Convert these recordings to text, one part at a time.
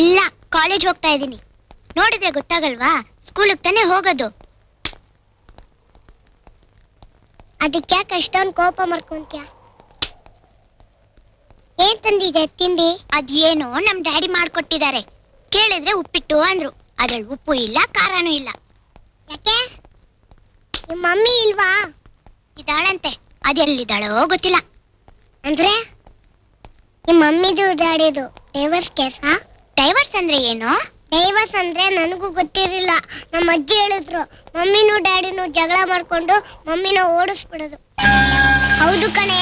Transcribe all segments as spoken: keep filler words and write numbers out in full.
ಇಲ್ಲ ಕಾಲೇಜ್ ಹೋಗ್ತಾ ಇದೀನಿ ನೋಡಿದ್ರೆ ಗೊತ್ತಾಗಲ್ವಾ ಸ್ಕೂಲಿಗೆ ತಾನೇ ಹೋಗೋದು ಅದಕ್ಕೆ ಯಾಕೆ ಅಷ್ಟೊಂದು ಕೋಪ ಮಾಡ್ಕೊಂತೀಯಾ ಏನ್ ತಂದಿದೆ ತಿಂಡಿ ಅದೇನೋ ನಮ್ಮ ಡ್ಯಾಡಿ ಮಾಡ್ಕೊಟ್ಟಿದ್ದಾರೆ ಕೇಳಿದ್ರೆ ಉಪ್ಪಿಟ್ಟು ಅಂದ್ರು ಅದರಲ್ಲಿ ಉಪ್ಪು ಇಲ್ಲ ಖಾರನೂ ಇಲ್ಲ ಯಾಕೆ ನಿಮ್ಮ ಮಮ್ಮಿ ಇಲ್ವಾ ಇದಾಳಂತೆ ಅದೆಲ್ಲಿದ್ದಾಳೋ ಗೊತ್ತಿಲ್ಲ ಅಂದ್ರೆ ನಿಮ್ಮ ಮಮ್ಮಿದು ಡ್ಯಾಡಿದು ಡೈವರ್ಸ್ ಕೇಸಾ ಡೈವರ್ಸ್ ಅಂದ್ರೆ ಏನು ಡೈವರ್ಸ್ ಅಂದ್ರೆ ನನಗೂ ಗೊತ್ತಿರಲಿಲ್ಲ ನಮ್ಮ ಅಜ್ಜಿ ಹೇಳಿದ್ರು ಮಮ್ಮಿನೂ ಡ್ಯಾಡಿನೂ ಜಗಳ ಮಾಡ್ಕೊಂಡು ಮಮ್ಮಿನ ಓಡಿಸ್ಬಿಡೋದು ಹೌದು ಕಣೆ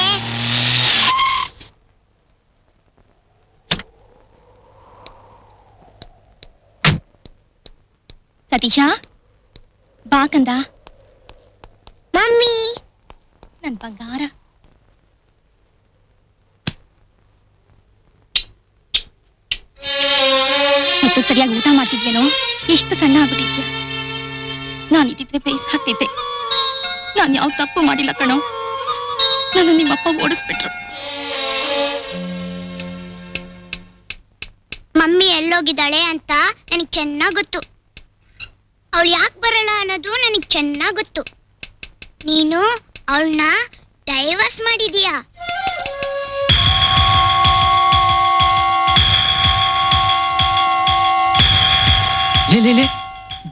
ಸತೀಶ ಬಾ ಕಂದ ಮಮ್ಮಿ ನನ್ನ ಬಂಗಾರ ಸರಿಯಾಗಿ ಊಟ ಮಾಡ್ತಿದ್ವೇನೋ ಎಷ್ಟು ಸಣ್ಣ ಆಗ್ಬಿಟ್ಟಿದ್ಯಾ ನಾನಿದ್ರೆ ಬೇಸ್ ಹಾಕ್ತಿದ್ದೆ ನಾನು ಯಾವ ತಪ್ಪು ಮಾಡಿಲ್ಲ ಕಣೋ ನಾನು ನಿಮ್ಮಪ್ಪ ಓಡಿಸ್ಬಿಟ್ರು ಮಮ್ಮಿ ಎಲ್ಲೋಗಿದ್ದಾಳೆ ಅಂತ ನನಗೆ ಚೆನ್ನಾಗಿ ಗೊತ್ತು ಅವಳು ಯಾಕೆ ಬರಲ್ಲ ಅನ್ನೋದು ನನಗೆ ಚೆನ್ನಾಗಿ ಗೊತ್ತು ನೀನು ಅವಳನ್ನ ಡೈವರ್ಸ್ ಮಾಡಿದೀಯಾ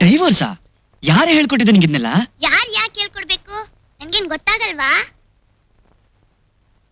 ಡೈವರ್ಸಾ ಯಾರು ಹೇಳ್ಕೊಟ್ಟಿದ್ದೆ ನಿನ್ಗಿದ್ನೆಲ್ಲ ಯಾರು ಯಾಕೆ ಹೇಳ್ಕೊಡ್ಬೇಕು ನನ್ಗೇನ್ ಗೊತ್ತಾಗಲ್ವಾ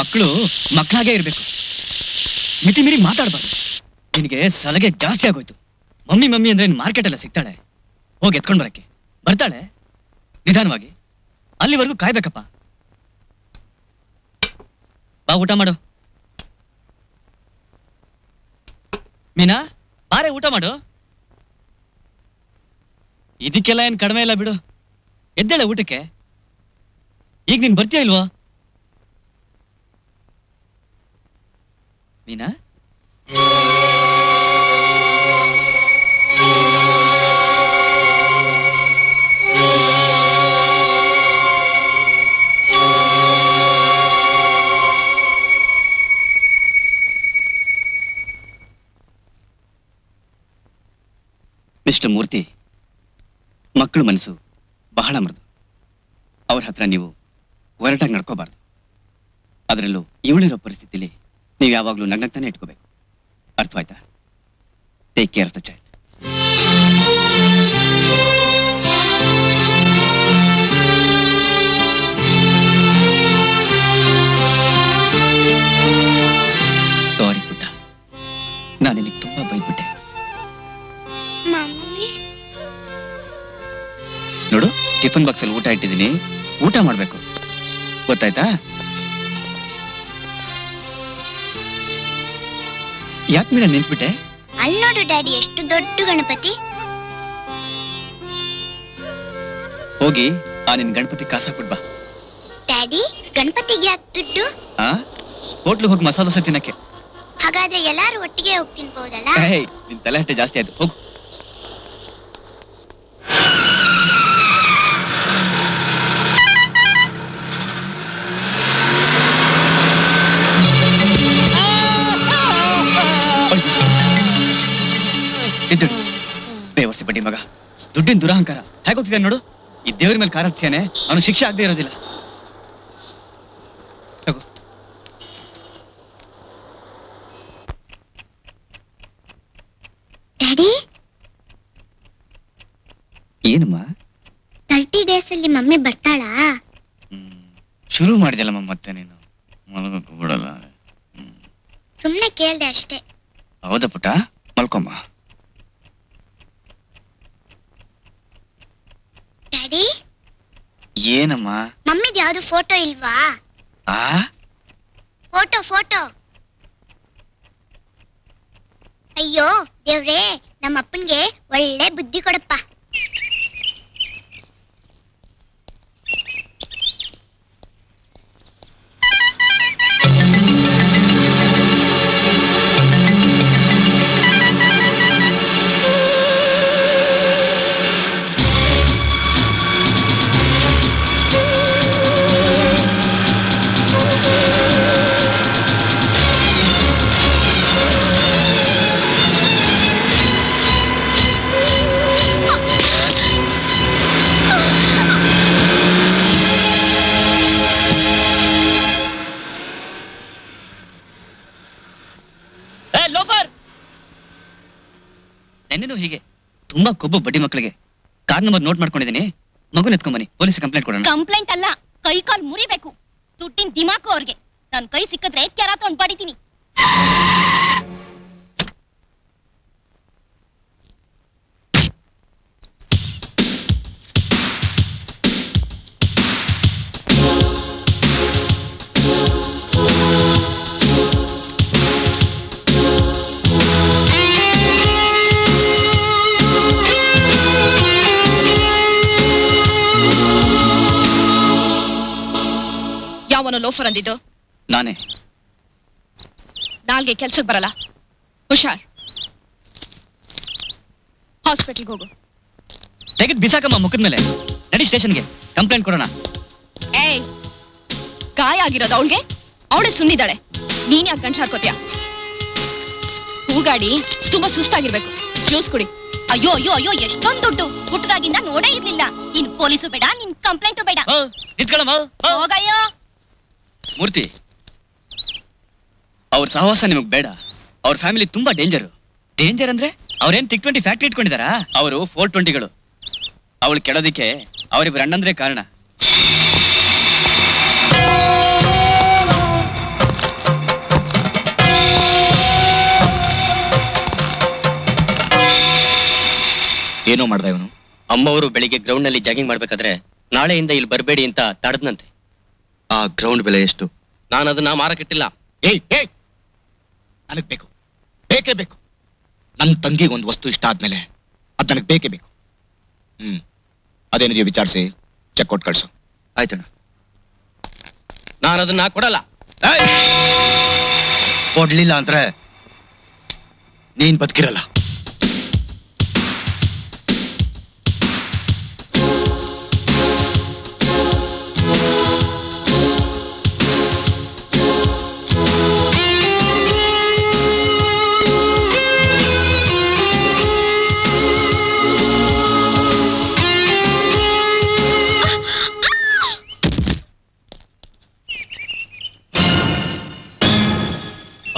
ಮಕ್ಕಳು ಮಕ್ಕಳಾಗೆ ಇರಬೇಕು ಮಿತಿ ಮೀರಿ ಮಾತಾಡಬಾರ್ದು ನಿನಗೆ ಸಲಗೆ ಜಾಸ್ತಿ ಆಗೋಯ್ತು ಮಮ್ಮಿ ಮಮ್ಮಿ ಅಂದ್ರೆ ಮಾರ್ಕೆಟ್ ಎಲ್ಲ ಸಿಗ್ತಾಳೆ ಹೋಗಿ ಎತ್ಕೊಂಡು ಬರಕ್ಕೆ ಬರ್ತಾಳೆ ನಿಧಾನವಾಗಿ ಅಲ್ಲಿವರೆಗೂ ಕಾಯ್ಬೇಕಪ್ಪ ಬಾ ಊಟ ಮಾಡು ಮೀನಾ ಬಾರೆ ಊಟ ಮಾಡು ಇದಕ್ಕೆಲ್ಲ ಏನ್ ಕಡಿಮೆ ಇಲ್ಲ ಬಿಡು ಎದ್ದೇಳೆ ಊಟಕ್ಕೆ ಈಗ ನೀನ್ ಬರ್ತೀಯ ಇಲ್ವೋ ಮೀನಾ ಮಿಸ್ಟರ್ ಮೂರ್ತಿ ಮಕ್ಕಳ ಮನಸ್ಸು ಬಹಳ ಮೃದು ಅವ್ರ ಹತ್ರ ನೀವು ಒರಟಾಗಿ ನಡ್ಕೋಬಾರ್ದು ಅದರಲ್ಲೂ ಇವಳಿರೋ ಪರಿಸ್ಥಿತಿಯಲ್ಲಿ ನೀವು ಯಾವಾಗಲೂ ನಗ್ನಗ್ತಾನೆ ಇಟ್ಕೋಬೇಕು ಅರ್ಥವಾಯ್ತಾ take care of the child sorry ಪುಟ್ಟ ನಾನು ನಿನಗೆ ತುಂಬಾ ಬೈದ್ಬಿಟ್ಟೆ ನೋಡು ಟಿಫನ್ ಬಾಕ್ಸ್ ಅಲ್ಲಿ ಊಟ ಇಟ್ಟಿದ್ದೀನಿ ಊಟ ಮಾಡಬೇಕು ಗೊತ್ತಾಯ್ತಾ ಯಾಕೆ ಮೀನಾ ನಿಂತ್ಬಿಟ್ಟೆ ಅಲ್ಲಿ ನೋಡು ಡ್ಯಾಡಿ ಎಷ್ಟು ದೊಡ್ಡ ಗಣಪತಿ ಹೋಗಿ ಆ ನಿನ್ ಗಣಪತಿ ಕಾಸು ಹಾಕ್ಬಿಡ್ಬಾ ಡ್ಯಾಡಿ ಗಣಪತಿಗೆ ಯಾಕೆ ದುಡ್ಡು ಹೋಟ್ಲಿಗೆ ಹೋಗಿ ಮಸಾಲೆ ದೋಸೆ ತಿನ್ನಕ್ಕೆ ಹಾಗಾದ್ರೆ ಎಲ್ಲಾರು ಒಟ್ಟಿಗೆ ಹೋಗಿ ತಿನ್ಬಹುದಲ್ಲ ನಿನ್ ತಲೆಹಟ್ಟೆ ಜಾಸ್ತಿ ಆಯ್ತು ಹೋಗು ಇದ್ದುಡು ದೇವರ್ಸಿ ಬಡ್ಡಿ ಮಗ ದುಡ್ಡಿನ ದುರಹಂಕಾರ ಹೇಗೆ ಹೋಗ್ತಿದ್ದಾನೆ ನೋಡು ಈ ದೇವ್ರ ಮೇಲೆ ಕಾರ ಹಚ್ಚಾನೆ ಅವನು ಶಿಕ್ಷೆ ಆಗದೆ ಇರೋದಿಲ್ಲ ಏನಮ್ಮ ತರ್ಟಿ ಡೇಸ್ ಅಲ್ಲಿ ಮಮ್ಮಿ ಬರ್ತಾಳಾ ಶುರು ಮಾಡಿದೆಲ್ಲಮ್ಮ ಮತ್ತೆ ನೀನು ಮಲಗಕ್ಕೂ ಬಿಡಲ್ಲ ಸುಮ್ಮನೆ ಕೇಳಿದೆ ಅಷ್ಟೇ ಹೌದಾ ಪುಟ್ಟ ಮಲ್ಕೊಮ್ಮ ಡ್ಯಾಡಿ ಏನಮ್ಮ ಮಮ್ಮಿದ ಯಾವುದು ಫೋಟೋ ಇಲ್ವಾ ಆ ಫೋಟೋ ಫೋಟೋ ಅಯ್ಯೋ ದೇವರೇ ನಮ್ಮ ಅಪ್ಪನಿಗೆ ಒಳ್ಳೆ ಬುದ್ಧಿ ಕೊಡಪ್ಪ ಕೊಬ್ಬು ಬಡ್ಡಿ ಮಕ್ಕಳಿಗೆ ಕಾರ್ ನಂಬರ್ ನೋಟ್ ಮಾಡ್ಕೊಂಡಿದ್ದೀನಿ ಮಗು ಎತ್ಕೊಂಡ್ ಬನ್ನಿ ಪೊಲೀಸ್ ಕಂಪ್ಲೇಂಟ್ ಕೊಡೋಣ ಕಂಪ್ಲೇಂಟ್ ಅಲ್ಲ ಕೈ ಕಾಲು ಮುರಿಬೇಕು ದುಡ್ಡಿನ ದಿಮಾಕು ಅವ್ರಿಗೆ ನನ್ನ ಕೈ ಸಿಕ್ಕಿದ್ರೆ ಕ್ಯಾರಾತ ಒಂದು ಬಡಿತೀನಿ ಲೋಫರ್ ಅಂದಿದ್ದು ನಾನೇ ನಾಲ್ಗೆ ಕೆಲ್ಸಕ್ಕೆ ಬರಲ್ಲ ಹುಷಾರ್ ಹಾಸ್ಪಿಟಲ್ಗೆ ಹೋಗು ತೆಗೆದು ಬಿಸಾಕಮ್ಮ ಮುಖದ ಮೇಲೆ ನಡಿ ಸ್ಟೇಷನ್ಗೆ ಕಂಪ್ಲೇಂಟ್ ಕೊಡೋಣ ಏಯ್ ಗಾಯ ಆಗಿರೋದು ಅವಳಿಗೆ ಅವಳೇ ಸುಮ್ನಿದ್ದಾಳೆ ನೀನ್ ಯಾಕೆ ಗಂಟು ಹಾಕೋತೀಯ ಹೂಗಾಡಿ ತುಂಬಾ ಸುಸ್ತಾಗಿರ್ಬೇಕು ಜ್ಯೂಸ್ ಕುಡಿ ಅಯ್ಯೋ ಅಯ್ಯೋ ಅಯ್ಯೋ ಎಷ್ಟೊಂದು ದುಡ್ಡು ಹುಟ್ಟದಾಗಿಂದ ನೋಡೇ ಇರ್ಲಿಲ್ಲ ನೀನ್ ಪೊಲೀಸು ಬೇಡ ನಿನ್ ಕಂಪ್ಲೇಂಟು ಬೇಡ ಹೋಗಯ್ಯೋ ಮೂರ್ತಿ ಅವ್ರ ಸಹವಾಸ ನಿಮಗ್ ಬೇಡ ಅವ್ರ ಫ್ಯಾಮಿಲಿ ತುಂಬಾ ಡೇಂಜರ್ ಡೇಂಜರ್ ಅಂದ್ರೆ ಅವ್ರೇನ್ ತಿಕ್ ಟ್ವೆಂಟಿ ಫ್ಯಾಕ್ಟ್ರಿ ಇಟ್ಕೊಂಡಿದಾರ ಅವರು ಫೋರ್ ಟ್ವೆಂಟಿಗಳು ಅವಳು ಕೆಡೋದಿಕ್ಕೆ ಅವರಿಬ್ರು ಅಣ್ಣಂದ್ರೆ ಕಾರಣ ಏನೋ ಮಾಡ್ದ ಇವನು ಅಮ್ಮವರು ಬೆಳಿಗ್ಗೆ ಗ್ರೌಂಡ್ ನಲ್ಲಿ ಜಾಗಿಂಗ್ ಮಾಡ್ಬೇಕಾದ್ರೆ ನಾಳೆಯಿಂದ ಇಲ್ಲಿ ಬರಬೇಡಿ ಅಂತ ತಡೆದ್ನಂತೆ ಆ ಗ್ರೌಂಡ್ ಬೆಲೆ ಎಷ್ಟು ನಾನು ಅದನ್ನ ಮಾರಕ್ಕಿಟ್ಟಿಲ್ಲ ಏಯ್ ಏಯ್ ನನಗೆ ಬೇಕು ಬೇಕೇ ಬೇಕು ನನ್ನ ತಂಗಿಗೆ ಒಂದು ವಸ್ತು ಇಷ್ಟ ಆದ್ಮೇಲೆ ಅದು ನನಗೆ ಬೇಕೇ ಬೇಕು ಹ್ಮ್ ಅದೇನಿದೆಯೋ ವಿಚಾರಿಸಿ ಚೆಕ್ ಕೊಟ್ಟು ಕಳಿಸು ಆಯ್ತಣ್ಣ ನಾನು ಅದನ್ನ ಕೊಡಲ್ಲ ಕೊಡ್ಲಿಲ್ಲ ಅಂದ್ರೆ ನೀನ್ ಬದುಕಿರಲ್ಲ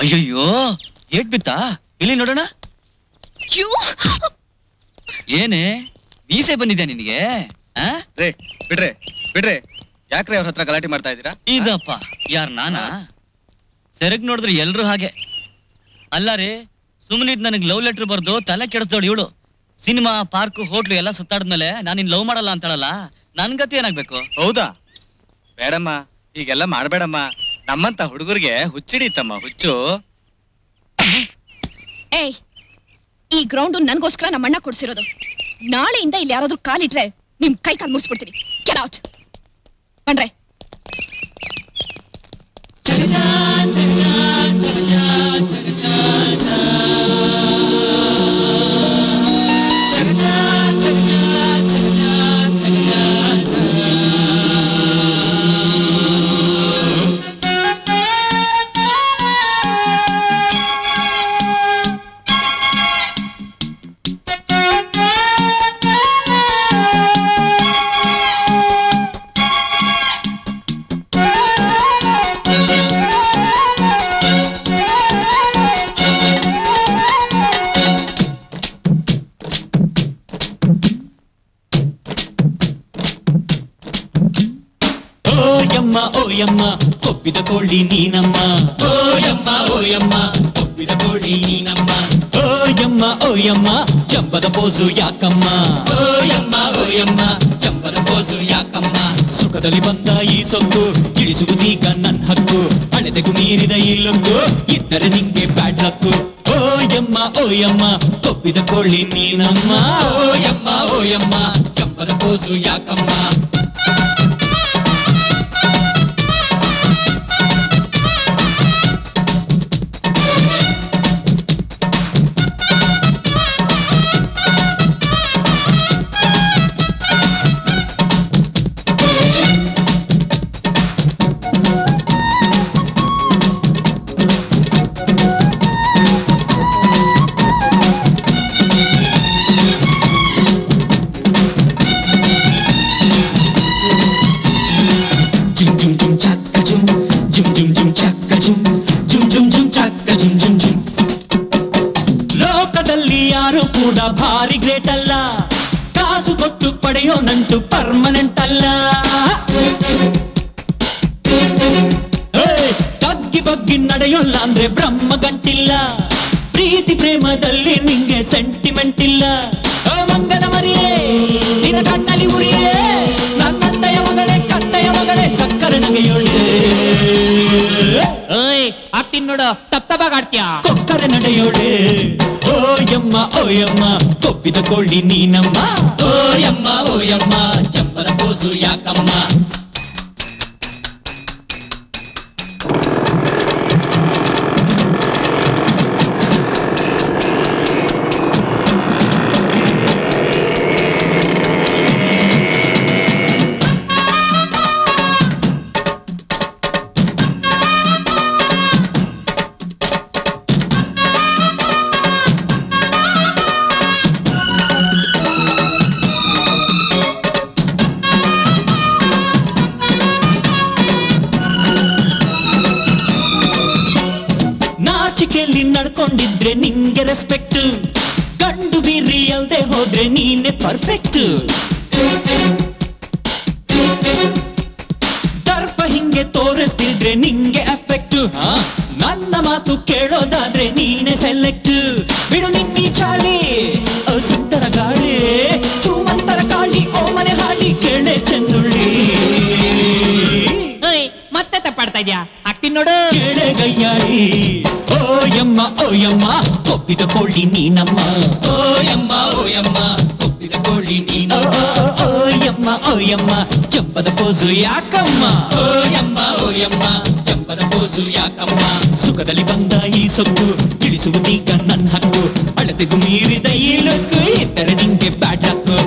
ಅಯ್ಯಯ್ಯೋ ಏಟ್ ಬಿತ್ತಾ ಇಲ್ಲಿ ನೋಡೋಣ ಏನೇ ಮೀಸೆ ಬಂದಿದ್ಯಾ ನಿನಗೆ ಬಿಡ್ರೆ ಬಿಡ್ರೆ ಯಾಕ್ರೆ ಅವ್ರ ಹತ್ರ ಗಲಾಟೆ ಮಾಡ್ತಾ ಇದ್ದೀರಾ ಇದಪ್ಪ ಯಾರ ನಾನಾ ಸೆರಗ್ ನೋಡಿದ್ರೆ ಎಲ್ರು ಹಾಗೆ ಅಲ್ಲ ರೀ ಸುಮ್ಮನಿದ್ ನನಗೆ ಲವ್ ಲೆಟರ್ ಬರ್ದು ತಲೆ ಕೆಡಿಸ್ದೋಳು ಇವಳು ಸಿನಿಮಾ ಪಾರ್ಕ್ ಹೋಟ್ಲು ಎಲ್ಲ ಸುತ್ತಾಡಿದ್ಮೇಲೆ ನಾನು ಇನ್ ಲವ್ ಮಾಡಲ್ಲ ಅಂತಾಳಲ್ಲ ನನ್ ಗತಿ ಏನಾಗ್ಬೇಕು ಹೌದಾ ಬೇಡಮ್ಮ ಈಗೆಲ್ಲ ಮಾಡ್ಬೇಡಮ್ಮ ನಮ್ಮಂತ ಹುಡುಗರಿಗೆ ಹುಚ್ಚಿಡಿತಮ್ಮ ಹುಚ್ಚು ಏಯ್ ಈ ಗ್ರೌಂಡ್ ನನ್ಗೋಸ್ಕರ ನಮ್ಮ ಅಣ್ಣ ಕೊಡ್ಸಿರೋದು ನಾಳೆಯಿಂದ ಇಲ್ಲಿ ಯಾರಾದ್ರೂ ಕಾಲಿಟ್ರೆ ನಿಮ್ ಕೈ ಕಾಲು ಮುಡಿಸ್ಬಿಡ್ತೀನಿ ಗೆಟ್ ಔಟ್ ಬಂದ್ರೆ ಓಯಮ್ಮ ಕೊಬ್ಬಿದ ಕೋಳಿ ನೀನಮ್ಮ ಓಯಮ್ಮ ಓಯಮ್ಮ ಕೊಬ್ಬಿದ ಕೋಳಿ ನೀನಮ್ಮ ಓಯಮ್ಮ ಓಯಮ್ಮ ಚಂಪದ ಪೋಸು ಯಾಕಮ್ಮ ಓಯಮ್ಮ ಓಯಮ್ಮ ಚಂಪದ ಪೋಸು ಯಾಕಮ್ಮ ಲೋಕದಲ್ಲಿ ಬಂತ ಈ ಸೊಕ್ಕು ತಿಳಿಸುವುದೀಗ ನನ್ ಹಕ್ಕು ಹಳೆದೆಗೂ ಮೀರಿದ ಈ ಲೊಕ್ಕು ಇದ್ದರೆ ನಿಂಗೆ ಬ್ಯಾಡ್ ಲಕ್ಕು ಓ ಯಮ್ಮ ಓ ಯಮ್ಮ ಕೊಬ್ಬಿದ ಕೋಳಿ ನೀನಮ್ಮ ಓ ಯಮ್ಮ ಓ ಯಮ್ಮ ಚಂಪದ ಕೋಸು ಯಾಕಮ್ಮ ಭಾರಿ ಗ್ರೇಟ್ ಅಲ್ಲ ಕಾಸು ಕೊಟ್ಟು ಪಡೆಯೋ ನಂಟು ಪರ್ಮನೆಂಟ್ ಅಲ್ಲ ತಗ್ಗಿ ಬಗ್ಗಿ ನಡೆಯೋಲ್ಲ ಅಂದ್ರೆ ಬ್ರಹ್ಮ ಗಂಟಿಲ್ಲ ಪ್ರೀತಿ ಪ್ರೇಮದಲ್ಲಿ ನಿಂಗೆ ಸೆಂಟಿಮೆಂಟ್ ಇಲ್ಲ ಮಂಗನ ಮರಿಯೇ ನಿನ್ನ ಕಣ್ಣಲ್ಲಿ ಉರಿಯೇ ನನ್ನಂತೆಯ ಮಗಳೇ ಕತ್ತೆಯ ಮಗಳೇ ಸಕ್ಕರೆ ನಗೆಯೋಳೆ ಆಡ್ತೀನಿ ನೋಡು ತಪ್ಪಾಗಿ ಆಡ್ತೀಯ ಕೊಕ್ಕರೆ ನಡೆಯೋಳೆ ಓಯಮ್ಮ ಓಯಮ್ಮ ಕೊಬ್ಬಿದ ಕೋಳಿ ನೀನಮ್ಮ ಓಯಮ್ಮ ಓಯಮ್ಮ ಚಂಪದ ಕೋಸು ಯಾಕಮ್ಮ ನಡ್ಕೊಂಡಿದ್ರೆ ನಿಂಗೆ ರೆಸ್ಪೆಕ್ಟ್ ಗಂಡು ಬೀರಿ ಅಲ್ದೆ ಹೋದ್ರೆ ನೀನೆ ಪರ್ಫೆಕ್ಟ್ ದರ್ಪ ಹಿಂಗೆ ತೋರಿಸ್ತಿದ್ರೆ ನಿಂಗೆ ಅಫೆಕ್ಟ್ ನನ್ನ ಮಾತು ಕೇಳೋದಾದ್ರೆ ನೀನೆ ಸೆಲೆಕ್ಟ್ ಬಿಡು ನಿನ್ನಿ ಚಾಳಿ ಸುಂದರ ಗಾಳಿ ಚೂಮಂತರ ಕಾಳಿ ಓಮನೆ ಹಾಡಿ ಕೇಳೆ ಚಂದುಳ್ಳಿ ಮತ್ತೆ ತಪ್ಪಾಡ್ತಾ ಇದ್ಯಾ ಆಗ್ತೀನಿ ನೋಡು ಕೇಳೆ ಗಯ್ಯಾಳಿ ಓಯಮ್ಮ ಓಯಮ್ಮ ಕೊಬ್ಬಿದ ಕೋಳಿ ನೀನಮ್ಮ ಓಯಮ್ಮ ಓಯಮ್ಮ ಕೊಬ್ಬಿದ ಕೋಳಿ ನೀನಮ್ಮ ಓಯಮ್ಮ ಓಯಮ್ಮ ಚಂಪದ ಕೋಸು ಯಾಕಮ್ಮ ಓಯಮ್ಮ ಓಯಮ್ಮ ಚಂಪದ ಕೋಸು ಯಾಕಮ್ಮ ಸುಖದಲ್ಲಿ ಬಂದ ಈ ಸೊಕ್ಕು ತಿಳಿಸುವುದೀಗ ನನ್ನ ಹಕ್ಕು ಅಳತೆಗೂ ಮೀರಿದ ಈ ಲಕ್ಕು ಇದ್ದರೆ ನಿಂಗೆ ಬ್ಯಾಡ್ ಲಕ್ಕು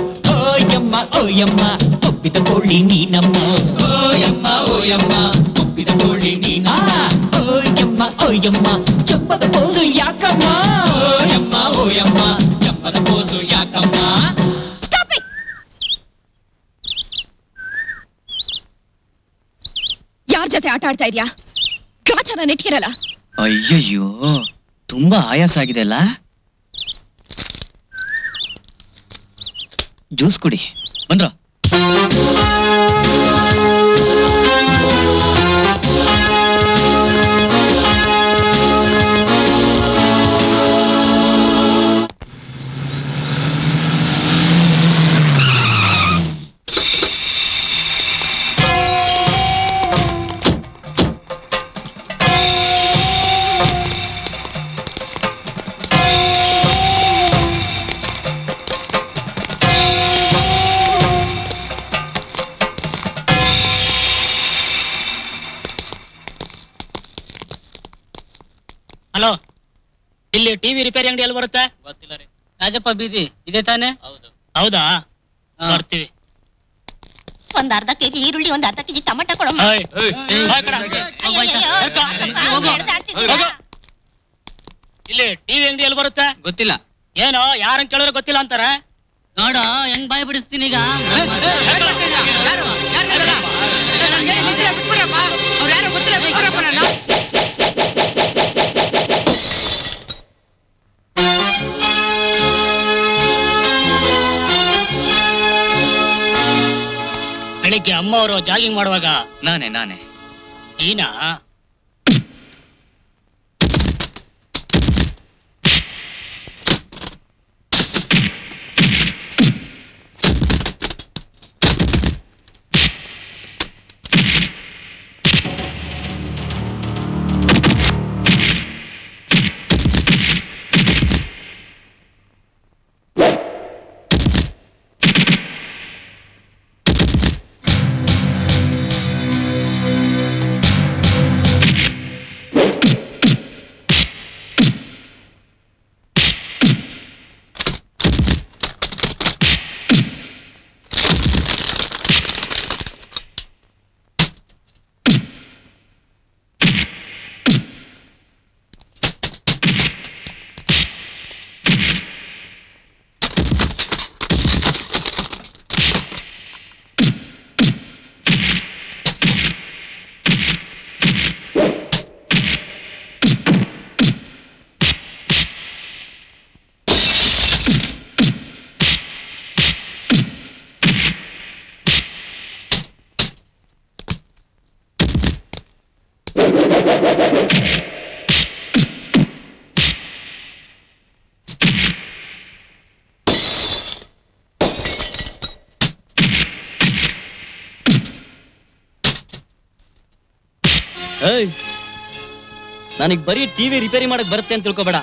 ಓಯಮ್ಮ ಓಯಮ್ಮ ಕೊಬ್ಬಿದ ಕೋಳಿ ನೀನಮ್ಮ ಓಯಮ್ಮ ಓಯಮ್ಮ ಕೊಬ್ಬಿದ ಕೋಳಿ ನೀನಮ್ಮ ಓಯಮ್ಮ ಓಯಮ್ಮ ಚಂಪದ ಕೋಸು ಯಾಕಮ್ಮ ಓಯಮ್ಮ ಓಯಮ್ಮ ಚಂಪದ ಕೋಸು ಯಾಕಮ್ಮ ಯಾರ ಜೊತೆ ಆಟ ಆಡ್ತಾ ಇದೀಯಾ ಗಾಚನ ನೆಟ್ಟಿರಲ್ಲ ಅಯ್ಯಯ್ಯೋ ತುಂಬಾ ಆಯಾಸ ಆಗಿದೆ ಅಲ್ಲ ಜ್ಯೂಸ್ ಕುಡಿ ಬಂದ್ರ ಇಲ್ಲಿ ಟಿವಿ ರಿಪೇರಿ ಅಂಗಡಿ ಎಲ್ಲಿ ಬರುತ್ತೆ ಗೊತ್ತಿಲ್ಲ ರೀ ರಾಜಪ್ಪ ಬೀದಿ ಇದೆ ತಾನೆ ಹೌದು ಹೌದಾ ಬರ್ತೀವಿ ಒಂದ್ ಅರ್ಧ ಕೆಜಿ ಈರುಳ್ಳಿ ಒಂದ್ ಅರ್ಧ ಕೆಜಿ ಟೊಮೆಟೊ ಕೊಡಮ್ಮ ಇಲ್ಲಿ ಟಿವಿ ಅಂಗಡಿ ಎಲ್ಲಿ ಬರುತ್ತೆ ಗೊತ್ತಿಲ್ಲ ಏನೋ ಯಾರನ್ನ ಕೇಳಿದ್ರೆ ಗೊತ್ತಿಲ್ಲ ಅಂತಾರೆ ನೋಡು ಹೆಂಗ್ ಬಾಯ್ ಬಿಡಿಸ್ತೀನಿ ಈಗ ಬೆಳಿಗ್ಗೆ ಅಮ್ಮ ಅವರು ಜಾಗಿಂಗ್ ಮಾಡುವಾಗ ನಾನೇ ನಾನೇ ಈನಾ Hey, nanik bari T V repairi madake barutte anta tilkobeda.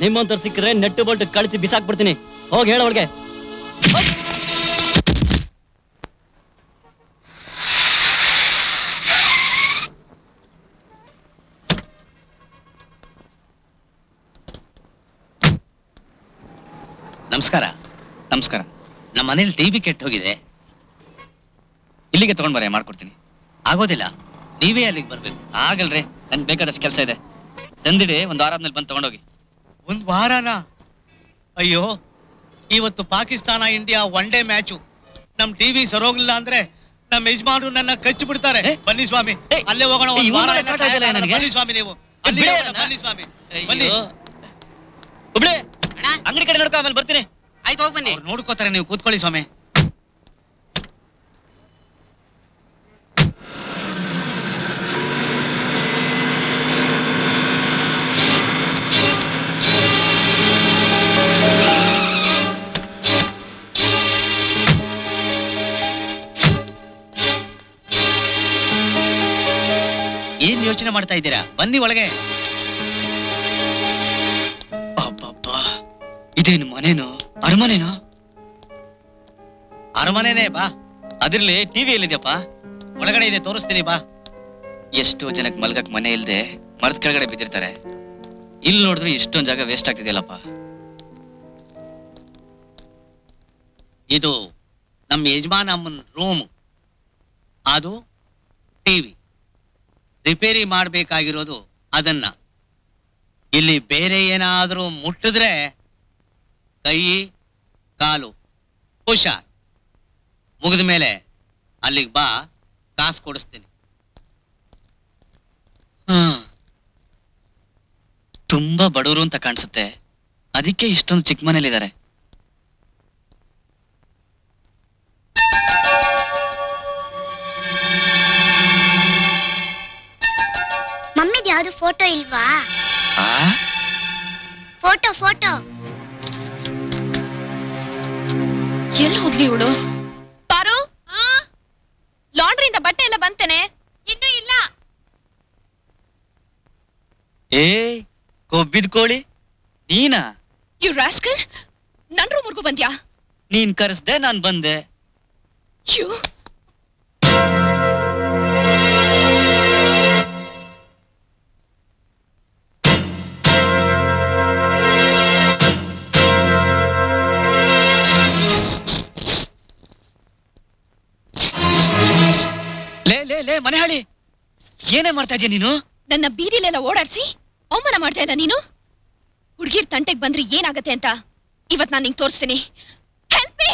Nimantar sikkre net bolt kalisi bisak bartini. Hogi hela holige. Namaskara, namaskara. ನಮ್ಮ ಮನೆಯಲ್ಲಿ ಟಿವಿ ಕೆಟ್ಟ ಹೋಗಿದೆ ಇಲ್ಲಿಗೆ ತಗೊಂಡ್ ಬರೆ ಮಾಡ್ಕೊಡ್ತೀನಿ ಆಗೋದಿಲ್ಲ ನೀವೇ ಅಲ್ಲಿಗೆ ಬರಬೇಕು ಆಗಲ್ರೆ ನನಗೆ ಬೇಕಾದಷ್ಟು ಕೆಲಸ ಇದೆ ತಂದಿಡಿ ಒಂದು ವಾರ ಆದ್ಮೇಲೆ ಬಂದು ತಗೊಂಡು ಹೋಗಿ ಒಂದು ವಾರನಾ ಅಯ್ಯೋ ಇವತ್ತು Pakistan India one day match ನಮ್ಮ ಟಿವಿ ಸರೋಗಿಲ್ಲ ಅಂದ್ರೆ ನಮ್ಮ ಯಜಮಾನರು ನನ್ನ ಕಚ್ಚಿ ಬಿಡ್ತಾರೆ ಬನ್ನಿ ಸ್ವಾಮಿ ಅಲ್ಲೇ ಹೋಗೋಣ ಒಂದು ವಾರ ಆಗಲ್ಲ ನನಗೆ ಬನ್ನಿ ಸ್ವಾಮಿ ನೀವು ಅಲ್ಲೇ ಬನ್ನಿ ಸ್ವಾಮಿ ಬನ್ನಿ ಒಬ್ಳೆ ಅಂಗಡಿ ಕಡೆ ನೋಡ್ಕೋ ಆಮೇಲೆ ಬರ್ತೀನಿ ಆಯ್ತು ಹೋಗಿ ಬನ್ನಿ ನೋಡ್ಕೋತಾರೆ ನೀವು ಕೂತ್ಕೊಳ್ಳಿ ಸ್ವಾಮಿ ಏನ್ ಯೋಚನೆ ಮಾಡ್ತಾ ಇದ್ದೀರಾ ಬನ್ನಿ ಒಳಗೆ ಅಬ್ಬಬ್ಬಾ ಇದೇನು ಮನೇನೋ ಅರಮನೆನಾ ಅರಮನೆನೇ ಬಾ ಅದಿರ್ಲಿ ಟಿವಿ ಎಲ್ಲಿದೆಯಪ್ಪ ಒಳಗಡೆ ಇದೆ ತೋರಿಸ್ತೀನಿ ಬಾ ಎಷ್ಟೋ ಜನಕ್ಕೆ ಮಲ್ಗಕ್ ಮನೆ ಇಲ್ಲದೆ ಮರದ ಕೆಳಗಡೆ ಬಿದ್ದಿರ್ತಾರೆ ಇಲ್ಲಿ ನೋಡಿದ್ರೆ ಇಷ್ಟೊಂದು ಜಾಗ ವೇಸ್ಟ್ ಆಗ್ತಿದೆಯಲ್ಲಪ್ಪ ಇದು ನಮ್ಮ ಯಜಮಾನ ಅಮ್ಮನ ರೂಮ್ ಅದು ಟಿವಿ ರಿಪೇರಿ ಮಾಡಬೇಕಾಗಿರೋದು ಅದನ್ನ ಇಲ್ಲಿ ಬೇರೆ ಏನಾದರೂ ಮುಟ್ಟಿದ್ರೆ ಕೈ ಕಾಲು ಹುಷಾರ್ ಮುಗಿದ ಮೇಲೆ ಅಲ್ಲಿಗೆ ಬಾ ಕಾಸು ಕೊಡಿಸ್ತೀನಿ ತುಂಬಾ ಬಡವರು ಅಂತ ಕಾಣಿಸುತ್ತೆ ಅದಕ್ಕೆ ಇಷ್ಟೊಂದು ಚಿಕ್ಕ ಮನೇಲಿದ್ದಾರೆ ಮಮ್ಮಿದು ಯಾವುದು ಫೋಟೋ ಇಲ್ವಾ ಫೋಟೋ ಫೋಟೋ ಎಲ್ಲಿ ಹೋಗ್ಲಿ ಇವಳು ಪಾರು ಲಾಂಡ್ರಿಯಿಂದ ಬಟ್ಟೆ ಎಲ್ಲ ಬಂತೇನೆ ಇನ್ನೂ ಇಲ್ಲ ಏ ಕೊಬ್ಬಿದ ಕೋಳಿ ನೀನಾ ಯು ರಾಸ್ಕಲ್ ನನ್ ರೂಮ್ವರೆಗೂ ಬಂದ್ಯಾ ನೀನ್ ಕರೆಸ್ದೆ ನಾನ್ ಬಂದೆ ಮನೆ ಹಾಳಿ ಏನೇ ಮಾಡ್ತಾ ಇದೀಯ ನೀನು ನನ್ನ ಬೀದಿಲೆಲ್ಲ ಓಡಾಡ್ಸಿ ಅವಮಾನ ಮಾಡ್ತಾ ಇಲ್ಲ ನೀನು ಹುಡುಗಿರ್ ತಂಟೆಗೆ ಬಂದ್ರೆ ಏನಾಗತ್ತೆ ಅಂತ ಇವತ್ತು ನಾನು ನಿಂಗೆ ತೋರಿಸ್ತೀನಿ ಹೆಲ್ಪ್ ಮೀ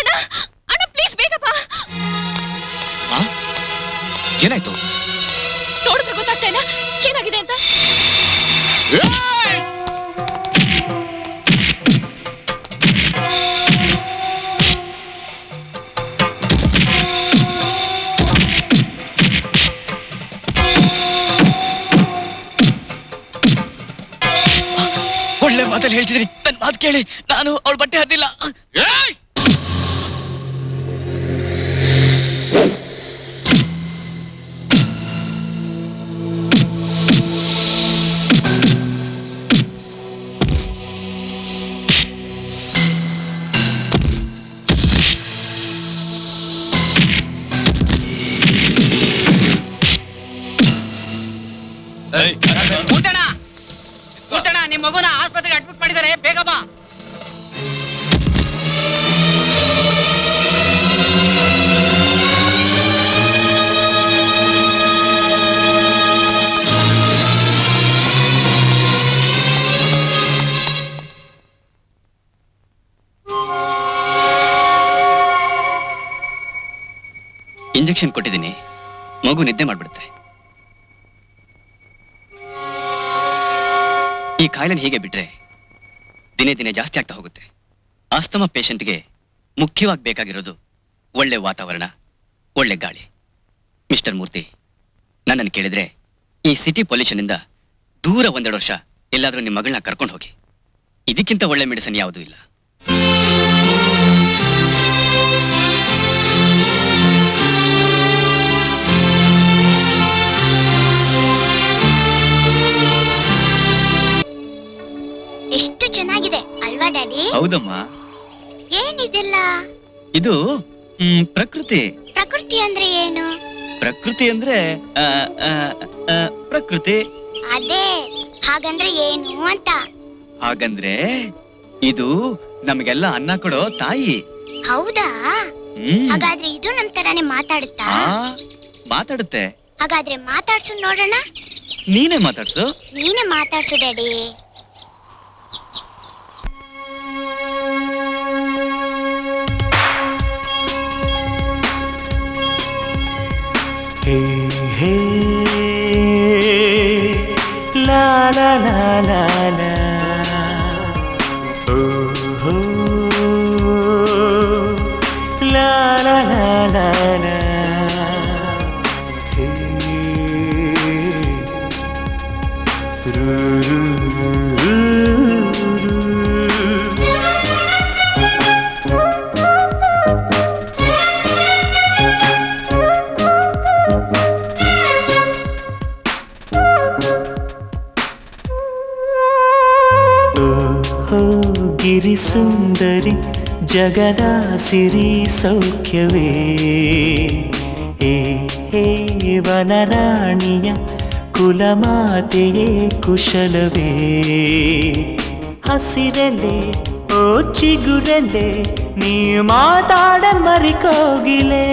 ಅಣ್ಣ ಅಣ್ಣ ಪ್ಲೀಸ್ ಬೇಗ ಬಾ ಏನಾಯ್ತು ನೋಡಿದ್ರೆ ಗೊತ್ತಾಗ್ತಾ ಇಲ್ಲ ಏನಾಗಿದೆ ಅಂತ ಹೇಳ್ತಿದ್ದೀನಿ ನನ್ನ ಮಾತು ಕೇಳಿ ನಾನು ಅವಳ ಬಟ್ಟೆ ಹದ್ದಿಲ್ಲ ನಿಮ್ಮ ಮಗುನ ಆಸ್ಪತ್ರೆಗೆ ಅಡ್ಮಿಟ್ ಮಾಡಿದ್ದಾರೆ ಬೇಗ ಬಾ ಇಂಜೆಕ್ಷನ್ ಕೊಟ್ಟಿದ್ದೀನಿ ಮಗು ನಿದ್ದೆ ಮಾಡ್ಬಿಡುತ್ತೆ ಈ ಕಾಯಿಲೆನ ಹೀಗೆ ಬಿಟ್ರೆ ದಿನೇ ದಿನೇ ಜಾಸ್ತಿ ಆಗ್ತಾ ಹೋಗುತ್ತೆ ಆಸ್ತಮಾ ಪೇಷಂಟ್ಗೆ ಮುಖ್ಯವಾಗಿ ಬೇಕಾಗಿರೋದು ಒಳ್ಳೆ ವಾತಾವರಣ ಒಳ್ಳೆ ಗಾಳಿ ಮಿಸ್ಟರ್ ಮೂರ್ತಿ ನನ್ನನ್ನು ಕೇಳಿದ್ರೆ ಈ ಸಿಟಿ ಪೊಲ್ಯೂಷನಿಂದ ದೂರ ಒಂದೆರಡು ವರ್ಷ ಎಲ್ಲಾದರೂ ನಿಮ್ಮ ಮಗಳನ್ನ ಕರ್ಕೊಂಡು ಹೋಗಿ ಇದಕ್ಕಿಂತ ಒಳ್ಳೆ ಮೆಡಿಸಿನ್ ಯಾವುದೂ ಇಲ್ಲ Daddy? Haudamma. ಏನಿದೆಲ್ಲ? ಇದು ಪ್ರಕೃತಿ. ಪ್ರಕೃತಿ ಅಂದ್ರೆ ಏನು? ಪ್ರಕೃತಿ ಅಂದ್ರೆ ಪ್ರಕೃತಿ. ಅದೇ. ಹಾಗಂದ್ರೆ ಏನು ಅಂತ? ಹಾಗಂದ್ರೆ ಇದು ನಮಗೆಲ್ಲ ಅನ್ನ ಕೊಡೋ ತಾಯಿ. ಹೌದಾ? ಹಾಗಾದ್ರೆ ಇದು ನಮ್ಮ ತರನೇ ಮಾತಾಡುತ್ತಾ? ಮಾತಾಡುತ್ತೆ. ಹಾಗಾದ್ರೆ ಮಾತಾಡ್ಸು ನೋಡೋಣ. ನೀನೇ ಮಾತಾಡ್ಸು. ನೀನೇ ಮಾತಾಡ್ಸು ಡ್ಯಾಡಿ. ಹೇ ಹೇ ಲಾ ಲಾ ಲಾ ಲಾ ಓ ಹೋ ಲಾ ಲಾ ಲಾ ಲಾ ಸುಂದರಿ ಜಗದ ಸಿರಿ ಸೌಖ್ಯವೇ ಹೇ ವನರಾಣಿಯ ಕುಲಮಾತೆಯೇ ಕುಶಲವೇ ಹಸಿರಲೆ ಓ ಚಿಗುರಲೆ ನೀ ಮಾತಾಡ ಮರಿಕೋಗಿಲೆ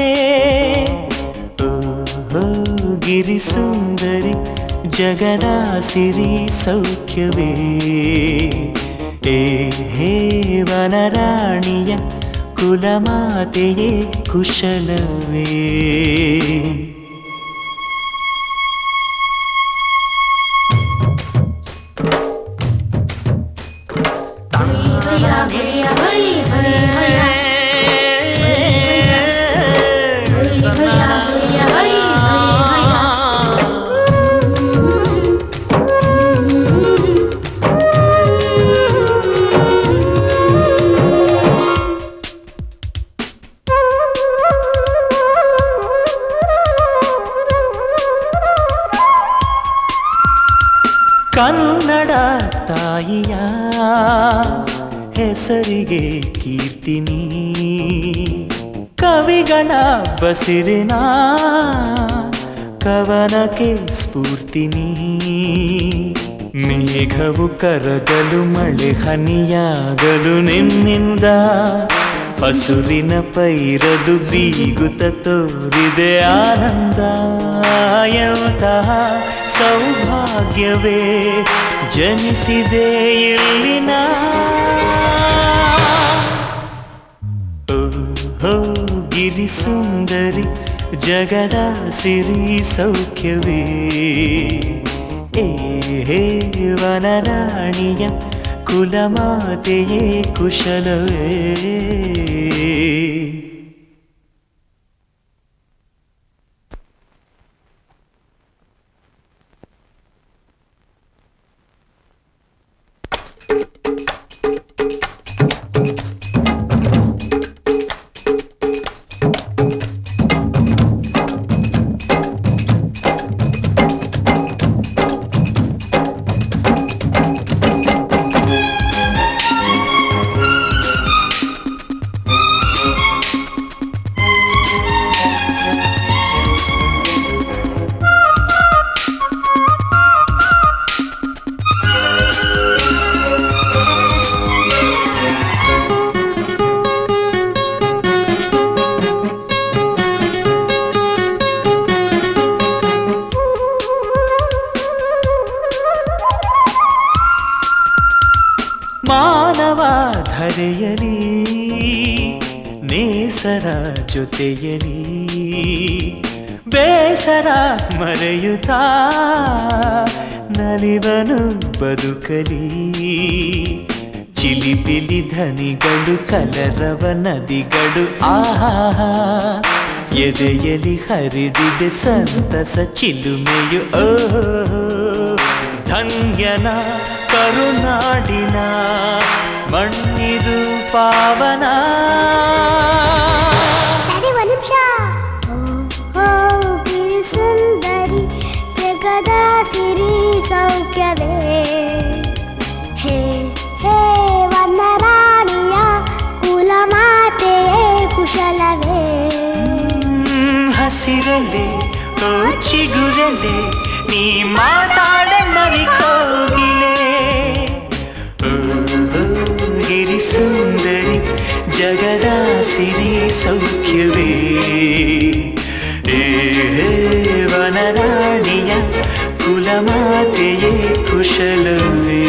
ಓಹೋ ಗಿರಿ ಸುಂದರಿ ಜಗದ ಸಿರಿ ಸೌಖ್ಯವೇ ಹೇ ವನರಾಣಿಯ ಕುಲಮಾತೆಯೇ ಕುಶಲವೇ ಹೆಸರಿಗೆ ಕೀರ್ತಿನಿ ಕವಿಗಣ ಬಸಿರಿನ ಕವನಕ್ಕೆ ಸ್ಫೂರ್ತಿನಿ ಮೇಘವು ಕರಗಲು ಮಳೆ ಹನಿಯಾಗಲು ನಿನ್ನಿಂದ ಹಸುರಿನ ಪೈರದು ಬೀಗುತ್ತ ತೋರಿದೆ ಆನಂದ ಎಂತಹ ಸೌಭಾಗ್ಯವೇ ಜನಿಸಿದೆ ಇಲ್ಲಿನ ಓಹೋ ಗಿರಿ ಸುಂದರಿ ಜಗದ ಸಿರಿ ಸೌಖ್ಯವೇ ಹೇ ವನರಾಣಿಯ ಕುಲಮಾತೆಯೇ ಕುಶಲವೇ ಜೊತೆಯಲಿ ಬೇಸರ ಮರೆಯುತ್ತ ನಲಿವನು ಬದುಕಲಿ ಚಿಲಿಪಿಲಿ ಧನಿಗಳು ಕಲರವ ನದಿಗಳು ಆಹಾ ಎದೆಯಲಿ ಹರಿದಿದೆ ಸಂತಸ ಚಿಲುಮೆಯು ಓಹೋ ಧನ್ಯನ ಕರುನಾಡಿನ ಮಣ್ಣಿದು ಪಾವನ ಸಿರಿ ಸೌಖ್ಯವೇ ಹೇ ಹೇ ವಂದನಾ ಚಿಗುರಲೆ ಓ ಚಿಗುರಲೆ ನೀ ಮಾತಾಡ ನವಿ ಕೋಗಿಲೆ ಗಿರಿ ಸುಂದರಿ ಜಗದ ಸಿರಿ ಸೌಖ್ಯವೇ ವನರಾಣಿಯ ಕುಲಮಾತೆಯೇ ಕುಶಲವೇ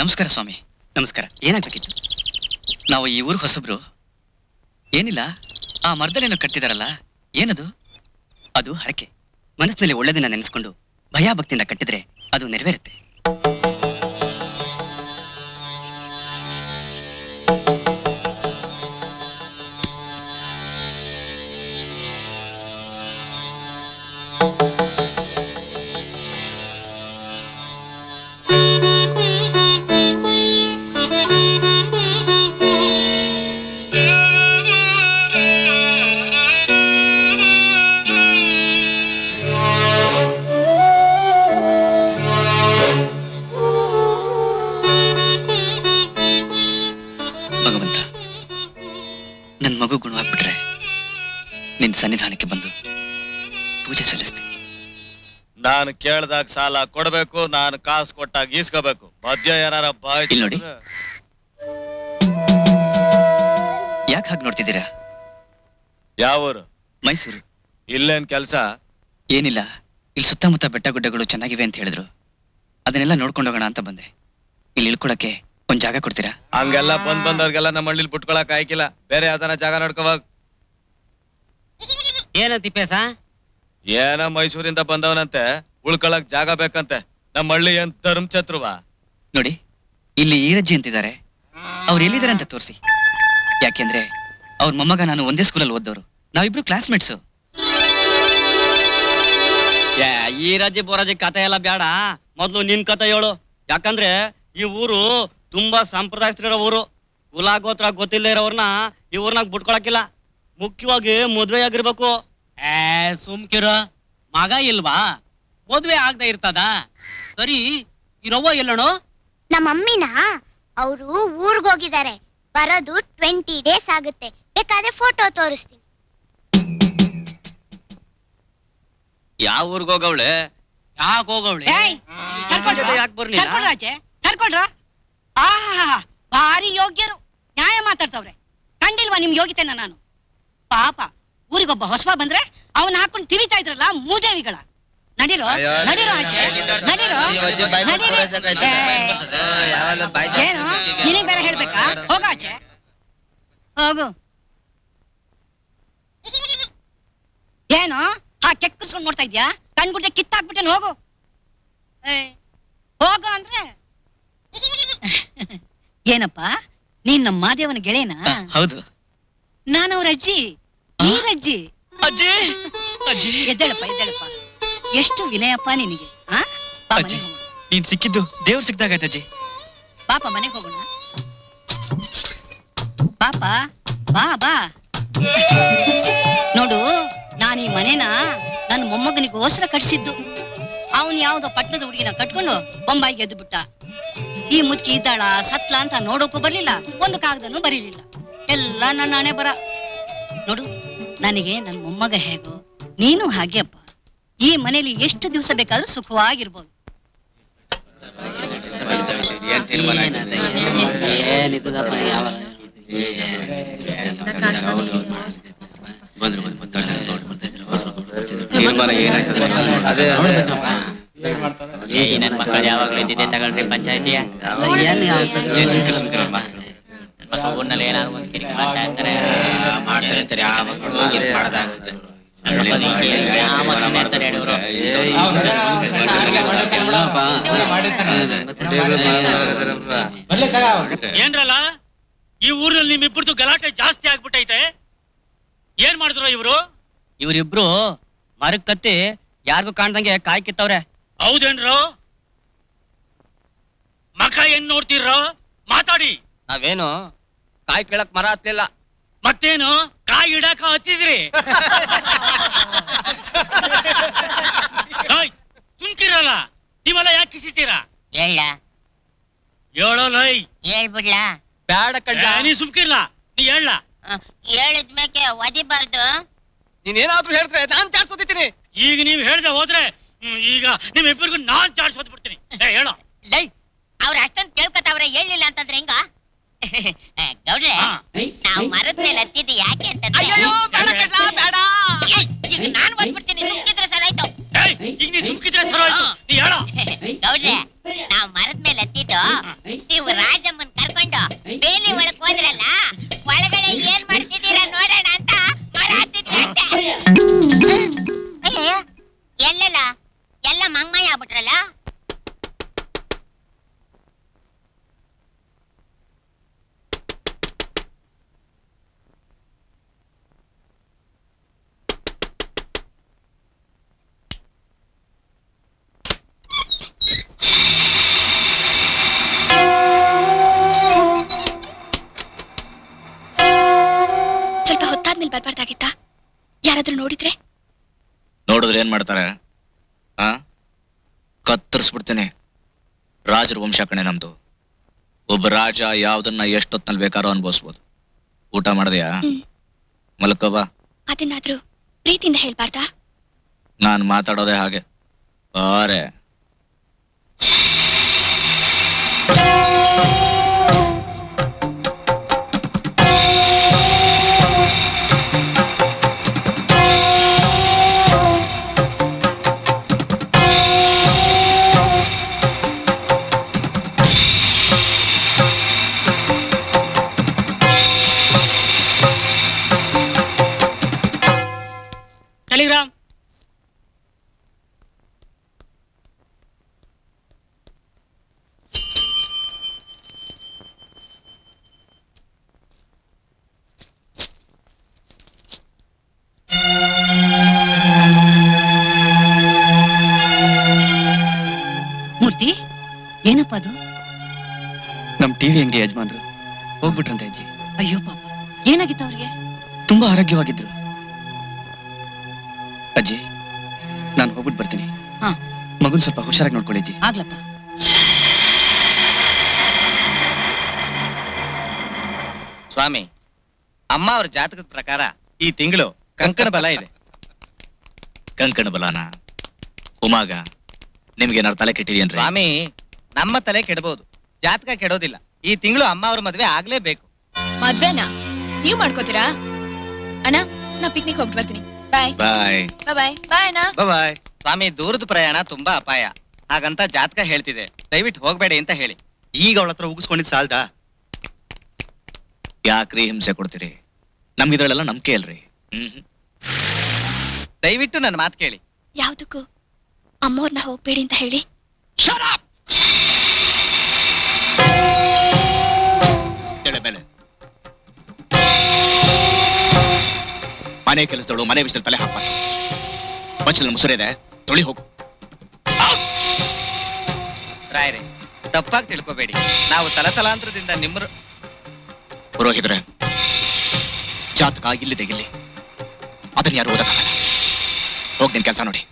ನಮಸ್ಕಾರ ಸ್ವಾಮಿ. ನಮಸ್ಕಾರ. ಏನಾಗಬೇಕಿತ್ತು? ನಾವು ಈ ಊರು ಹೊಸಬ್ರು. ಏನಿಲ್ಲ, ಆ ಮರದಲ್ಲೇನೋ ಕಟ್ಟಿದಾರಲ್ಲ, ಏನದು? ಅದು ಹರಕೆ. ಮನಸ್ಸಿನಲ್ಲಿ ಒಳ್ಳೆದನ್ನ ನೆನೆಸ್ಕೊಂಡು ಭಯ ಭಕ್ತಿಯಿಂದ ಕಟ್ಟಿದ್ರೆ ಅದು ನೆರವೇರುತ್ತೆ. ಸನ್ನಿಧಾನಕ್ಕೆ ಬಂದು ಪೂಜೆ ಸಲ್ಲಿಸ್ತೀನಿ. ನಾನು ಕೇಳಿದಾಗ ಸಾಲ ಕೊಡಬೇಕು, ನಾನು ಕಾಸು ಕೊಟ್ಟಾಗ ಈಸ್ಕೋಬೇಕು. ಮಧ್ಯ ಏನಾರ ಬಾಯಿ ನೋಡಿ. ಯಾಕೆ ಹಾಗೆ ನೋಡ್ತಿದ್ದೀರಾ? ಯಾವೂರು? ಮೈಸೂರು. ಇಲ್ಲೇನ್ ಕೆಲಸ? ಏನಿಲ್ಲ, ಇಲ್ಲಿ ಸುತ್ತಮುತ್ತ ಬೆಟ್ಟ ಗುಡ್ಡಗಳು ಚೆನ್ನಾಗಿವೆ ಅಂತ ಹೇಳಿದ್ರು, ಅದನ್ನೆಲ್ಲ ನೋಡ್ಕೊಂಡು ಹೋಗೋಣ ಅಂತ ಬಂದೆ. ಇಲ್ಲಿ ಇಳ್ಕೊಳಕ್ಕೆ ಒಂದ್ ಜಾಗ ಕೊಡ್ತೀರಾ? ಹಂಗೆಲ್ಲ ಬಂದ್ ಬಂದವ್ರಿಗೆಲ್ಲ ನಮ್ಮ ಹಳ್ಳಿಲಿ ಬಿಟ್ಕೊಳಕ್ ಆಯ್ಕಿಲ್ಲ, ಬೇರೆ ಯಾವ್ದಾನ ಜಾಗ ನೋಡ್ಕೋವಾಗ. ಏನ ತಿಪ್ಪೇಸ? ಏನ ಮೈಸೂರಿಂದ ಬಂದವನಂತೆ ಉಳ್ಕೊಳಕ್ ಜಾಗ ಬೇಕಂತೆ. ನಮ್ಮ ಹಳ್ಳಿ ಏನ್ ಧರ್ಮಛತ್ರವಾ? ನೋಡಿ, ಇಲ್ಲಿ ಈರಜ್ಜಿ ಅಂತಿದ್ದಾರೆ, ಅವ್ರು ಎಲ್ಲಿದ್ದಾರೆ ಅಂತ ತೋರಿಸಿ. ಯಾಕೆಂದ್ರೆ ಅವ್ರ ಮೊಮ್ಮಗ ನಾನು ಒಂದೇ ಸ್ಕೂಲಲ್ಲಿ ಓದ್ದವ್ರು, ನಾವಿಬ್ರು ಕ್ಲಾಸ್ಮೇಟ್ಸು. ಈರಜ್ಜಿ ಬೋರಜ್ಜಿ ಕತೆ ಎಲ್ಲ ಬೇಡ, ಮೊದ್ಲು ನಿನ್ ಕತೆ ಹೇಳು. ಯಾಕಂದ್ರೆ ಈ ಊರು ತುಂಬಾ ಸಂಪ್ರದಾಯಸ್ಥರಿರೋ ಊರು. ಕುಲ ಗೋತ್ರ ಗೊತ್ತಿಲ್ಲ ಇರೋರ್ನ ಈ ಊರ್ನಾಗ ಬಿಟ್ಕೊಳಕಿಲ್ಲ. ಮುಖ್ಯವಾಗಿ ಮದ್ವೆ ಆಗಿರ್ಬೇಕು. ಏ ಸುಮ್ಕಿರ, ಮಗ ಇಲ್ವಾ, ಮದ್ವೆ ಆಗದೆ ಇರ್ತದ? ಸರಿ, ಇರೋವ ಎಲ್ಲೋ ನಮ್ಮಮ್ಮಿನ ಅವರು ಊರ್ಗೋಗಿದ್ದಾರೆ, ಬರೋದು ಟ್ವೆಂಟಿ ಡೇಸ್ ಆಗುತ್ತೆ. ಬೇಕಾದ್ರೆ ಫೋಟೋ ತೋರಿಸ್ತೀನಿ. ಯಾವ ಊರ್ಗೋಗವಳೆ? ಯಾಕೆ ಹೋಗವಳೆ? ಭಾರಿ ಯೋಗ್ಯರು, ನ್ಯಾಯ ಮಾತಾಡ್ತವ್ರೆ. ಕಂಡಿಲ್ವಾ ನಿಮ್ ಯೋಗ್ಯತೆನ? ನಾನು ಪಾಪ, ಊರಿಗೊಬ್ಬ ಹೊಸಬ ಬಂದ್ರೆ ಅವನ ಹಾಕೊಂಡು ತಿವಿತಾ ಇದ್ರಲ್ಲ ಮೂದೇವಿಗಳ. ನಡೀರೋ ನಡೀರೋ ಆಚೆ ನಡೀರೋ. ಏನು ನಿನಗ್ ಬೇರೆ ಹೇಳ್ಬೇಕಾ? ಹೋಗ ಆಚೆ ಹೋಗು. ಏನು ಆ ಕೆಕ್ಕರ್ಸ್ಕೊಂಡ್ ನೋಡ್ತಾ ಇದ್ಯಾ? ಕಣ್ಬಿಟ್ಟೆ ಕಿತ್ತಾಕ್ಬಿಟ್ಟೇನು? ಹೋಗು ಹೋಗು ಅಂದ್ರೆ ಏನಪ್ಪಾ, ನೀನ್ ನಮ್ಮ ಮಾದೇವನ ಗೆಳೆಯನ? ಹೌದು, ನಾನು ಅವ್ರ ಅಜ್ಜಿ. ನೀರಜ್ಜಿ? ಎದ್ದೇಳಪ್ಪ ಎದ್ದೇಳಪ್ಪ, ಎಷ್ಟು ವಿನಯಪ್ಪ ನಿನಗೆ. ನೀನ್ ಸಿಕ್ಕಿದ್ದು ದೇವ್ರು ಸಿಕ್ಕಿದಾಗೈತೆ ಅಜ್ಜಿ. ಪಾಪ, ಮನೆಗೆ ಹೋಗೋಣ. ಪಾಪ ಬಾ ಬಾ. ನೋಡು, ನಾನು ಈ ಮನೇನ ನನ್ನ ಮೊಮ್ಮಗನಿಗೋಸ್ಕರ ಕಟ್ಸಿದ್ದು. ಅವನ್ ಯಾವ್ದೋ ಪಟ್ಟಣದ ಹುಡುಗಿನ ಕಟ್ಕೊಂಡು ಬೊಂಬಾಯಿಗೆ ಎದ್ದು ಬಿಟ್ಟ. ಈ ಮುದುಕಿ ಇದ್ದಾಳ ಸತ್ಲಾ ಅಂತ ನೋಡೋಕು ಬರ್ಲಿಲ್ಲ, ಒಂದು ಕಾಗದನು ಬರೀಲಿಲ್ಲ. ಎಲ್ಲ ನನ್ನ ಹಣೆ ಬರ. ನೋಡು, ನನಗೆ ನನ್ನ ಮೊಮ್ಮಗ ಹೇಗೋ ನೀನು ಹಾಗೆ ಅಪ್ಪ. ಈ ಮನೇಲಿ ಎಷ್ಟು ದಿವಸ ಬೇಕಾದ್ರೂ ಸುಖವಾಗಿರ್ಬೋದು. ಪಂಚಾಯತಿಯ ಊರ್ನಲ್ಲಿ ಏನಾದ್ರು ಒಂದು ಕಿರಿಕೆ ಮಾಡ್ತಾ ಇರ್ತಾರೆ, ಮಾಡ್ತಾ ಇರ್ತಾರೆ. ಆ ಮಕ್ಕಳು ಮಾಡೋದಾಗುತ್ತೆ. ಏನ್ರಲ್ಲ, ಈ ಊರಲ್ಲಿ ನಿಮ್ ಇಬ್ಬರದು ಗಲಾಟೆ ಜಾಸ್ತಿ ಆಗ್ಬಿಟ್ಟೈತೆ. ಏನ್ ಮಾಡ್ದ ಮಾಡಿದ್ರು ಇವರು ಇವರಿಬ್ರು ಮರಕತ್ತಿ ಯಾರಿಗೂ ಕಾಣದಂಗೆ ಕಾಯಿ ಕಿತ್ತವ್ರೆ ಹೌದೇನ್ರೋ ಮಕ ಏನ್ ನೋಡ್ತೀರೋ ಮಾತಾಡಿ ನಾವೇನು ಕಾಯಿ ಕೇಳಕ್ ಮರ ಹತ್ತಲಿಲ್ಲ ಮತ್ತೇನು ಕಾಯಿ ಇಡಕ ಹತ್ತಿದ್ರಿ ಸುಮ್ಕಿರಲ್ಲ ನೀವೆಲ್ಲ ಯಾಕೆ ಕಿಸಿತೀರಾ ಹೇಳೋಲೈ ಹೇಳ್ಬಿಡ್ಲಾ ಬೇಡ ಕಡ್ಡ ನೀ ಸುಮ್ಕಿರ್ಲಾ ನೀ ಹೇಳ ಹೇಳಿದ್ಮೇಕೆ ಒದಿಬಾರ್ದು ನೀನೇನಾದ್ರೂ ಹೇಳ್ತಾರೆ ನಾನ್ ಚಾರ್ಜ್ ಓದಿತೀನಿ ಈಗ ನೀವ್ ಹೇಳ್ದೆ ಹೋದ್ರೆ ಈಗ ನಿಮ್ ಇಬ್ಬರಿಗೂ ನಾನ್ ಚಾರ್ಜ್ ಓದ್ಬಿಡ್ತೀನಿ ಹೇಳೋ ಲೈ ಅವ್ರ ಅಷ್ಟೊಂದು ಕೇಳ್ಕೊತಾವ್ರ ಹೇಳಿಲ್ಲ ಅಂತಂದ್ರೆ ಹೆಂಗ ಗೌಡ್ರೆ ನಾವ್ ಮರದ ಮೇಲೆ ಹತ್ತಿದ್ದು ಯಾಕೆ ಅಂತ ಈಗ ನಾನ್ ಓದ್ಬಿಡ್ತೀನಿ ಸುಮ್ಕಿದ್ರೆ ಸರ್ ಆಯ್ತು ಈಗ ನೀ ಸುಮ್ಕಿದ್ರೆ ಸರ್ ಆಯ್ತು ನೀ ಹೇಳೋ ಗೌಡ್ರೆ ನಾವ್ ಮರದ ಮೇಲೆ ಹತ್ತಿದ್ದು ನೀವು ರಾಜಮ್ಮನ್ ಕರ್ಕೊಂಡು ಬೇಲಿ ಒಳಗ್ ಹೋದ್ರಲ್ಲ ಒಳಗಡೆ ಏನ್ ಮಾಡ್ತಿದ್ದೀರಾ ನೋಡೋಣ ಅಂತ ಮರ ಹತ್ತಿದ್ವಿ ಅಷ್ಟೇ ಎಲ್ಲಲ್ಲ ಎಲ್ಲ ಮಂಗ್ಮಯ ಆಗ್ಬಿಟ್ರಲ್ಲ ಬರ್ಬಾರ್ದಾಗಿತ್ತಾ ಯಾರಾದ್ರೂ ನೋಡಿದ್ರೆ ನೋಡಿದ್ರೆ ಏನ್ ಮಾಡ್ತಾರೆ ಆ ಕತ್ತರಿಸ್ಬಿಡ್ತೇನೆ ರಾಜರ ವಂಶ ಕಣೆ ನಮ್ದು ಒಬ್ಬ ರಾಜ ಯಾವ್ದನ್ನ ಎಷ್ಟೊತ್ತಲ್ಲಿ ಬೇಕಾರೋ ಅನ್ಭವಿಸ್ಬೋದು ಊಟ ಮಾಡಿದ್ಯಾ ಮಲ್ಕೋಬಾ ಅದನ್ನಾದ್ರೂ ಪ್ರೀತಿಯಿಂದ ಹೇಳ್ಬಾರ್ದಾ ನಾನ್ ಮಾತಾಡೋದೆ ಹಾಗೆ ಆರೆ ಏನಪ್ಪ ಅದು ನಮ್ ಟಿವಿ ಅಂಗಡಿ ಯಜಮಾನ್ರು ಹೋಗ್ಬಿಟ್ರಂತೆ ಅಜ್ಜಿ ಅಯ್ಯೋ ಪಾಪ ಏನಾಗಿತ್ತು ಅವ್ರಿಗೆ ತುಂಬಾ ಆರೋಗ್ಯವಾಗಿದ್ರು ಅಜ್ಜಿ ನಾನು ಹೋಗ್ಬಿಟ್ಟು ಬರ್ತೀನಿ ಮಗುನ್ ಸ್ವಲ್ಪ ಹುಷಾರಾಗಿ ನೋಡ್ಕೊಳ್ಳಿ ಅಜ್ಜಿ ಆಗ್ಲಪ್ಪ ಸ್ವಾಮಿ ಅಮ್ಮ ಅವ್ರ ಜಾತಕದ ಪ್ರಕಾರ ಈ ತಿಂಗಳು ಕಂಕಣ ಬಲ ಇದೆ ಕಂಕಣ ಬಲನ ಉಮಾಗ ನಿಮ್ಗೆ ಏನಾರು ತಲೆ ಕೆಟ್ಟಿದೆಯೇನ್ರಿ ಸ್ವಾಮಿ ನಮ್ಮ ತಲೆ ಕೆಡಬಹುದು ಜಾತಕ ಕೆಡೋದಿಲ್ಲ ಈ ತಿಂಗಳು ಅಮ್ಮ ಅವ್ರ ಮದ್ವೆ ಆಗ್ಲೇಬೇಕು ಮದ್ವೆನಾ ನೀವ್ ಮಾಡ್ಕೋತೀರಾ ಅಣ್ಣ ನಾ ಪಿಕ್ನಿಕ್ ಹೋಗ್ಬಿಟ್ಟು ಬರ್ತೀನಿ ಬಾಯ್ ಬಾಯ್ ಬಾಯ್ ಬಾಯ್ ಅಣ್ಣ ಬಾಯ್ ಸ್ವಾಮಿ ದೂರದ ಪ್ರಯಾಣ ತುಂಬಾ ಅಪಾಯ ಹಾಗಂತ ಜಾತಕ ಹೇಳ್ತಿದೆ ದಯವಿಟ್ಟು ಹೋಗ್ಬೇಡಿ ಅಂತ ಹೇಳಿ ಈಗ ಅವಳ ಹತ್ರ ಉಗಿಸ್ಕೊಂಡಿದ್ ಸಾಲ್ದಾ ಯಾಕ್ರಿ ಹಿಂಸೆ ಕೊಡ್ತೀರಿ ನಮ್ಗಿದ್ರಳೆಲ್ಲ ನಂಬಿಕೆ ಅಲ್ರಿ ಹ್ಮ್ ದಯವಿಟ್ಟು ನನ್ನ ಮಾತು ಕೇಳಿ ಯಾವ್ದಕ್ಕೂ ಅಮ್ಮವ್ರನ್ನ ಹೋಗ್ಬೇಡಿ ಅಂತ ಹೇಳಿ ಮೇಲೆ ಮನೆ ಕೆಲಸದವಳು ಮನೆ ಬಿಸಿಲು ತಲೆ ಹಾಕ ಬಚ್ಚಲ ಮುಸುರಿದೆ ತೊಳಿ ಹೋಗು ರಾಯರೇ ತಪ್ಪಾಗಿ ತಿಳ್ಕೋಬೇಡಿ ನಾವು ತಲತಲಾಂತರದಿಂದ ನಿಮ್ಮ ಪುರೋಹಿತರೆ ಜಾತಕ ಇಲ್ಲಿದೆ ಇಲ್ಲಿ ಅದನ್ನ ಯಾರು ಓದಕ್ಕಾಗಲ್ಲ ಹೋಗಿ ನಿನ್ ಕೆಲಸ ನೋಡಿ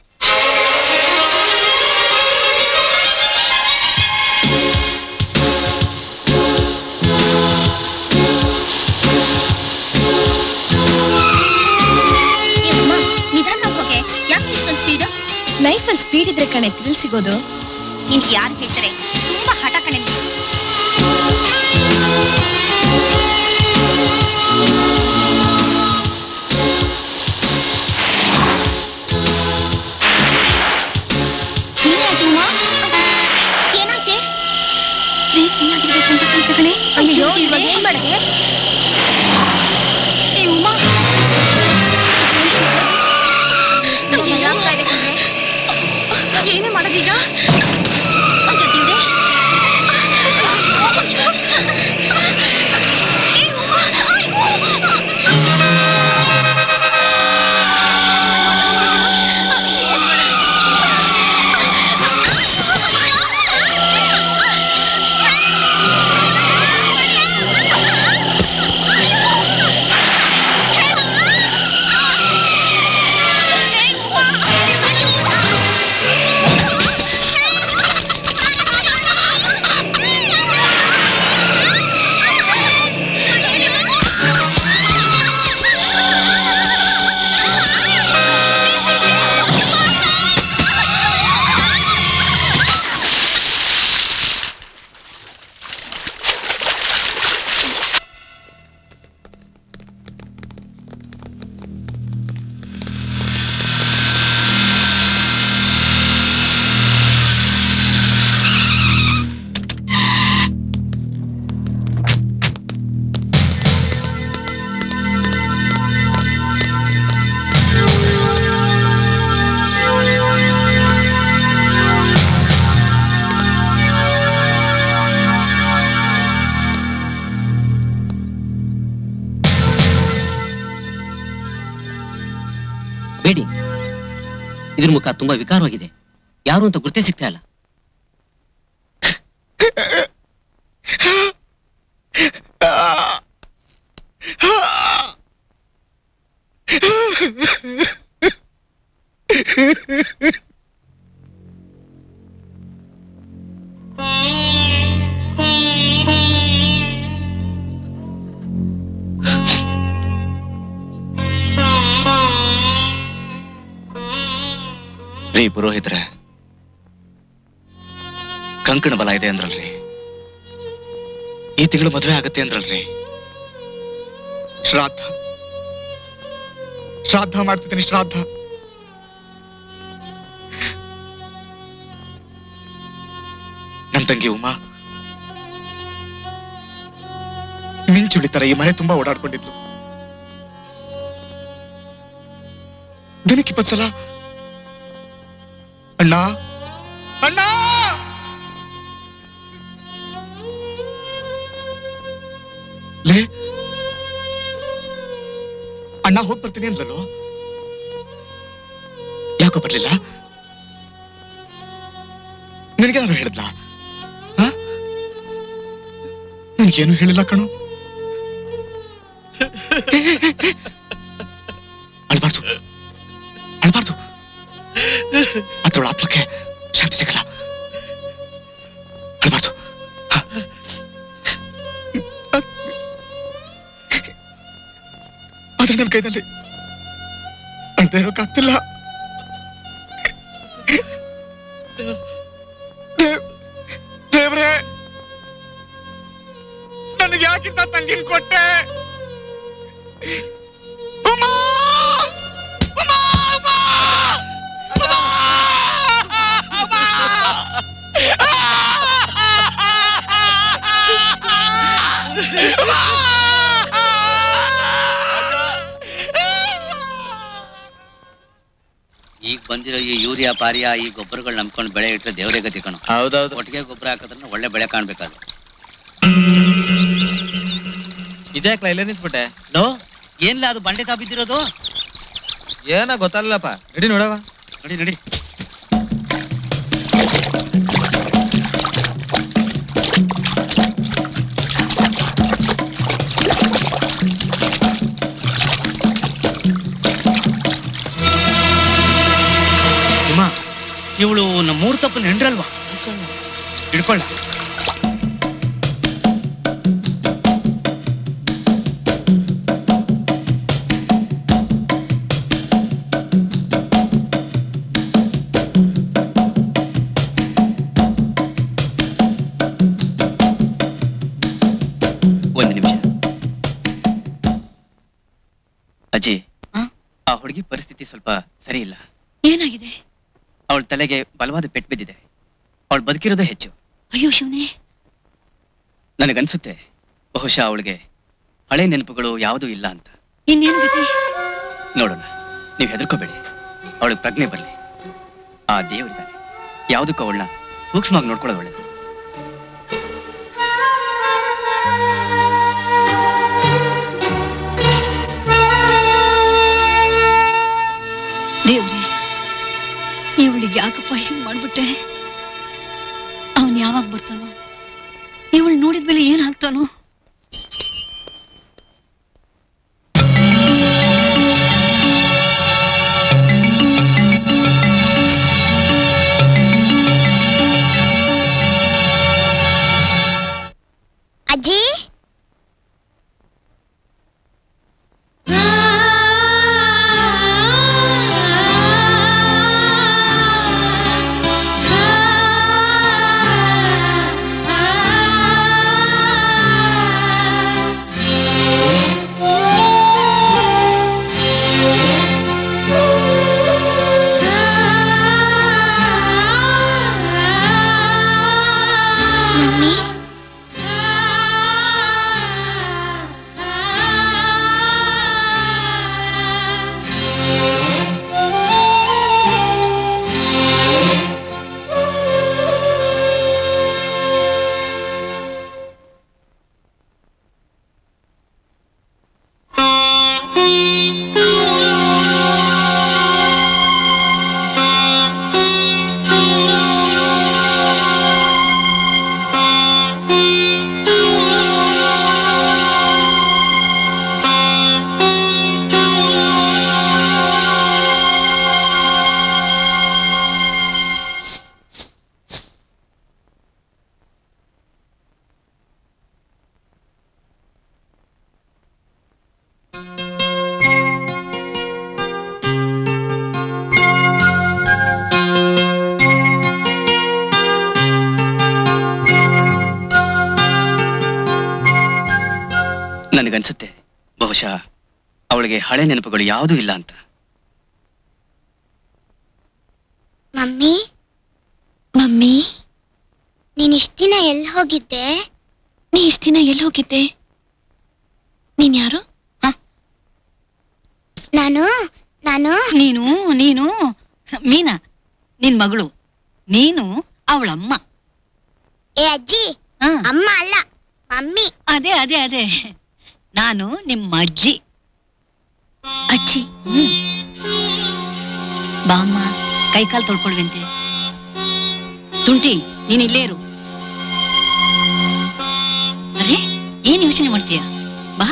ಲೈಫ್ ಅಲ್ಲಿ ಸ್ಪೀಡ್ ಇದ್ರೆ ಕಣೆ ತಿಳಿ ಸಿಗೋದು ನಿನ್ಗೆ ಯಾರು ಹೇಳ್ತಾರೆ ತುಂಬಾ ಹಠ ಕಣೆ ಏನಂತೆ ಕಣೆ ಅಯ್ಯೋ ಇವಾಗ ಏನ್ ಮಾಡಿದೆ ಏನೇ ಮಾಡೋದೀಗ ಬೇಡಿ. ಇದ್ರ ಮುಖ ತುಂಬಾ ವಿಕಾರವಾಗಿದೆ, ಯಾರು ಅಂತ ಗುರುತೇ ಸಿಗ್ತಾ ಇಲ್ಲ. ರೀ ಪುರೋಹಿತರ, ಕಂಕಣ ಬಲ ಇದೆ ಅಂದ್ರಲ್ರಿ, ಈ ತಿಂಗಳು ಮದುವೆ ಆಗತ್ತೆ ಅಂದ್ರಲ್ರಿ, ಶ್ರಾದ್ದ ಶ್ರಾದ್ದ ಮಾಡ್ತಿದ್ದೀನಿ. ಶ್ರಾದ್ದ ನಮ್ ತಂಗಿ ಉಮಾ ಮಿಂಚುಳಿತಾರೆ ಈ ಮನೆ ತುಂಬಾ ಓಡಾಡ್ಕೊಂಡಿದ್ಲು. ದಿನಕ್ಕೆ ಇಪ್ಪತ್ತು ಸಲ ಅಣ್ಣ ಅಣ್ಣ ಲೇ ಅಣ್ಣ ಹೋಗಿ ಬರ್ತೀನಿ ಅಂದ್ಲೋ, ಯಾಕೋ ಬರ್ಲಿಲ್ಲ? ನಿನಗೇನಾದ್ರು ಹೇಳಿದ್ಲ? ನನ್ಗೇನು ಹೇಳಿಲ್ಲ ಕಣೋ. ಅಳ್ಬಾರ್ದು ಅಳ್ಬಾರ್ದು, ಅದರೊಳ ಆತ್ಮಕ್ಕೆ ಶಾಂತಿ ಸಿಗಲ್ಲ. ಅಳ್ಬಾರ್ದು. ಆದ್ರೆ ನನ್ನ ಕೈದಲ್ಲಿ ಅಳ್ದೇ ಇರೋಕ್ಕಾಗ್ತಿಲ್ಲ. ದೇವ್ರೆ, ನನಗೆ ಯಾಕಿಂತ ತಂಗಿನ್ ಕೊಟ್ಟೆ? ಈಗ ಬಂದಿರೋ ಈ ಯೂರಿಯಾ ಪಾರಿಯಾ ಈ ಗೊಬ್ಬರಗಳು ನಂಬ್ಕೊಂಡು ಬೆಳೆ ಇಟ್ಟರೆ ದೇವರೇ ಗತಿ ಕಣೋ. ಹೌದೌದು, ಒಟ್ಟಿಗೆ ಗೊಬ್ಬರ ಹಾಕಿದ್ರೆ ಒಳ್ಳೆ ಬೆಳೆ ಕಾಣ್ಬೇಕಾದ್ರು. ಇದ್ಯಾಕ್ಲ ಇಲ್ಲೇ ನಿಂತ್ಬಿಟ್ಟೆ? ನೋ ಏನ್ಲ ಅದು ಬಂಡೆ ತಾ ಬಿದ್ದಿರೋದು ಏನ ಗೊತ್ತಲ್ಲಪ್ಪ. ನಡಿ ನೋಡವ, ನಡಿ ನಡಿ. ಇವಳು ನಮ್ಮ ಮೂರ್ ತಪ್ಪನ ಹೆಂಡ್ರಲ್ವಾ, ಹಿಡ್ಕೊಳ್ಳ. ಒಂದ್ ನಿಮಿಷ ಅಜ್ಜಿ, ಆ ಹುಡುಗಿ ಪರಿಸ್ಥಿತಿ ಸ್ವಲ್ಪ ಸರಿ ಇಲ್ಲ. ಏನಾಗಿದೆ? ಅವಳ ತಲೆಗೆ ಬಲವಾದ ಪೆಟ್ಟು ಬಿದ್ದಿದೆ, ಅವಳು ಬದುಕಿರೋದೇ ಹೆಚ್ಚು. ಅಯ್ಯೋ ಶಿವನೇ, ನನಗನ್ಸುತ್ತೆ ಬಹುಶಃ ಅವಳಿಗೆ ಹಳೆ ನೆನಪುಗಳು ಯಾವುದೂ ಇಲ್ಲ ಅಂತ. ಇನ್ನೇನು ಗತಿ? ನೋಡೋಣ, ನೀವು ಹೆದರ್ಕೋಬೇಡಿ, ಅವಳಿಗೆ ಪ್ರಜ್ಞೆ ಬರಲಿ. ಆ ದೇವರಿದ್ದಾನೆ, ಯಾವುದಕ್ಕೂ ಅವಳನ್ನ ಸೂಕ್ಷ್ಮವಾಗಿ ನೋಡ್ಕೊಳ್ಳೋದು ಒಳ್ಳೆಯದು. ದೇವ್ರಿ, ಇವಳಿಗೆ ಯಾಕಪ್ಪ ಹಿಂಗ್ ಮಾಡ್ಬಿಟ್ಟೆ? ಅವನ್ ಯಾವಾಗ ಬರ್ತಾನೋ, ಇವಳು ನೋಡಿದ್ಮೇಲೆ ಏನಾಗ್ತಾನೋ? ಅಜ್ಜಿ, ನನಗನ್ಸುತ್ತೆ ಬಹುಶಃ ಅವಳಿಗೆ ಹಳೆ ನೆನಪುಗಳು ಯಾವುದೂ ಇಲ್ಲ ಅಂತ. ಮಮ್ಮಿ ಮಮ್ಮಿ ನೀನ್ ಇಷ್ಟ ದಿನ ಎಲ್ಲಿ ಹೋಗಿದ್ದೆ? ನೀ ಇಷ್ಟ ದಿನ ಎಲ್ಲಿ ಹೋಗಿದ್ದೆ? ನೀನ್ ಯಾರು? ನಾನು ನಾನು ನೀನು ನೀನು ಮೀನಾ, ನಿನ್ ಮಗಳು. ನೀನು ಅವಳಮ್ಮ. ಏ ಅಜ್ಜಿ, ಅಮ್ಮ ಅಲ್ಲ ಮಮ್ಮಿ. ಅದೇ ಅದೇ ಅದೇ ನಾನು ನಿಮ್ಮ ಅಜ್ಜಿ. ಅಜ್ಜಿ ಬಾಮ್ಮ, ಕೈಕಾಲು ತೊಳ್ಕೊಳ್ವೆಂತೆ. ತುಂಟಿ, ನೀನ್ ಇಲ್ಲೇ ಇರು. ಅರೆ, ಏನ್ ಯೋಚನೆ ಮಾಡ್ತೀಯ? ಬಾ.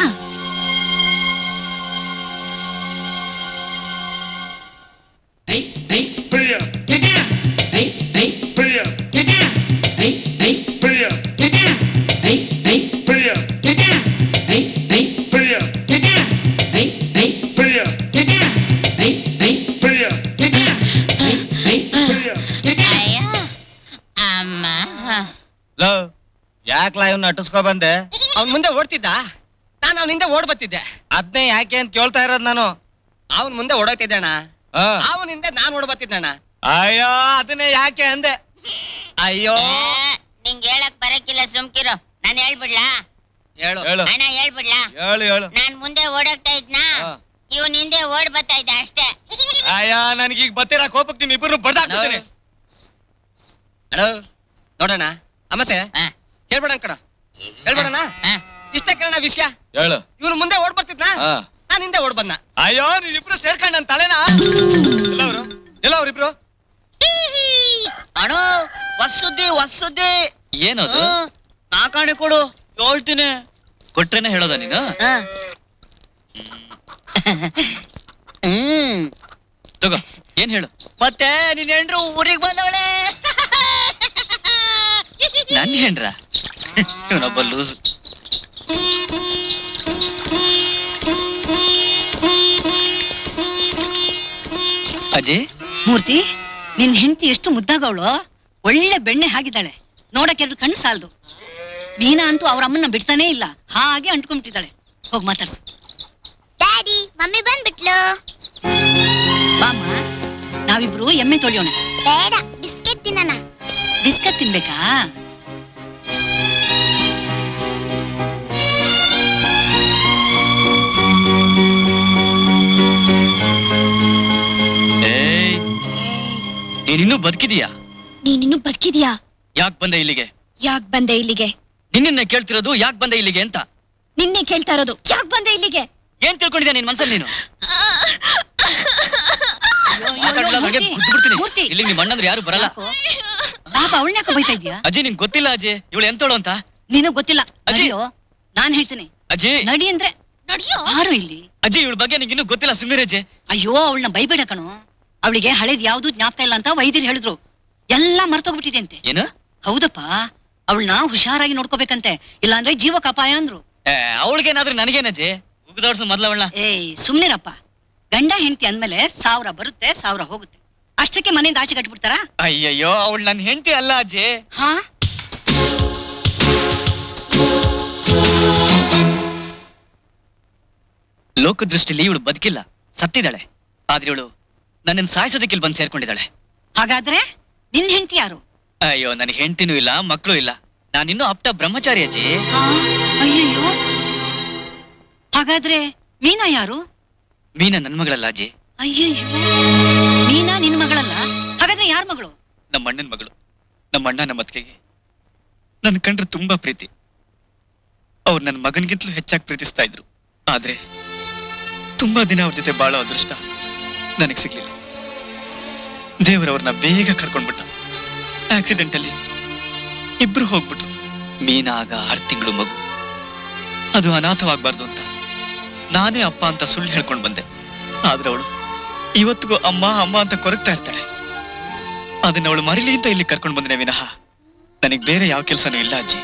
ಯಾಕಲ ಇವನ್ನ ಅಟ್ಟಿಸ್ಕೊ ಬಂದೆ? ಅವ್ನ ಮುಂದೆ ಓಡ್ತಿದ್ದ, ನಾನು ಅವನಿಂದ ಓಡ್ ಬತ್ತಿದ್ದೆ. ಅದ್ನೇ ಯಾಕೆ ಅಂತ ಕೇಳ್ತಾ ಇರೋದ್ ನಾನು. ಅವನ್ ಮುಂದೆ ಓಡೋತಿದ್ದಣ್ಣ, ಅವನಿಂದ ನಾನ್ ಓಡ್ ಬತ್ತಿದ್ದಣ್ಣ. ಅಯ್ಯೋ ಅದನ್ನೇ ಯಾಕೆ ಅಂದೆ. ಅಯ್ಯೋ ನಿಂಗೆ ಹೇಳಕ್ ಬರಕ್ಕಿಲ್ಲ, ಸುಮ್ಕಿರೋ. ನಾನು ಹೇಳ್ಬಿಡ್ಲಾ? ಹೇಳು ಅಣ್ಣ, ಹೇಳ್ಬಿಡ್ಲಾ? ಹೇಳು ಹೇಳು. ನಾನ್ ಮುಂದೆ ಓಡೋಗ್ತಾ ಇದ್ನ, ಇವನ್ ಹಿಂದೆ ಓಡ್ ಬರ್ತಾ ಇದ್ದ ಅಷ್ಟೇ. ಅಯ್ಯ ನನ್ಗೀಗ ಬತ್ತಿರೋ ಕೋಪಕ್ ನಿಮ್ ಇಬ್ಬರು ಬಡ್ದಾಕ್ತೀನಿ. ಅಡೋ ನೋಡೋಣ ಅಮಸೆ, ಹೇಳ್ಬೇಡ ಕಣ, ಹೇಳ್ಬೇಡಣ. ಇಷ್ಟೇ ಕಣ ವಿಷಯ. ಹೇಳು. ಇವನು ಮುಂದೆ ಓಡ್ ಬರ್ತಿದ್ನಾ, ನಾನ್ ಹಿಂದೆ ಓಡ್ ಬಂದ. ಅಯ್ಯೋ ನೀನ್ ಇಬ್ರು ಸೇರ್ಕೊಂಡ್ ನನ್ ತಲೆನಾ? ಎಲ್ಲವ್ರು ಎಲ್ಲವ್ರು ಇಬ್ರು ಅಣ್ಣ. ಹೊಸುದ್ದಿ ಹೊಸುದ್ದಿ ಏನದು? ನಾ ಕಾಣೆ ಕೊಡು, ಹೇಳ್ತೀನಿ. ಕೊಟ್ರೇನೆ ಹೇಳೋದ ನೀನು? ಹ್ಮ್ ತಗೋ. ಏನ್ ಹೇಳು? ಮತ್ತೆ ನೀನ್ ಹೆಂಡ್ರು ಊರಿಗೆ ಬಂದವಳೆ. ನನ್ ಹೆಂಡ್ರ ಇವನೊಬ್ಬ ಲೂಸ್. ಅಜಯ್ ಮೂರ್ತಿ, ನಿನ್ ಹೆಂಡತಿ ಎಷ್ಟು ಮುದ್ದಾಗವಳು. ಒಳ್ಳೆ ಬೆಣ್ಣೆ ಹಾಗಿದ್ದಾಳೆ, ನೋಡಕ್ಕೆ ಎರಡು ಕಣ್ಣು ಸಾಲದು. ಮೀನಾ ಅಂತೂ ಅವ್ರ ಅಮ್ಮನ್ನ ಬಿಡ್ತಾನೆ ಇಲ್ಲ, ಹಾಗೆ ಅಂಟ್ಕೊಂಡ್ಬಿಟ್ಟಿದ್ದಾಳೆ. ಹೋಗಿ ಮಾತಾಡ್ಸು. Daddy mummy ಬಂದ್ಬಿಟ್ಲು. ಬಾಮ್ಮ ನಾವಿಬ್ರು ಎಮ್ಮೆ ತೊಳೆಯೋಣ. ಬೇಡ, ಬಿಸ್ಕೆಟ್ ತಿನ್ನೋಣ. ಬಿಸ್ಕೆಟ್ ತಿನ್ಬೇಕಾ? ನೀನಿನ್ನೂ ಬದುಕಿದೀಯಾ? ನೀನಿನ್ನೂ ಬದುಕಿದೀಯಾ? ಯಾಕೆ ಬಂದೆ ಇಲ್ಲಿಗೆ? ಯಾಕೆ ಬಂದೆ ಇಲ್ಲಿಗೆ? ನಿನ್ನೆ ಕೇಳ್ತಿರೋದು ಯಾಕೆ ಬಂದೆ ಇಲ್ಲಿಗೆ ಅಂತ. ನಿನ್ನೆ ಕೇಳ್ತಾ ಇರೋದು ಯಾಕೆ ಬಂದೆ ಇಲ್ಲಿಗೆ? ಏನ್ ತಿಳ್ಕೊಂಡಿದ್ಯಾ ನಿನ್ ಮನ್ಸಲ್ಲಿ ನೀನು? ಇಲ್ಲಿ ನಿಮ್ಮ ಅಣ್ಣಂದ್ರೆ ಯಾರು ಬರಲ್ಲ. ಪಾಪ ಅವಳನ್ಯಾಕ ಬೈತಾ ಇದೀಯಾ? ಅಜ್ಜಿ ನಿನ್ ಗೊತ್ತಿಲ್ಲ ಅಜ್ಜಿ, ಇವಳು ಎಂತೋಳು ಅಂತ ನಿನಗ್ ಗೊತ್ತಿಲ್ಲ. ಅಜ್ಜಿಯೋ ನಾನ್ ಹೇಳ್ತೀನಿ ಅಜ್ಜಿ, ನಡಿ ಅಂದ್ರೆ ನಡಿಯೋ. ಯಾರು ಇಲ್ಲಿ ಅಜ್ಜಿ? ಇವಳ ಬಗ್ಗೆ ನಿಂಗೆ ಇನ್ನೂ ಗೊತ್ತಿಲ್ಲ, ಸುಮ್ಮನೆ ಅಜ್ಜಿ. ಅಯ್ಯೋ ಅವಳನ್ನ ಬೈಬೇಡ ಕಣೋ. ಅವಳಿಗೆ ಹಳೇದ್ ಯಾವ್ದು ಜ್ಞಾಪಕ ಇಲ್ಲ ಅಂತ ವೈದ್ಯರು ಹೇಳಿದ್ರು, ಎಲ್ಲಾ ಮರ್ತೋಗ್ಬಿಟ್ಟಿದೆ ಅಂತೆ. ಏನು? ಹೌದಪ್ಪ, ಅವಳನ್ನ ಹುಷಾರಾಗಿ ನೋಡ್ಕೋಬೇಕಂತೆ, ಇಲ್ಲಾಂದ್ರೆ ಜೀವಕ ಅಪಾಯ ಅಂದ್ರು. ಅವಳಿಗೇನಾದ್ರೆ ನನಗೇನಜ್ಜಿ? ಉಗ್ದೋಡ್ಸು ಮೊದ್ಲವಳ. ಏಯ್ ಸುಮ್ನೆರಪ್ಪ, ಗಂಡ ಹೆಂಡತಿ ಅಂದ್ಮೇಲೆ ಸಾವಿರ ಬರುತ್ತೆ ಸಾವಿರ ಹೋಗುತ್ತೆ, ಅಷ್ಟಕ್ಕೆ ಮನೆಯಿಂದ ಆಚೆ ಕಟ್ಬಿಡ್ತಾರ? ಅಯ್ಯಯ್ಯೋ ಅವಳು ನನ್ನ ಹೆಂಡತಿ ಅಲ್ಲ ಅಜ್ಜಿ. ಹಾ ಲೋಕದೃಷ್ಟಿಲಿ ಇವಳು ಬದುಕಿಲ್ಲ, ಸತ್ತಿದ್ದಾಳೆ. ಆದ್ರೆ ಇವಳು ನನ್ನನ್ನು ಸಾಯಿಸೋದಕ್ಕೆ ಇಲ್ಲಿ ಬಂದು ಸೇರ್ಕೊಂಡಿದ್ದಾಳೆ. ಹಾಗಾದ್ರೆ ನಿನ್ ಹೆಂಡತಿ ಯಾರು? ಅಯ್ಯೋ ನನ್ ಹೆಂಡತಿನೂ ಇಲ್ಲ, ಮಕ್ಕಳು ಇಲ್ಲ, ನಾನಿನ್ನೂ ಅಪ್ಟ ಬ್ರಹ್ಮಚಾರಿ ಅಜ್ಜಿ. ಅಯ್ಯಯ್ಯೋ, ಹಾಗಾದ್ರೆ ಮೀನಾ ಯಾರು? ಮೀನಾ ನನ್ ಮಗಳಲ್ಲ ಅಜ್ಜಿ. ಅಯ್ಯಯ್ಯೋ, ಮೀನಾ ನಿನ್ ಮಗಳಲ್ಲ, ಹಾಗಾದ್ರೆ ಯಾರ ಮಗಳು? ನಮ್ಮ ಅಣ್ಣನ ಮಗಳು. ನಮ್ಮ ಅಣ್ಣ ನಮ್ಮ ಅತ್ತಿಗೆಗೆ ನನ್ ಕಂಡ್ರೆ ತುಂಬಾ ಪ್ರೀತಿ. ಅವ್ರು ನನ್ನ ಮಗನಿಗಿಂತಲೂ ಹೆಚ್ಚಾಗಿ ಪ್ರೀತಿಸ್ತಾ ಇದ್ರು. ಆದ್ರೆ ತುಂಬಾ ದಿನ ಅವ್ರ ಜೊತೆ ಬಾಳೋ ಅದೃಷ್ಟ ನನಗೆ ಸಿಗ್ಲಿಲ್ಲ. ದೇವರವ್ರನ್ನ ಬೇಗ ಕರ್ಕೊಂಡ್ಬಿಟ್ಟ. ಆಕ್ಸಿಡೆಂಟ್ ಅಲ್ಲಿ ಇಬ್ರು ಹೋಗ್ಬಿಟ್ರು. ಮೀನಾ ಆಗ ಆರು ತಿಂಗಳು ಮಗು, ಅದು ಅನಾಥವಾಗಬಾರ್ದು ಅಂತ ನಾನೇ ಅಪ್ಪ ಅಂತ ಸುಳ್ಳು ಹೇಳ್ಕೊಂಡು ಬಂದೆ. ಆದ್ರೆ ಅವಳು ಇವತ್ತಿಗೂ ಅಮ್ಮ ಅಮ್ಮ ಅಂತ ಕೊರಗ್ತಾ ಇರ್ತಾಳೆ. ಅದನ್ನ ಅವಳು ಮರಿಲಿ ಅಂತ ಇಲ್ಲಿ ಕರ್ಕೊಂಡು ಬಂದಿನ ವಿನಃ ನನಗೆ ಬೇರೆ ಯಾವ ಕೆಲಸನೂ ಇಲ್ಲ ಅಜ್ಜಿ.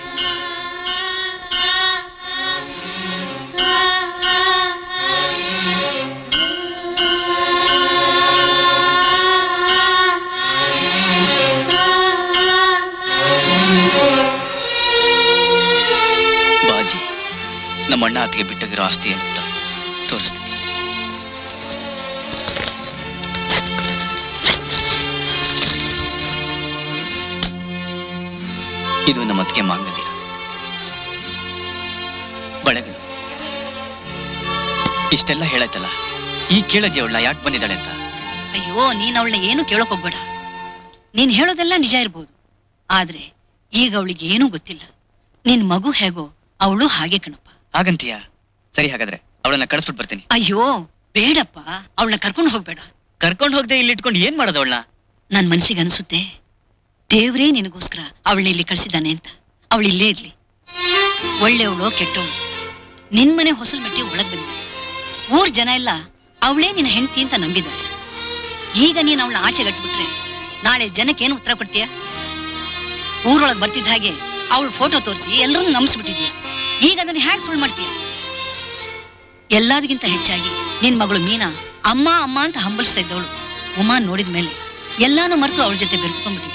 ನಮ್ಮ ಅಣ್ಣ ಆತಿಗೆ ಬಿಟ್ಟಾಗಿರೋ ಆಸ್ತಿ ಅಂತ ತೋರಿಸ್ತೀನಿ. ಇದು ನಮ್ಮ ಅತ್ತಿಗೆ ಮಾಂಗಲ್ಯ ಬಳೆಗಳು. ಇಷ್ಟೆಲ್ಲ ಹೇಳತ್ತಲ್ಲ, ಈ ಕೇಳದಿ ಅವಳ ಯಾಕೆ ಬಂದಿದ್ದಾಳೆ ಅಂತ. ಅಯ್ಯೋ, ನೀನ್ ಅವಳನ್ನ ಏನು ಕೇಳಕ್ ಹೋಗ್ಬೇಡ. ನೀನ್ ಹೇಳೋದೆಲ್ಲ ನಿಜ ಇರ್ಬೋದು, ಆದ್ರೆ ಈಗ ಅವಳಿಗೆ ಏನೂ ಗೊತ್ತಿಲ್ಲ. ನಿನ್ ಮಗು ಹೇಗೋ ಅವಳು ಹಾಗೆ ಕಣಪ್ಪ. ಹಾಗಂತೀಯ? ಸರಿ, ಹಾಗಾದ್ರೆ ಅವಳನ್ನ ಕಳಿಸ್ಬಿಟ್ಟು ಬರ್ತೀನಿ. ಅಯ್ಯೋ ಬೇಡಪ್ಪ, ಅವಳನ್ನ ಕರ್ಕೊಂಡು ಹೋಗ್ಬೇಡ. ಕರ್ಕೊಂಡು ಹೋಗದೆ ಇಲ್ಲಿ ಇಟ್ಕೊಂಡು ಏನ್ ಮಾಡೋದು ಅವಳನ್ನ? ನನ್ ಮನ್ಸಿಗೆ ಅನ್ಸುತ್ತೆ ದೇವ್ರೇ ನಿನಗೋಸ್ಕರ ಅವಳನ್ನ ಇಲ್ಲಿ ಕಳಿಸಿದ್ದಾನೆ ಅಂತ. ಅವಳು ಇಲ್ಲೇ ಇರ್ಲಿ, ಒಳ್ಳೆಯವಳು ಕೆಟ್ಟವಳು. ನಿನ್ ಮನೆ ಹೊಸಲ್ ಮಟ್ಟಿ ಒಳಗ್ ಬಂದ ಊರ್ ಜನ ಎಲ್ಲ ಅವಳೇ ನಿನ್ನ ಹೆಂಡತಿ ಅಂತ ನಂಬಿದ್ದಾರೆ. ಈಗ ನೀನ್ ಅವಳನ್ನ ಆಚೆಗಟ್ಬಿಟ್ರೆ ನಾಳೆ ಜನಕ್ಕೆ ಏನು ಉತ್ತರ ಕೊಡ್ತೀಯ? ಊರೊಳಗೆ ಬರ್ತಿದ್ದ ಹಾಗೆ ಅವಳು ಫೋಟೋ ತೋರಿಸಿ ಎಲ್ಲರನ್ನು ನಂಬಿಸ್ಬಿಟ್ಟಿದ್ಯಾ. ಈಗ ಅದನ್ನ ಹೇಗೆ ಸುಳ್ಳು ಮಾಡ್ತೀಯ? ಎಲ್ಲದಕ್ಕಿಂತ ಹೆಚ್ಚಾಗಿ ನಿನ್ ಮಗಳು ಮೀನಾ ಅಮ್ಮ ಅಮ್ಮ ಅಂತ ಹಂಬಲಿಸ್ತಾ ಇದ್ದವಳು ಉಮಾ ನೋಡಿದ ಮೇಲೆ ಎಲ್ಲಾನು ಮರೆತು ಅವಳ ಜೊತೆ ಬೆರೆತ್ಕೊಂಡ್ಬಿಟ್ಟಿದ್ದೆ.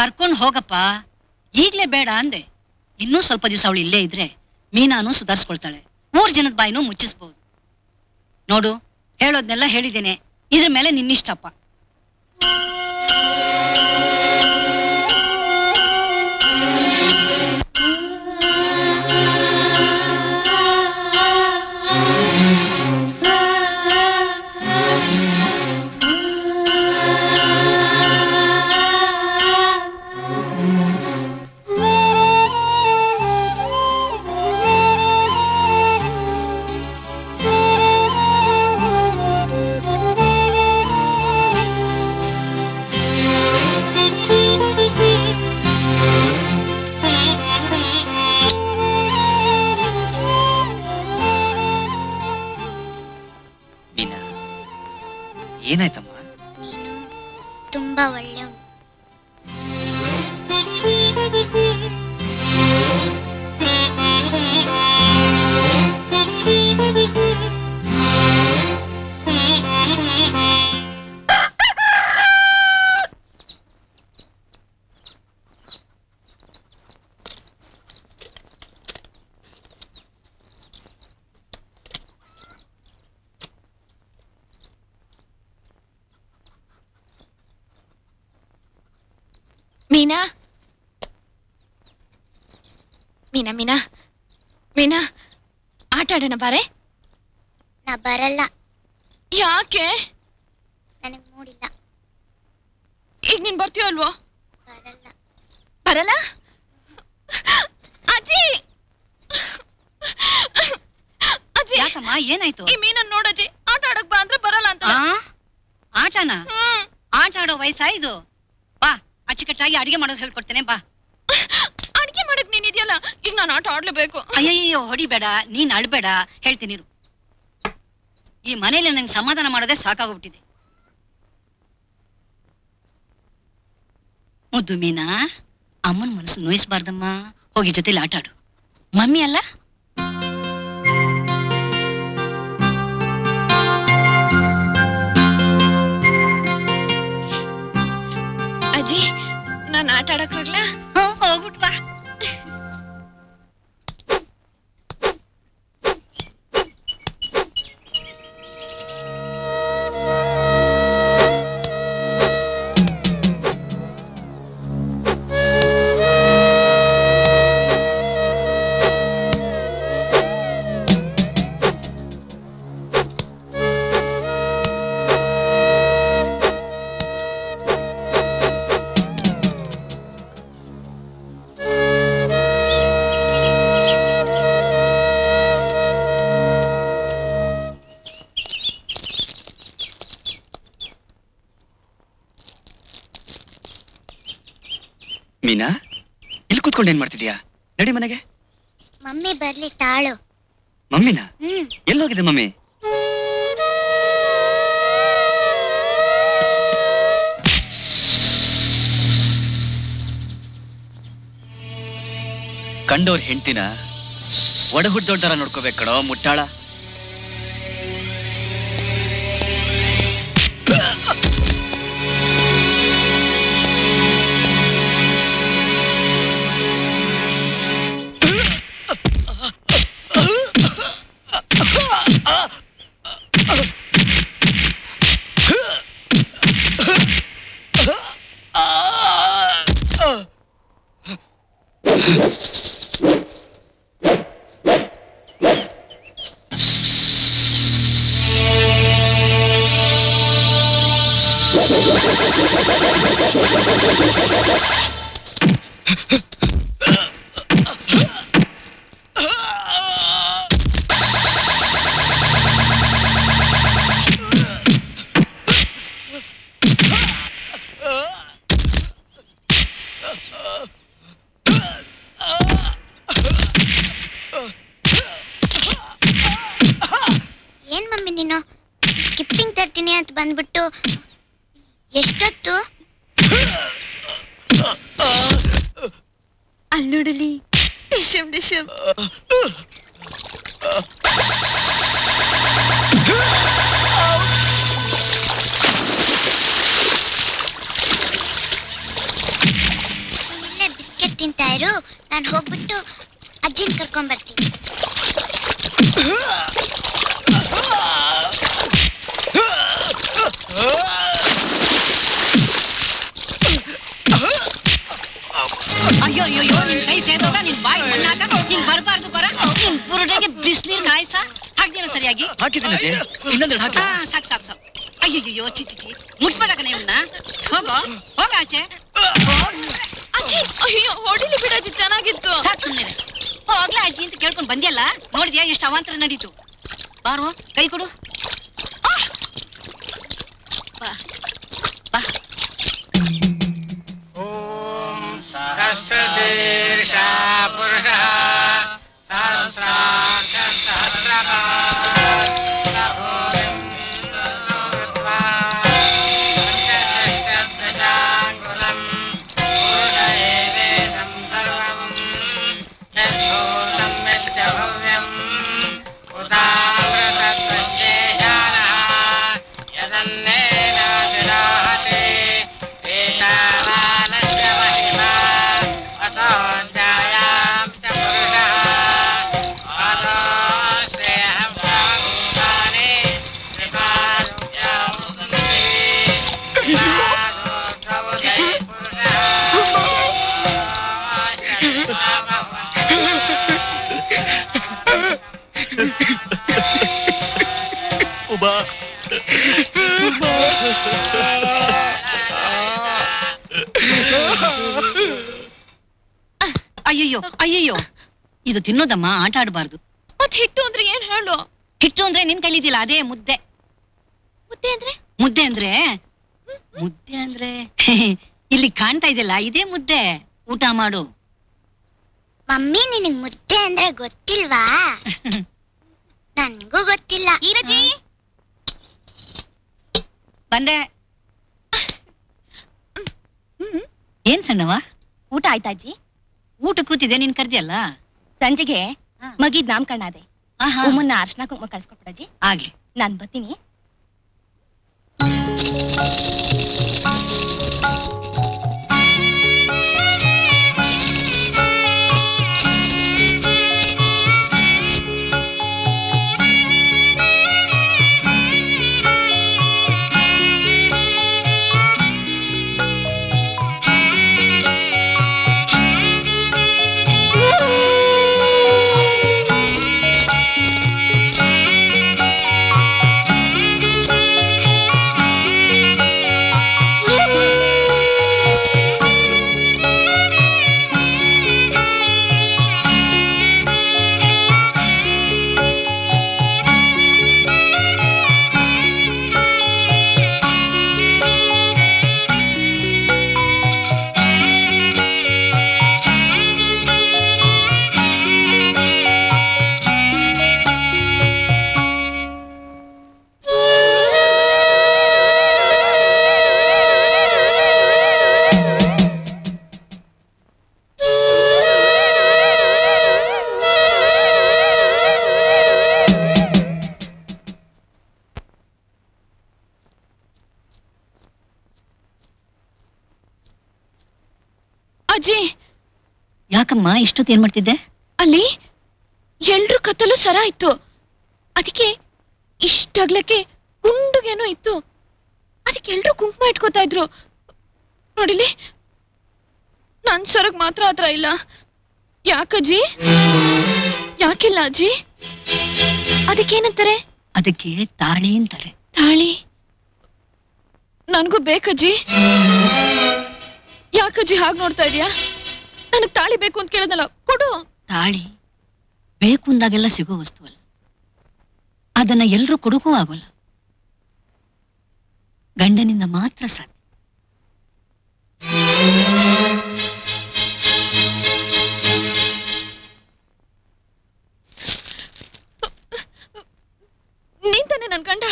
ಕರ್ಕೊಂಡು ಹೋಗಪ್ಪ, ಈಗ್ಲೇ ಬೇಡ ಅಂದೆ. ಇನ್ನೂ ಸ್ವಲ್ಪ ದಿವಸ ಅವಳು ಇಲ್ಲೇ ಇದ್ರೆ ಮೀನಾನು ಸುಧಾರಿಸ್ಕೊಳ್ತಾಳೆ, ಮೂರ್ ಜನದ ಬಾಯಿನೂ ಮುಚ್ಚಿಸ್ಬಹುದು. ನೋಡು, ಹೇಳೋದ್ನೆಲ್ಲ ಹೇಳಿದ್ದೇನೆ, ಇದ್ರ ಮೇಲೆ ನಿನ್ನಿಷ್ಟಪ್ಪ. ಏನಾಯ್ತಮ್ಮ? ನೀನು ತುಂಬಾ ಒಳ್ಳೆಯ ಮೀನಾ. ಮೀನಾ ಮೀನಾ ಮೀನಾ ಆಟ ಆಡೋಣ ಬಾರೆ. ನಾ ಬರಲ್ಲ. ಯಾಕೆ? ನನಗೆ ಮೂಡಿಲ್ಲ. ಈಗ ನೀನ್ ಬರ್ತೀಯ ಅಲ್ವೋ? ಬರಲ್ಲ ಬರಲ್ಲ ಅಜ್ಜಿ. ಅಜ್ಜಿ ಯಾಕಮ್ಮ, ಏನಾಯ್ತು? ಈ ಮೀನನ್ ನೋಡಜ್ಜಿ, ಆಟ ಆಡಕ್ ಬಾ ಅಂದ್ರೆ ಬರಲ್ಲ ಅಂತ. ಆಟನಾ? ಆಟ ಆಡೋ ವಯಸ್ಸಾ ಇದು? ಬಾ, ಅಚ್ಚುಕಟ್ಟಾಗಿ ಅಡಿಗೆ ಮಾಡೋದು ಹೇಳ್ಕೊಡ್ತೇನೆ, ಬಾ. ಅಡಿಗೆ ಮಾಡಕ್ ನೀನ್ ಇದೆಯಲ್ಲ, ಈಗ ನಾನು ಆಟ ಆಡ್ಲೇಬೇಕು. ಅಯ್ಯಯ್ಯೋ ಹೊಡಿಬೇಡ, ನೀನ್ ಅಳ್ಬೇಡ, ಹೇಳ್ತೀನಿ. ಈ ಮನೇಲಿ ನಂಗೆ ಸಮಾಧಾನ ಮಾಡೋದೇ ಸಾಕಾಗ್ಬಿಟ್ಟಿದೆ. ಮುದ್ದು ಮೀನಾ, ಅಮ್ಮನ ಮನಸ್ಸು ನೋಯಿಸ್ಬಾರ್ದಮ್ಮ. ಹೋಗಿ ಜೊತೆಲಿ ಆಟ ಆಡು. ಮಮ್ಮಿ ಅಲ್ಲ? ನಾನು ಆಟ ಆಡಕ್ ಹೋಗ್ಲಾ? ಹೋಗ್ಬಿಟ್ ಬಾ. ಮೀನಾ, ಇಲ್ಲಿ ಕೂತ್ಕೊಂಡು ಏನ್ ಮಾಡ್ತಿದ್ಯಾ? ನಡಿ ಮನೆಗೆ. ಮಮ್ಮಿ ಬರ್ಲಿ ತಾಳು. ಮಮ್ಮಿನ ಎಲ್ಲೋಗಿದೆ ಮಮ್ಮಿ? ಕಂಡೋರ್ ಹೆಂಡ್ತಿನ ಒಡಹುಡ್ದೊಡ್ಡರ ನೋಡ್ಕೋಬೇಕು ಕಣೋ ಮುಟ್ಟಾಳ. ಅಯ್ಯಯ್ಯೋ ಅಯ್ಯಯ್ಯೋ, ಇದು ತಿನ್ನೋದಮ್ಮ, ಆಟ ಆಡಬಾರ್ದು. ಮತ್ತೆ ಹಿಟ್ಟು ಅಂದ್ರೆ ಏನ್ ಹೇಳು? ಹಿಟ್ಟು ಅಂದ್ರೆ ನಿನ್ ಕೈಲಿದಿಲ್ಲ, ಅದೇ ಮುದ್ದೆ. ಮುದ್ದೆ ಅಂದ್ರೆ ಮುದ್ದೆ ಅಂದ್ರೆ ಮುದ್ದೆ ಅಂದ್ರೆ ಇಲ್ಲಿ ಕಾಣ್ತಾ ಇದೆಯಲ್ಲ, ಇದೇ ಮುದ್ದೆ. ಊಟ ಮಾಡು. ಮಮ್ಮಿ, ನಿನಗ್ ಮುದ್ದೆ ಅಂದ್ರೆ ಗೊತ್ತಿಲ್ವಾ? ನನ್ಗೂ ಗೊತ್ತಿಲ್ಲ. ಈರಜಿ ಬಂದೆ. ಏನ್ ಸಣ್ಣವ, ಊಟ ಆಯ್ತಾ? ಅಜ್ಜಿ ಊಟ ಕೂತಿದೆ, ನೀನ್ ಕರ್ದಿಯಲ್ಲ ಸಂಜೆಗೆ. ಮಗಿದ್ ನಾಮಕರಣ ಅದೇ, ಉಮ್ಮನ್ನ ಅರ್ಶನಾ ಕುಂಕುಮ ಕಳ್ಸ್ಕೊಟ್ಬಿಡಜ್ಜಿ. ಆಗ್ಲಿ, ನಾನ್ ಬರ್ತೀನಿ. ಅಜ್ಜಿ ಯಾಕಮ್ಮ ಇಷ್ಟೊತ್ತು ಏನು ಮಾಡ್ತಿದ್ದೆ? ಅಲ್ಲಿ ಎಲ್ಲರೂ ಕತ್ತಲು ಸರ ಇತ್ತು, ಅದಕ್ಕೆ ಇಷ್ಟಾಗ್ಲಕ್ಕೆ ಗುಂಡುಗೇನೋ ಇತ್ತು, ಅದಕ್ಕೆ ಎಲ್ಲರೂ ಕುಂಕುಮ ಇಟ್ಕೋತಾ ಇದ್ರು. ನೋಡಿಲಿ ನನ್ ಸೊರಗ್ ಮಾತ್ರ ಆತರ ಇಲ್ಲ. ಯಾಕಜ್ಜಿ? ಯಾಕಿಲ್ಲ ಅಜ್ಜಿ? ಅದಕ್ಕೇನಂತಾರೆ? ಅದಕ್ಕೆ ತಾಳಿ ಅಂತಾರೆ. ತಾಳಿ ನನ್ಗೂ ಬೇಕಜ್ಜಿ. ಯಾಕಜ್ಜಿ ಹಾಗೆ ನೋಡ್ತಾ ಇದೀಯಾ? ನನಗ್ ತಾಳಿ ಬೇಕು ಅಂತ ಕೇಳೋದಲ್ಲ, ಕೊಡು. ತಾಳಿ ಬೇಕು ಅಂದಾಗೆಲ್ಲ ಸಿಗೋ ವಸ್ತು ಅಲ್ಲ, ಅದನ್ನ ಎಲ್ರೂ ಕೊಡೋಕೂ ಆಗೋಲ್ಲ, ಗಂಡನಿಂದ ಮಾತ್ರ ಸಾಧ್ಯ. ನೀನ್ ತಾನೆ ನನ್ ಗಂಡ.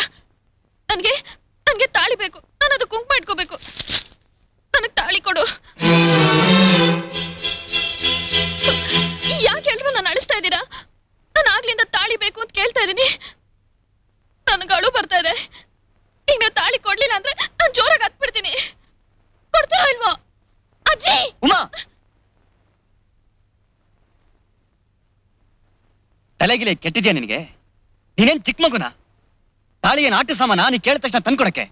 ನನ್ಗೆ ನನ್ಗೆ ತಾಳಿ ಬೇಕು, ನಾನು ಅದು ಕುಂಕುಮ ಇಟ್ಕೋಬೇಕು, ನನಗ್ ತಾಳಿ ಕೊಡು. ಯಾಕೆ ಎಲ್ರು ನಾನು ಅಳಿಸ್ತಾ ಇದ್ದೀರಾ? ನಾನು ಆಗ್ಲಿಂದ ತಾಳಿ ಬೇಕು ಅಂತ ಕೇಳ್ತಾ ಇದ್ದೀನಿ, ನನ್ಗೆ ಅಳು ಬರ್ತಾ ಇದೆ. ಈಗ ನೀವು ತಾಳಿ ಕೊಡ್ಲಿಲ್ಲ ಅಂದ್ರೆ ನಾನು ಜೋರಾಗಿ ಹತ್ಬಿಡ್ತೀನಿ. ಕೊಡ್ತೀರಾ ಇಲ್ವಾ ಅಜ್ಜಿ? ಉಮಾ, ತಲೆಗಿಲೆ ಕೆಟ್ಟಿದ್ಯಾ ನಿನಗೆ? ನೀನೇನ್ ಚಿಕ್ಕ ಮಗುನ? ತಾಳಿ ಏನ್ ಆಟ ಸಾಮಾನ ನೀನ್ ಕೇಳಿದ ತಕ್ಷಣ ತಂದ್ಕೊಡಕ್ಕೆ?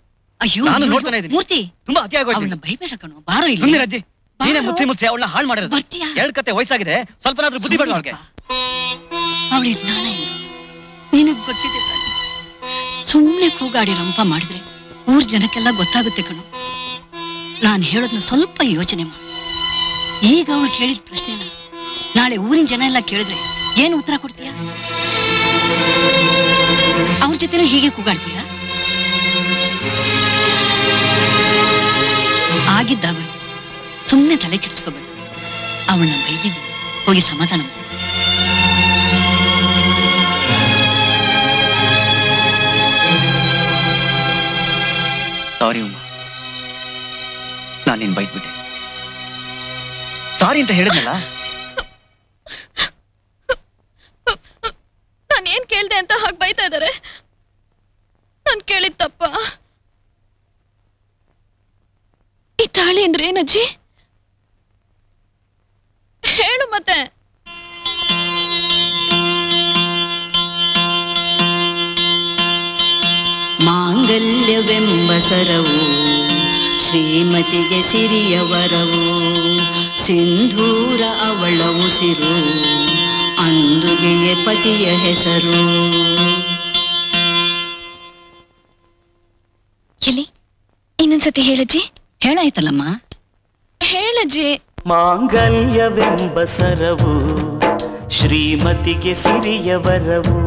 ಅಯ್ಯೋ, ನಾನು ನೋಡ್ತಾನೆ ಇದ್ದೀನಿ. ಮೂರ್ತಿ, ತುಂಬಾ ಅತಿಯಾಗೋಯ್ತು. ಭಯಬೇಡ ಕಣೋ, ಬಾರೋ ಇಲ್ಲಿ. ಸುಮ್ಮನೆ ಅಜ್ಜಿ, ನೀನೇ ಮುಚ್ಚಿ ಮುಚ್ಚಿ ಅವಳನ್ನ ಹಾಳು ಮಾಡಿರೋದು. ಎರಡು ಕತೆ ವಯಸ್ಸಾಗಿದೆ, ಸ್ವಲ್ಪನಾದ್ರೂ ಬುದ್ಧಿ ಬೇಡ ಅವಳಿಗೆ. ಅವಳಿಗೆ ನಿನಗ್ ಗೊತ್ತಿದೆ, ಸುಮ್ಮನೆ ಕೂಗಾಡಿ ರಂಪ ಮಾಡಿದ್ರೆ ಊರ್ ಜನಕ್ಕೆಲ್ಲ ಗೊತ್ತಾಗುತ್ತೆ ಕಣೋ. ನಾನು ಹೇಳೋದನ್ನ ಸ್ವಲ್ಪ ಯೋಚನೆ ಮಾಡು. ಈಗ ಅವಳು ಕೇಳಿದ ಪ್ರಶ್ನೆನ ನಾಳೆ ಊರಿನ ಜನ ಎಲ್ಲ ಕೇಳಿದ್ರೆ ಏನು ಉತ್ತರ ಕೊಡ್ತೀಯ? ಅವ್ರ ಜೊತೆನೂ ಹೀಗೆ ಕೂಗಾಡ್ತೀಯ? ಆಗಿದ್ದಾಗ ಸುಮ್ಮನೆ ತಲೆ ಕೆಡಿಸ್ಕೋಬೇಡ. ಅವಳನ್ನ ಬೈದಿದ್ದು ಹೋಗಿ ಸಮಾಧಾನ ಮಾಡು. ಸಾರಿ ಉಮ್ಮ, ನಾನು ನಿನ್ ಬೈದ್ಬಿಟ್ಟೆ. ಸಾರಿ ಅಂತ ಹೇಳಿದ್ನಲ್ಲ. ನಾನೇನ್ ಕೇಳಿದೆ ಅಂತ ಹಾಗೆ ಬೈತಾ ಇದ್ದಾರೆ. ನಾನು ಕೇಳಿದ ತಪ್ಪ. ಈ ತಾಳಿ ಅಂದ್ರೆ ಏನಜ್ಜಿ ಹೇಳು ಮತ್ತೆ? ಮಾಂಗಲ್ಯವೆಂಬ ಸರವು ಶ್ರೀಮತಿಗೆ ಸಿರಿಯವರವು, ಸಿಂಧೂರ ಅವಳ ಉಸಿರು, ಅಂದುಗೆಯ ಪತಿಯ ಹೆಸರು. ಎಲ್ಲಿ ಇನ್ನೊಂದ್ಸತಿ ಹೇಳಜ್ಜಿ. ಹೇಳಾಯ್ತಲ್ಲಮ್ಮ, ಹೇಳಜ್ಜಿ. ಮಾಂಗಲ್ಯವೆಂಬ ಸರವು ಶ್ರೀಮತಿಗೆ ಸಿರಿಯವರವು,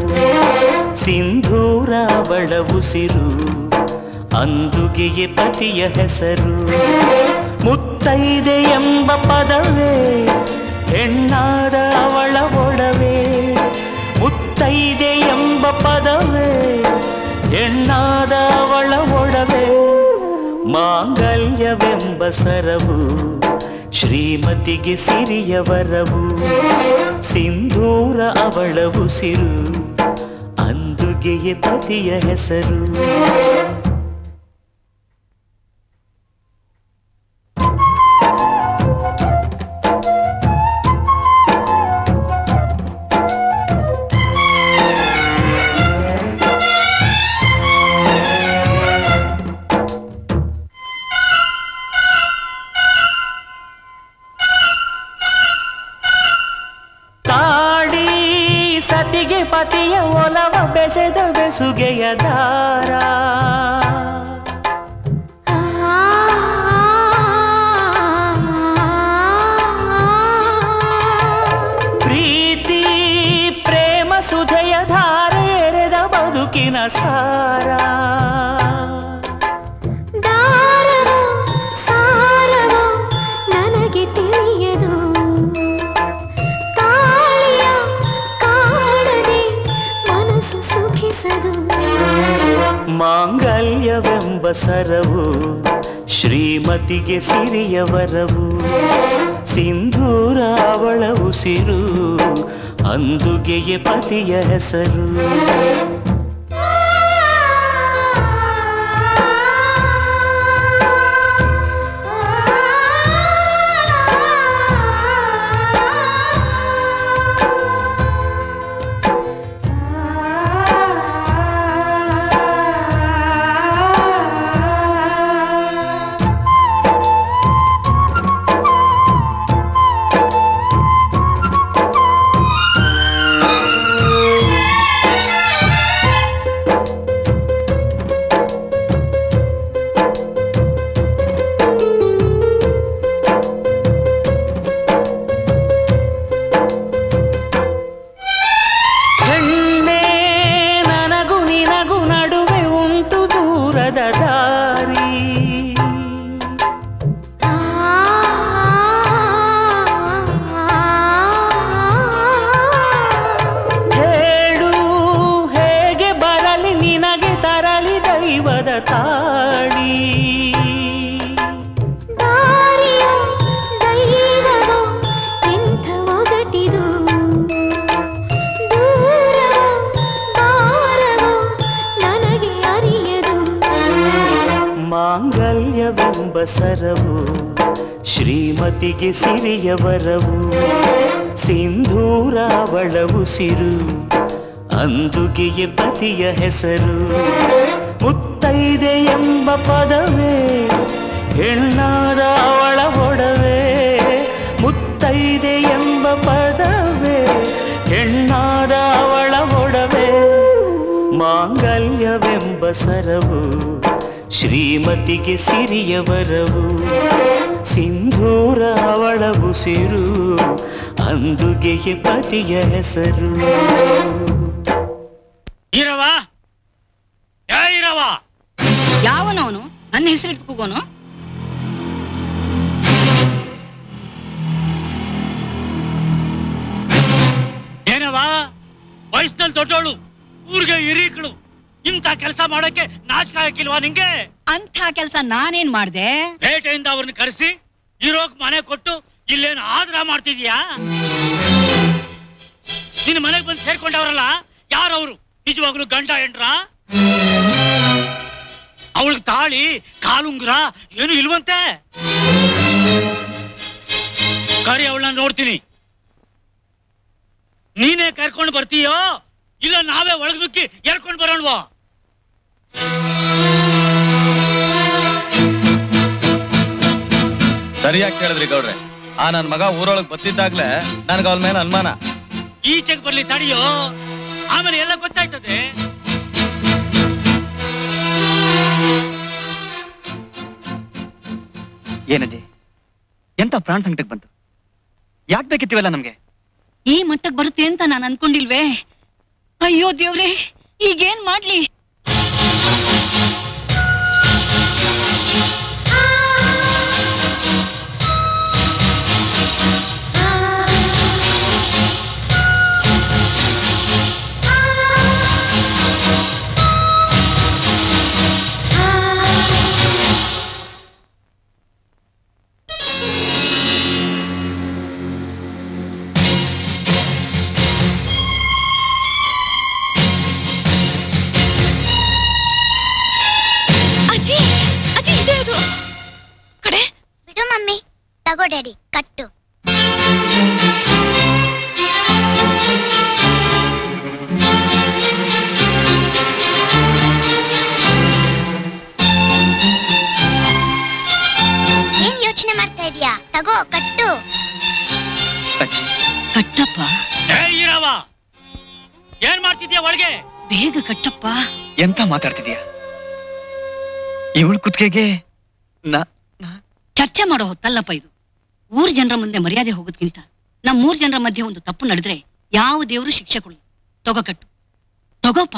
ಸಿಂಧೂರ ಅವಳ ಉಸಿರು, ಅಂದುಗೆಯೇ ಪತಿಯ ಹೆಸರು. ಮುತ್ತೈದೆ ಎಂಬ ಪದವೇ ಹೆಣ್ಣಾದ ಅವಳ ಒಡವೆ, ಮುತ್ತೈದೆ ಎಂಬ ಪದವೇ ಹೆಣ್ಣಾದ ಅವಳ ಒಡವೆ. ಮಾಂಗಲ್ಯವೆಂಬ ಸರವು ಶ್ರೀಮತಿಗೆ ಸಿರಿಯವರವು, ಸಿಂಧೂರ ಅವಳ ಉಸಿರು, ಅಂದುಗೆಯೇ ಪತಿಯ ಹೆಸರು. ಪತಿಯ ಒಲವ ಬೆಸೆದ ಬೆಸುಗೆಯ ದಾರ, ಪ್ರೀತಿ ಪ್ರೇಮ ಸುಧೆಯ ಧಾರೆರೆದ ಬದುಕಿನ ಸಾರ. ಮಾಂಗಲ್ಯವೆಂಬ ಸರವು ಶ್ರೀಮತಿಗೆ ಸಿರಿಯವರವು, ಸಿಂಧೂರ ಅವಳ ಉಸಿರು, ಅಂದುಗೆಯೇ ಪತಿಯ ಹೆಸರು. ಮೋಕ್ಷದ ದಾರಿ. ಹೇಳು ಹೇಗೆ ಬರಲಿ ನಿನಗೆ ತರಲಿ ದೈವದ ತಾಳಿ. ಮಾಂಗಲ್ಯವೆಂಬ ಸರವು ಶ್ರೀಮತಿಗೆ ಸಿರಿಯ ವರವು, ಸಿಂಧೂರ ಅವಳ ಉಸಿರು ಅಂದುಗೆಯ ಪತಿಯ ಹೆಸರು. ಮುತ್ತೈದೆ ಎಂಬ ಪದವೇ ಹೆಣ್ಣಾದ ಅವಳ ಒಡವೆ, ಮುತ್ತೈದೆ ಎಂಬ ಪದವೇ ಹೆಣ್ಣಾದ ಅವಳ ಒಡವೆ. ಮಾಂಗಲ್ಯವೆಂಬ ಸರವು ಶ್ರೀಮತಿಗೆ ಸಿರಿಯ ವರವು, ಸಿಂಧೂರ ಅವಳ ಉಸಿರು ಅಂದುಗೆಯ ಪತಿಯ ಹೆಸರು. ಇರವಾ ಇರವಾ ಯಾವನವನು ನನ್ನ ಹೆಸರಿಟ್ಟು ಕೂಗೋನು? ಏನವಾ ವಯಸ್ಸಿನಲ್ಲಿ ದೊಡ್ಡೋಳು, ಊರಿಗೆ ಹಿರೀಕಳು, ಇಂಥ ಕೆಲಸ ಮಾಡೋಕೆ ನಾಚಿಕೆ ಹಾಕಿಲ್ವಾ ನಿಂಗೆ? ಅಂತ ಕೆಲಸ ನಾನೇನ್ ಮಾಡ್ದೆ? ಪೇಟೆಯಿಂದ ಅವ್ರನ್ನ ಕರೆಸಿ ಇರೋಕ್ ಮನೆ ಕೊಟ್ಟು ಇಲ್ಲೇನು ಆದ್ರ ಮಾಡ್ತಿದ್ಯಾ? ನಿನ್ನ ಮನೆಗೆ ಬಂದು ಸೇರ್ಕೊಂಡವ್ರಲ್ಲ ಯಾರವ್ರು? ನಿಜವಾಗ್ಲೂ ಗಂಡ ಹೆಂಡ್ರ? ಅವಳಿಗೆ ತಾಳಿ ಕಾಲುಂಗ್ರ ಏನು ಇಲ್ವಂತೆ? ಕರಿ, ಅವಳನ್ನ ನೋಡ್ತೀನಿ. ನೀನೇ ಕರ್ಕೊಂಡು ಬರ್ತೀಯೋ ಇಲ್ಲ ನಾವೇ ಒಳಗ್ ನುಕ್ಕಿ ಎರ್ಕೊಂಡು ಬರೋಣವಾ? ಸರಿಯಾಗಿ ಕೇಳಿದ್ರಿ ಗೌಡ್ರೆ. ಆ ನನ್ ಮಗ ಊರೊಳಗ್ ಬತ್ತಿದ್ದಾಗ್ಲೆ ನನ್ಗ ಅವಳ ಮೇಲೆ ಅನುಮಾನ. ಈಚೆಗೆ ಬರ್ಲಿ ತಡಿಯೋ, ಆಮೇಲೆ ಎಲ್ಲ ಗೊತ್ತಾಯ್ತದೆ. ಏನಜ್ಜಿ, ಎಂತ ಪ್ರಾಣ ಸಂಕಟಕ್ಕೆ ಬಂತು? ಯಾಕೆ ಬೇಕಿತ್ತೀವಲ್ಲ ನಮ್ಗೆ? ಈ ಮಟ್ಟಕ್ಕೆ ಬರುತ್ತೆ ಅಂತ ನಾನು ಅನ್ಕೊಂಡಿಲ್ವೇ. ಅಯ್ಯೋ ದೇವ್ರೆ, ಈಗೇನ್ ಮಾಡ್ಲಿ? ಡ್ಯಾಡಿ ಕಟ್ಟು. ಏನ್ ಯೋಚನೆ ಮಾಡ್ತಾ ಇದೀಯಾ? ತಗೋ ಕಟ್ಟು. ಕಟ್ಟಪ್ಪ. ಏನ್ ಮಾಡ್ತಿದ್ಯಾ ಒಳಗೆ? ಬೇಗ ಕಟ್ಟಪ್ಪ. ಎಂತ ಮಾತಾಡ್ತಿದ್ಯಾ? ಇವಳು ಕುತ್ತಿಗೆಗೆ ಚರ್ಚೆ ಮಾಡೋ ಹೊತ್ತಲ್ಲಪ್ಪ ಇದು. ಊರ್ ಜನರ ಮುಂದೆ ಮರ್ಯಾದೆ ಹೋಗೋದ್ಕಿಂತ ನಮ್ಮೂರ್ ಜನರ ಮಧ್ಯೆ ಒಂದು ತಪ್ಪು ನಡೆದ್ರೆ ಯಾವ ದೇವರು ಶಿಕ್ಷೆ ಕೊಡಲಿ. ತಗೋ ಕಟ್ಟು, ತಗೋಪ.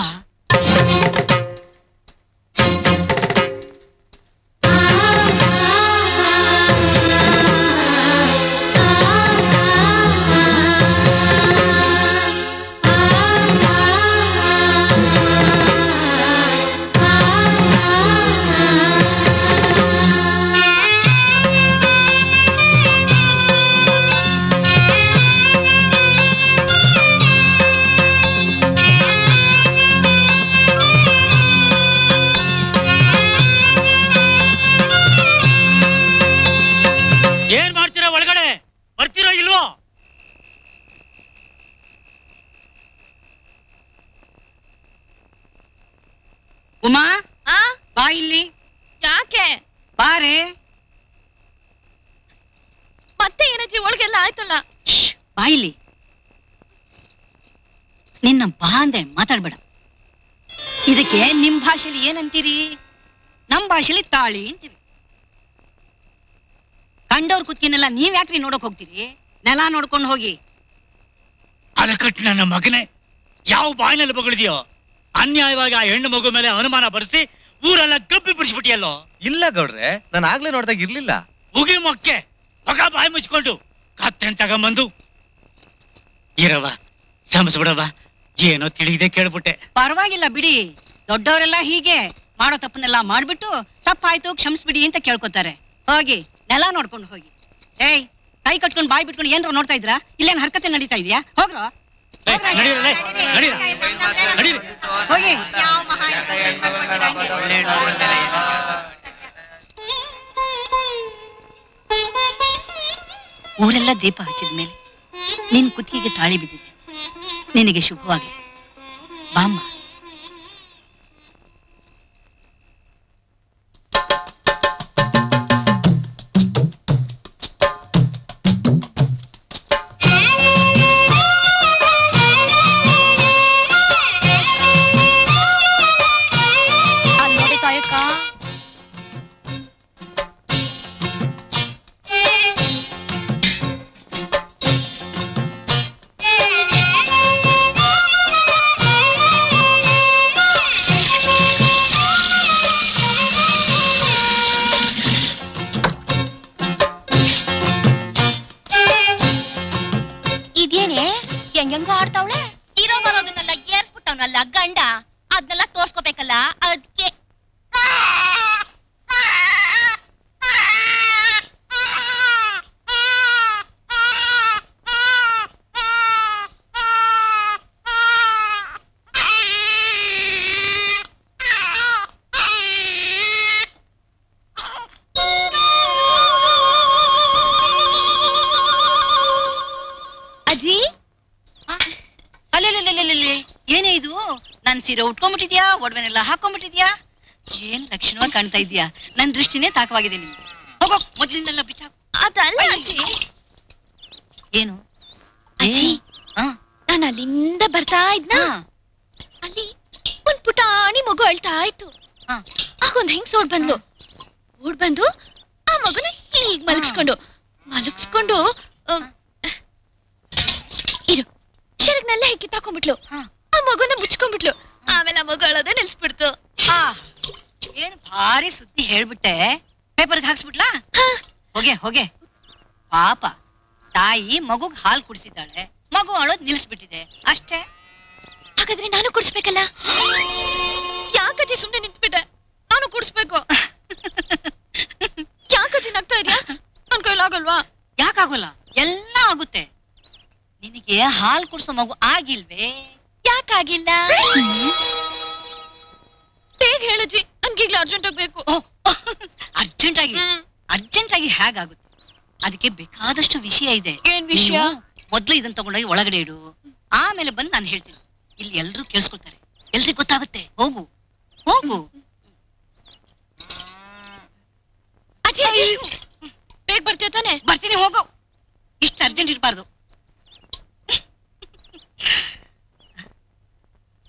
ಉಮಾ, ಬಾ ಇಲ್ಲಿ. ಯಾಕೆ? ಬಾರೆ. ಮತ್ತೆ ಏನಜ್ಜಿ ಒಳಗೆಲ್ಲ ಆಯ್ತಲ್ಲ? ಬಾ ಇಲ್ಲಿ. ನಿನ್ನ ಬಾ ಅಂದೆ ಮಾತಾಡ್ಬೇಡ. ಇದಕ್ಕೆ ನಿಮ್ ಭಾಷೆಲಿ ಏನಂತೀರಿ? ನಮ್ ಭಾಷೆಲಿ ತಾಳಿ ಅಂತೀವಿ. ಕಂಡವ್ರ ಕುತ್ತಿಗೆನೆಲ್ಲ ನೀವ್ ಯಾಕ್ರಿ ನೋಡಕ್ ಹೋಗ್ತೀರಿ? ನೆಲ ನೋಡ್ಕೊಂಡು ಹೋಗಿ. ಅಲಕಟ್ ನನ್ನ ಮಗನೇ, ಯಾವ ಬಾಯಿನಲ್ಲಿ ಬಗಳಿದೆಯೋ ಅನ್ಯಾಯವಾಗಿ ಆ ಹೆಣ್ಣು ಮಗು ಮೇಲೆ ಅನುಮಾನ ಬರೆಸಿ ಊರೆಲ್ಲ ಕಬ್ಬಿ ಬಿಡಿಸ್ಬಿಟ್ಟಿಯಲ್ಲೋ? ಇಲ್ಲ ಗೌಡ್ರೆ, ನಾನು ಆಗ್ಲೇ ನೋಡ್ದಾಗ ಇರ್ಲಿಲ್ಲ. ಉಗಿ ಮೊಕ್ಕೆ ಮಗ ಬಾಯಿ ಮುಚ್ಕೊಂಡು ಕತ್ತೆನ್ ತಗೊಂಬಂದು ಇರವ ಸಮಸ್ಬಿಡವ, ಏನೋ ತಿಳಿದೆ ಕೇಳ್ಬಿಟ್ಟೆ. ಪರವಾಗಿಲ್ಲ ಬಿಡಿ, ದೊಡ್ಡವರೆಲ್ಲ ಹೀಗೆ ಮಾಡೋ ತಪ್ಪನ್ನೆಲ್ಲ ಮಾಡ್ಬಿಟ್ಟು ತಪ್ಪಾಯ್ತು ಕ್ಷಮಿಸ್ಬಿಡಿ ಅಂತ ಕೇಳ್ಕೊತಾರೆ. ಹೋಗಿ ನೆಲ ನೋಡ್ಕೊಂಡು ಹೋಗಿ. ಏಯ್, ಕೈ ಕಟ್ಕೊಂಡು ಬಾಯಿ ಬಿಟ್ಕೊಂಡು ಏನ್ರ ನೋಡ್ತಾ ಇದ್ರ? ಇಲ್ಲೇನ್ ಹರಕತೆ ನಡೀತಾ ಇದೆಯಾ? ಹೋಗ್ರೋ ಹೋಗಿ. ಊರೆಲ್ಲ ದೀಪ ಹಚ್ಚಿದ ಮೇಲೆ ನಿನ್ ಕುತ್ತಿಗೆಗೆ ತಾಳಿ ಬಿದ್ದಿದೆ. ನಿನಗೆ ಶುಭವಾಗಿ ಬಾಮ್ಮ. ಒಡವೆನೆಲ್ಲ ಹಾಕೊಂಡ್ಬಿಟ್ಟಿದ್ಯಾ? ಏನ್ ಲಕ್ಷಣವಾಗಿ ಕಾಣ್ತಾ ಇದೀಯಾ? ನನ್ ದೃಷ್ಟಿನೇ ತಾಕವಾಗಿದೆ ನಿಮ್ಗೆ. ಹೋಗೋ ಮೊದ್ಲಿಂದೆಲ್ಲ ಬಿಚ್ಚಾಕು. ಏನು ಅಜ್ಜಿ, ನಾನು ಅಲ್ಲಿಂದ ಬರ್ತಾ ಇದ್ನಾ, ಅಲ್ಲಿ ಒಂದ್ ಪುಟಾಣಿ ಮಗು ಅಳ್ತಾ ಇತ್ತು. ಆಗೊಂದ್ ಹೆಂಗ್ ಸೋಡ್ ಬಂದು ಓಡ್ ಬಂದು ಆ ಮಗುನ ಹೀಗ್ ಮಲಗಿಸ್ಕೊಂಡು ಮಲಗಿಸ್ಕೊಂಡು ಇರು ಶರಗ್ನೆಲ್ಲ ಹೆಕ್ಕಿಟ್ಟಾಕೊಂಡ್ಬಿಟ್ಲು. ಆ ಮಗುನ ಮುಚ್ಕೊಂಡ್ಬಿಟ್ಲು. ಆಮೇಲೆ ಮಗಳೋದೇ ನಿಲ್ಸ್ಬಿಡ್ತು. ಏನ್ ಭಾರಿ ಸುದ್ದಿ ಹೇಳ್ಬಿಟ್ಟೆ, ಪೇಪರ್ಗೆ ಹಾಕ್ಸ್ಬಿಟ್ಲಾ? ಹೋಗೆ ಹೋಗೆ. ಪಾಪ ತಾಯಿ ಮಗುಗ್ ಹಾಲು ಕುಡಿಸಿದ್ದಾಳೆ, ಮಗು ಅಳೋದ್ ನಿಲ್ಸ್ಬಿಟ್ಟಿದೆ ಅಷ್ಟೇ. ಹಾಗಾದ್ರೆ ನಾನು ಕುಡಿಸ್ಬೇಕಲ್ಲ? ಯಾಕಜ್ಜಿ ಸುಮ್ನೆ ನಿಂತ್ಬಿಟ್ಟೆ? ನಾನು ಕುಡಿಸ್ಬೇಕು. ಯಾಕಜ್ಜಿ ನಗ್ತಾ ಇದೆಯಾ? ನನ್ ಕೈಲಾಗಲ್ವಾ? ಯಾಕಾಗಲ್ಲ, ಎಲ್ಲ ಆಗುತ್ತೆ. ನಿನಗೆ ಹಾಲು ಕುಡಿಸೋ ಮಗು ಆಗಿಲ್ವೇ? ಯಾಕಾಗಿಲ್ಲ? ಹೇಗ್ ಹೇಳಜ್ಜಿ, ನನ್ಗೀಗ್ಲೇ ಅರ್ಜೆಂಟ್ ಆಗ್ಬೇಕು. ಅರ್ಜೆಂಟ್ ಆಗಿ ಅರ್ಜೆಂಟ್ ಆಗಿ ಹೇಗಾಗುತ್ತೆ? ಅದಕ್ಕೆ ಬೇಕಾದಷ್ಟು ವಿಷಯ ಇದೆ. ಏನ್ ವಿಷಯ? ಮೊದ್ಲು ಇದನ್ನ ತಗೊಂಡೋಗಿ ಒಳಗಡೆ ಇಡು, ಆಮೇಲೆ ಬಂದು ನಾನು ಹೇಳ್ತೀನಿ. ಇಲ್ಲಿ ಎಲ್ರೂ ಕೇಳಿಸ್ಕೊಳ್ತಾರೆ, ಎಲ್ರಿಗೂ ಗೊತ್ತಾಗುತ್ತೆ. ಹೋಗು ಹೋಗು. ಬೇಗ ಬರ್ತೀಯ ತಾನೆ? ಬರ್ತೀನಿ, ಹೋಗು. ಇಷ್ಟು ಅರ್ಜೆಂಟ್ ಇರಬಾರ್ದು.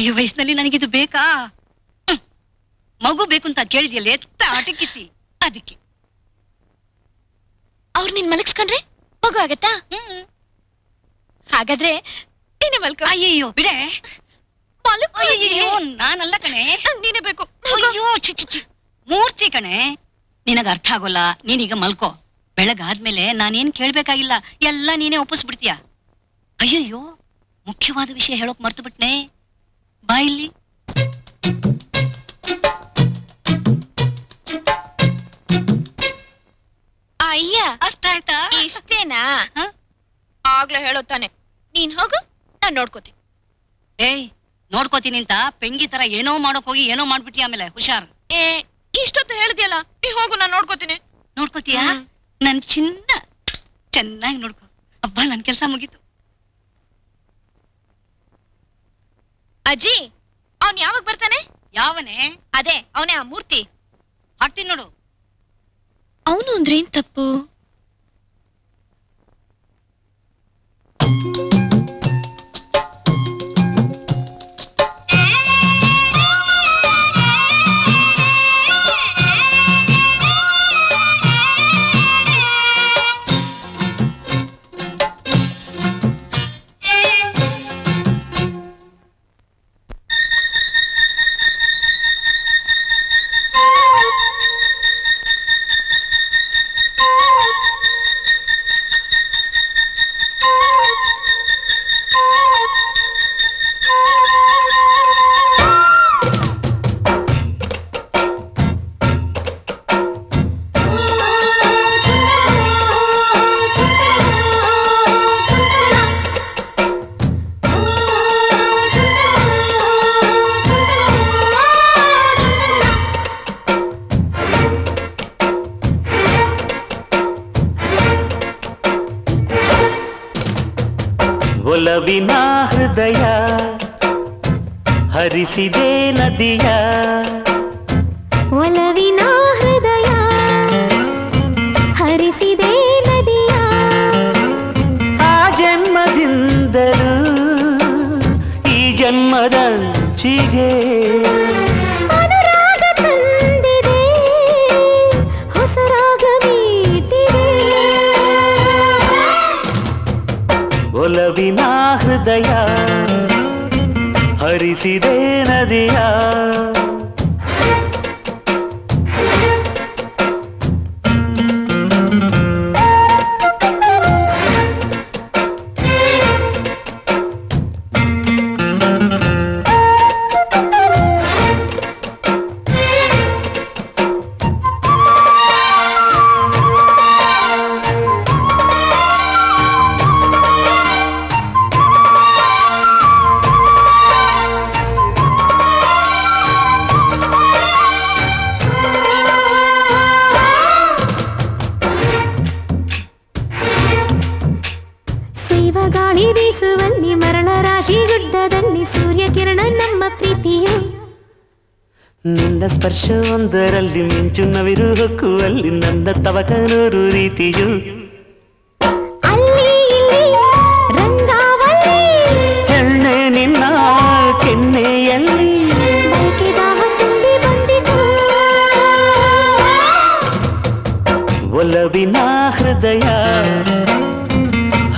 ಈ ವಯಸ್ಸಿನಲ್ಲಿ ನನಗಿದು ಬೇಕಾ? ಮಗು ಬೇಕು ಅಂತ ಕೇಳಿದ್ಯಲ್ಲ, ಎತ್ತ ಆಟಕ್ಕಿಸಿ. ಅದಕ್ಕೆ ಅವ್ರು ನೀನ್ ಮಲಗಿಸ್ಕೊಂಡ್ರೆ ಮಗು ಆಗತ್ತಾ? ಹಾಗಾದ್ರೆ ನೀನೆ ಮಲ್ಕೋ. ಅಯ್ಯೋ ಬಿಡೆ, ನಾನಲ್ಲ ಕಣೆ, ನೀನೇ ಬೇಕು. ಅಯ್ಯೋ ಚಿಚ್ಚಿ ಮೂರ್ತಿ ಕಣೆ, ನಿನಗ ಅರ್ಥ ಆಗೋಲ್ಲ. ನೀನೀಗ ಮಲ್ಕೋ, ಬೆಳಗಾದ್ಮೇಲೆ ನಾನೇನ್ ಕೇಳ್ಬೇಕಾಗಿಲ್ಲ, ಎಲ್ಲ ನೀನೇ ಒಪ್ಪಿಸ್ಬಿಡ್ತೀಯ. ಅಯ್ಯಯ್ಯೋ, ಮುಖ್ಯವಾದ ವಿಷಯ ಹೇಳೋಕ್ ಮರ್ತು ಬಿಟ್ನೆ. ಬಾಯಿಲ್ಲಿ ಅಯ್ಯ. ಅರ್ಥ ಆಯ್ತಾ? ಇಷ್ಟೇನಾ? ಆಗ್ಲೇ ಹೇಳೋತಾನೆ. ನೀನ್ ಹೋಗು, ನಾನ್ ನೋಡ್ಕೋತೀನಿ. ಏಯ್, ನೋಡ್ಕೋತೀನಿ ಅಂತ ಪೆಂಗಿ ತರ ಏನೋ ಮಾಡೋಕ್ ಹೋಗಿ ಏನೋ ಮಾಡ್ಬಿಟ್ಟಿ ಆಮೇಲೆ ಹುಷಾರ್. ಏ, ಇಷ್ಟೊತ್ತು ಹೇಳ್ದಿಯಲ್ಲ, ನೀ ಹೋಗು, ನಾನ್ ನೋಡ್ಕೋತೀನಿ. ನೋಡ್ಕೋತೀಯಾ? ನನ್ ಚಿನ್ನ ಚೆನ್ನಾಗಿ ನೋಡ್ಕೋ. ಅಬ್ಬ, ನನ್ ಕೆಲ್ಸ ಮುಗೀತು. ಅಜ್ಜಿ, ಅವನ್ ಯಾವಾಗ ಬರ್ತಾನೆ? ಯಾವನೇ? ಅದೇ ಅವನೇ ಆ ಮೂರ್ತಿ. ಹಾಕ್ತೀನಿ ನೋಡು. ಅವನು ಅಂದ್ರೆ ಏನ್ ತಪ್ಪು? ಹರಿಸಿದೆ ನದಿಯ ಒಲವಿನ ಹೃದಯ, ಹರಿಸಿದೆ ನದಿಯ. ಆ ಜನ್ಮದಿಂದಲೂ ಈ ಜನ್ಮದ ಚಿಗೆ ಅನುರಾಗ ತಂದಿದೆ, ಹೊಸ ರಾಗ ಮೀಟಿದೆ. ಒಲವಿನ ಹೃದಯ ಹರಿಸಿದೆ ನದಿಯ. ಸ್ಪರ್ಶ ಒಂದರಲ್ಲಿ ಮಿಂಚು ನವಿರು ಹೊಕ್ಕುವಲ್ಲಿ ನನ್ನ ತವಕನೂರು ರೀತಿಯು. ಅಲ್ಲಿ ರಂಗಾವಲ್ಲಿ ಹೆಣ್ಣೆ ನಿನ್ನ ಕೆನ್ನೆಯಲ್ಲಿ ತುಂಬಿ ಬಂದಿತು. ಒಲವಿನ ಹೃದಯ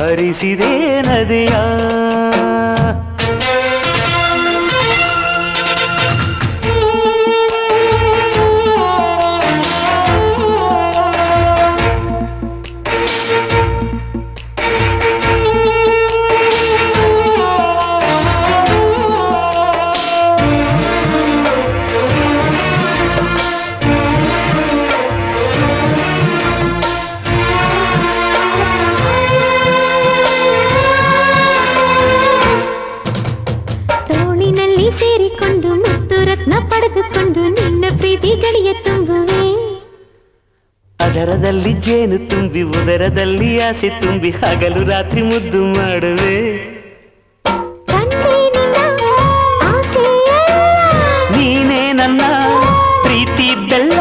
ಹರಿಸಿದೆ ನದಿಯ. ಅದರದಲ್ಲಿ ಜೇನು ತುಂಬಿ ಉದರದಲ್ಲಿ ಆಸೆ ತುಂಬಿ ಹಗಲು ರಾತ್ರಿ ಮುದ್ದು ಮಾಡುವೆ. ನೀನೇ ನನ್ನ ಪ್ರೀತಿ ಬೆಲ್ಲ.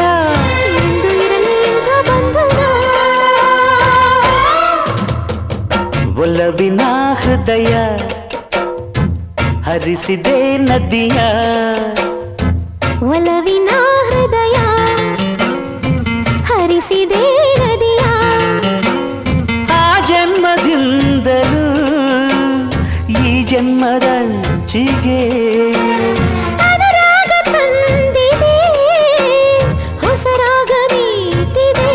ಒಲವಿನ ಹೃದಯ ಹರಿಸಿದೆ ನದಿಯ. ಒಲವಿನ ಹೃದಯ ಹರಿಸಿದೆ ನದಿಯ. ಆ ಜನ್ಮದಿಂದಲೂ ಈ ಜನ್ಮದ ಚಿಗೆ ಅನುರಾಗ ತಂದಿದೆ, ಹೊಸ ರಾಗ ಮೀಟಿದೆ.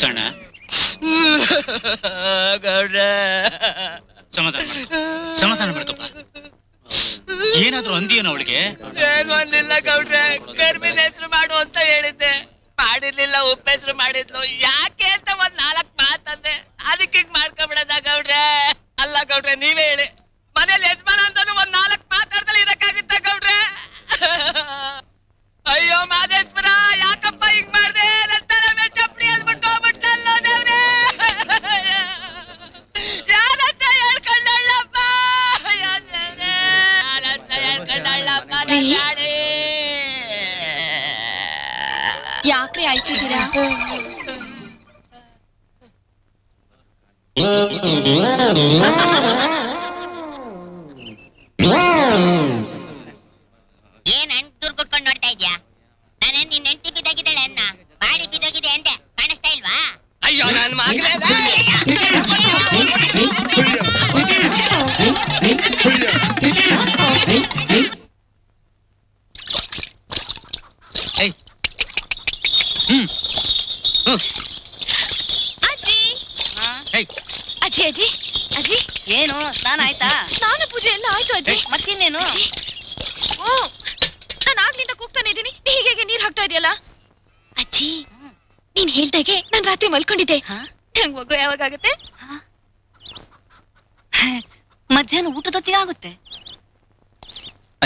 ಸಣ್ಣ ಗೌಡ, ಸಮಾಧಾನ ಸಮಾಧಾನ ಮಾಡ್ತಪ್ಪ. ಏನಾದ್ರು ಅಂದಿಯೇನು ಅವಳಿಗೆ? ಏನು ಅನ್ಲಿಲ್ಲ ಗೌಡ್ರೆ, ಕರ್ಮಿನ ಹೆಸರು ಮಾಡು ಅಂತ ಹೇಳಿದ್ದೆ, ಮಾಡಿರ್ಲಿಲ್ಲ, ಉಪ್ಪ ಹೆಸರು ಮಾಡಿದ್ಲು. ಯಾಕೆ ಅಂತ ಒಂದ್ ನಾಲ್ಕು ಮಾತಂದೆ, ಅದಕ್ಕೆ ಹಿಂಗ್ ಮಾಡ್ಕೊಬಿಡದ ಗೌಡ್ರೆ? ಅಲ್ಲ ಗೌಡ್ರೆ ನೀವೇ ಹೇಳಿ, ಮನೇಲಿ ಯಜಮಾನ ಅಂತಾನು ಒಂದ್ ನಾಲ್ಕು ಮಾತಾಡ್ದಲ್ಲಿ ಇದಕ್ಕಾಗುತ್ತ ಗೌಡ್ರೆ? ಅಯ್ಯೋ ಮಾದೇಶ್ವರ, ಯಾಕಪ್ಪ ಹಿಂಗ್ ಮಾಡ್ದೆ? ಚಪ್ಪಡಿ ಅಲ್ಬಿಟ್ಟು ಹೋಗ್ಬಿಟ್ಟಲ್ಲೋದವ್ರೆ, ಯಾರತ್ತ ಹೇಳ್ಕೊಂಡಲ್ಲಪ್ಪ, ಯಾರತ್ತ ಹೇಳ್ಕೊಂಡಲ್ಲಪ್ಪ ನಾಡಿ. ಯಾಕ್ರಿ ಆಯ್ತಿದ್ದೀರಾ? ಏನ್ ಅಂಟ್ ದೂರ್ ಕುಟ್ಕೊಂಡು ನೋಡ್ತಾ ಇದ್ಯಾ? ನಾನೇ ನಿನ್ನ ಹೆಂಡತಿ ಬಿದ್ದಾಗಿದ್ದಾಳೆ ಅನ್ನ ಬಾಡಿ ಬಿದ್ದೋಗಿದೆ ಅಂತೆ, ಕಾಣಿಸ್ತಾ ಇಲ್ವಾ? ಅಯ್ಯೋ ನನ್ನ ಮಗಳೇ, ಅಜ್ಜಿ ಅಜ್ಜಿ ಅಜ್ಜಿ ಅಜ್ಜಿ ಏನು ಸ್ನಾನ ಆಯ್ತಾ? ಸ್ನಾನ ಪೂಜೆ ಎಲ್ಲ ಆಯ್ತು ಅಜ್ಜಿ. ಮತ್ತಿನ್ನೇನು? ಓ ನಾನು ಆಗ್ಲಿಂದ ಕೂಗ್ತಾನೆ ಇದ್ದೀನಿ, ಹೀಗೆ ನೀರ್ ಹಾಕ್ತಾ ಇದೆಯಲ್ಲ ಅಜ್ಜಿ. ನೀನ್ ಹೇಳ್ದಾಗೆ ನಾನು ರಾತ್ರಿ ಮಲ್ಕೊಂಡಿದ್ದೆ, ನಂಗೆ ಒಗ್ಗು ಯಾವಾಗುತ್ತೆ? ಮಧ್ಯಾಹ್ನ ಊಟದೊತ್ತಿಗೆ ಆಗುತ್ತೆ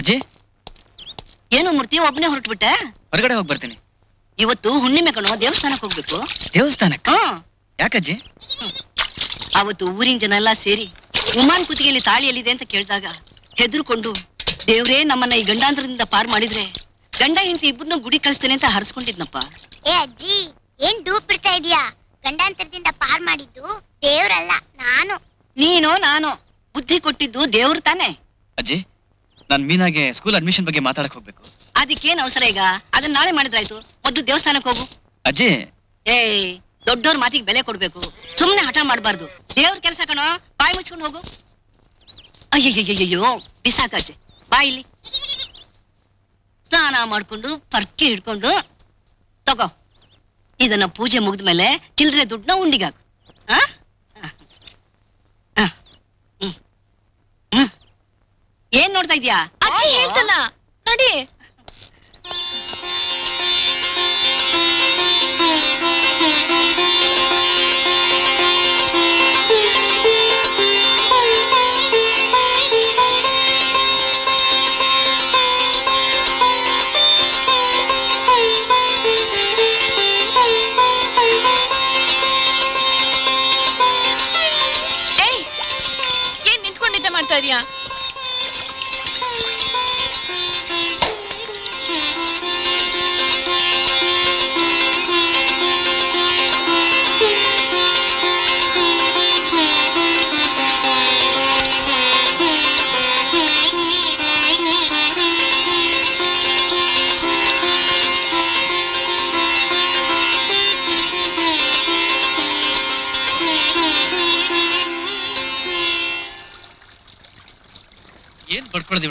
ಅಜ್ಜಿ. ಏನು ಮೂರ್ತಿ ಒಬ್ಬನೇ ಹೊರಟ್ಬಿಟ್ಟೆ? ಹೊರಗಡೆ ಹೋಗಿ ಬರ್ತೀನಿ. ಇವತ್ತು ಹುಣ್ಣಿಮೆ ಕಣೋ, ದೇವಸ್ಥಾನಕ್ಕೆ ಹೋಗ್ಬೇಕು. ದೇವಸ್ಥಾನಕ್ಕೆ ಯಾಕಜ್ಜಿ? ಅವತ್ತು ಊರಿನ ಜನ ಎಲ್ಲ ಸೇರಿ ಉಮಾನ್ ಕುತ್ತಿಗೆಯಲ್ಲಿ ತಾಳಿ ಎಲ್ಲಿದೆ ಅಂತ ಕೇಳಿದಾಗ ಹೆದರ್ಕೊಂಡು, ದೇವ್ರೇ ನಮ್ಮನ್ನ ಈ ಗಂಡಾಂತರದಿಂದ ಪಾರ್ ಮಾಡಿದ್ರೆ ಗಂಡ ಹೆಂಡತಿ ಇಬ್ಬರನ್ನು ಗುಡಿ ಕಳಿಸ್ತೇನೆ ಅಂತ ಹರಿಸ್ಕೊಂಡಿದ್ನಪ್ಪ. ಏ ಅಜ್ಜಿ ಏನ್ ಡೂಪ್ ಬಿಡ್ತಾ ಇದೀಯಾ? ಗಂಡಾಂತರದಿಂದ ಪಾರ್ ಮಾಡಿದ್ದು ದೇವ್ರಲ್ಲ ನಾನು. ನೀನು ನಾನು ಬುದ್ಧಿ ಕೊಟ್ಟಿದ್ದು ದೇವ್ರು ತಾನೆ. ಅಜ್ಜಿ ನಾನ್ ಮೀನಾಗೆ ಸ್ಕೂಲ್ ಅಡ್ಮಿಷನ್ ಬಗ್ಗೆ ಮಾತಾಡಕ್ ಹೋಗ್ಬೇಕು. ಅದಕ್ಕೇನ್ ಅವಸರ ಈಗ, ಅದನ್ನ ನಾಳೆ ಮಾಡಿದ್ರಾಯ್ತು, ಮೊದ್ಲು ದೇವಸ್ಥಾನಕ್ಕೆ ಹೋಗು. ಅಜ್ಜಿ ಏ ದೊಡ್ಡವ್ರ ಮಾತಿಗೆ ಬೆಲೆ ಕೊಡ್ಬೇಕು, ಸುಮ್ನೆ ಹಠ ಮಾಡಬಾರ್ದು. ದೇವ್ರ ಕೆಲಸ ಕಣೋ, ಬಾಯಿ ಮುಚ್ಕೊಂಡು ಹೋಗು. ಅಯ್ಯಯ್ಯಯ್ಯಯ್ಯೋ ಬಿಸಾಕ ಅಜ್ಜಿ, ಬಾಯಿಲಿ ಸ್ನಾನ ಮಾಡ್ಕೊಂಡು ಪರ್ಚಿ ಹಿಡ್ಕೊಂಡು ತಗೋ, ಇದನ್ನ ಪೂಜೆ ಮುಗಿದ ಮೇಲೆ ಚಿಲ್ಲರೆ ದುಡ್ಡನ್ನ ಉಂಡಿಗಾಕು. ಏನ್ ನೋಡ್ತಾ ಇದೀಯಾ? ಹೇಳ್ತಾನ ನೋಡಿ.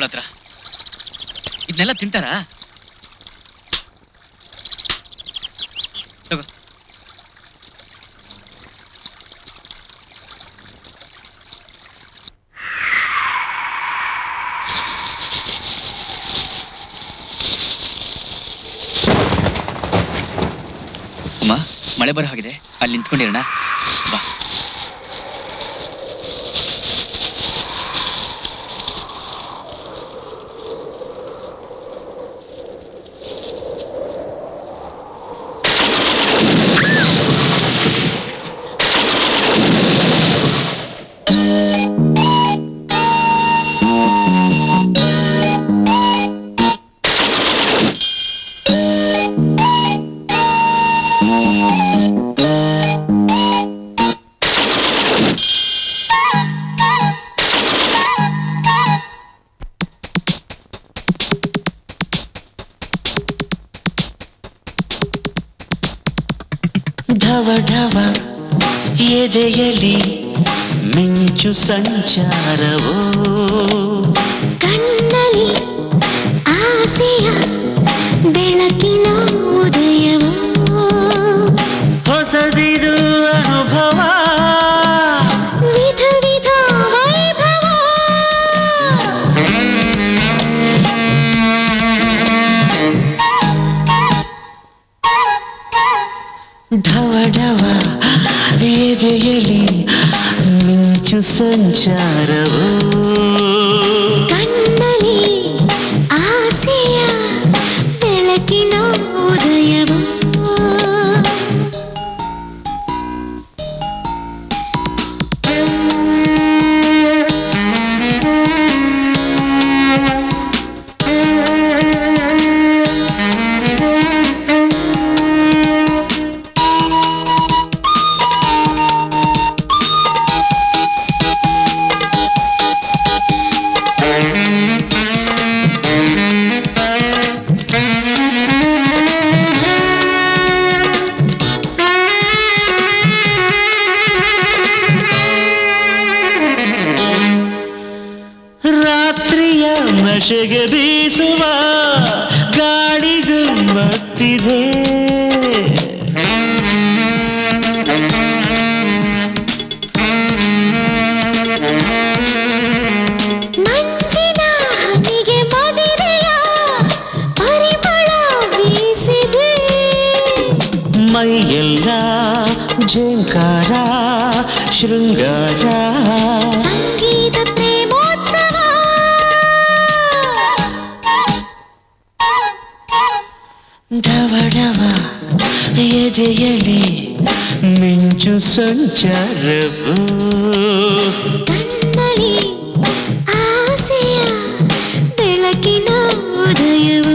ಹತ್ರ ಇದನ್ನೆಲ್ಲ ತಿಂತಾರ? ಅಮ್ಮ, ಮಳೆ ಬರೋ ಹಾಗಿದೆ, ಅಲ್ಲಿ ನಿಂತ್ಕೊಂಡಿರೋಣ. ಸಂಚಾರವೋ ಕಣ್ಣಲಿ ಆಸೆಯ ಬೆಳಕಿನ ಉದಯವೋ ಹೊಸದಿದು ಅನುಭವ ವಿಧ ವಿಧ ವೈಭವ ಢವ ಢವ ಎದೆಯಲಿ ಸಂಚಾರವೋ ಕಣ್ಣಲಿ ಆಸೆಯ ಬೆಳಕಿನ ಉದಯವೋ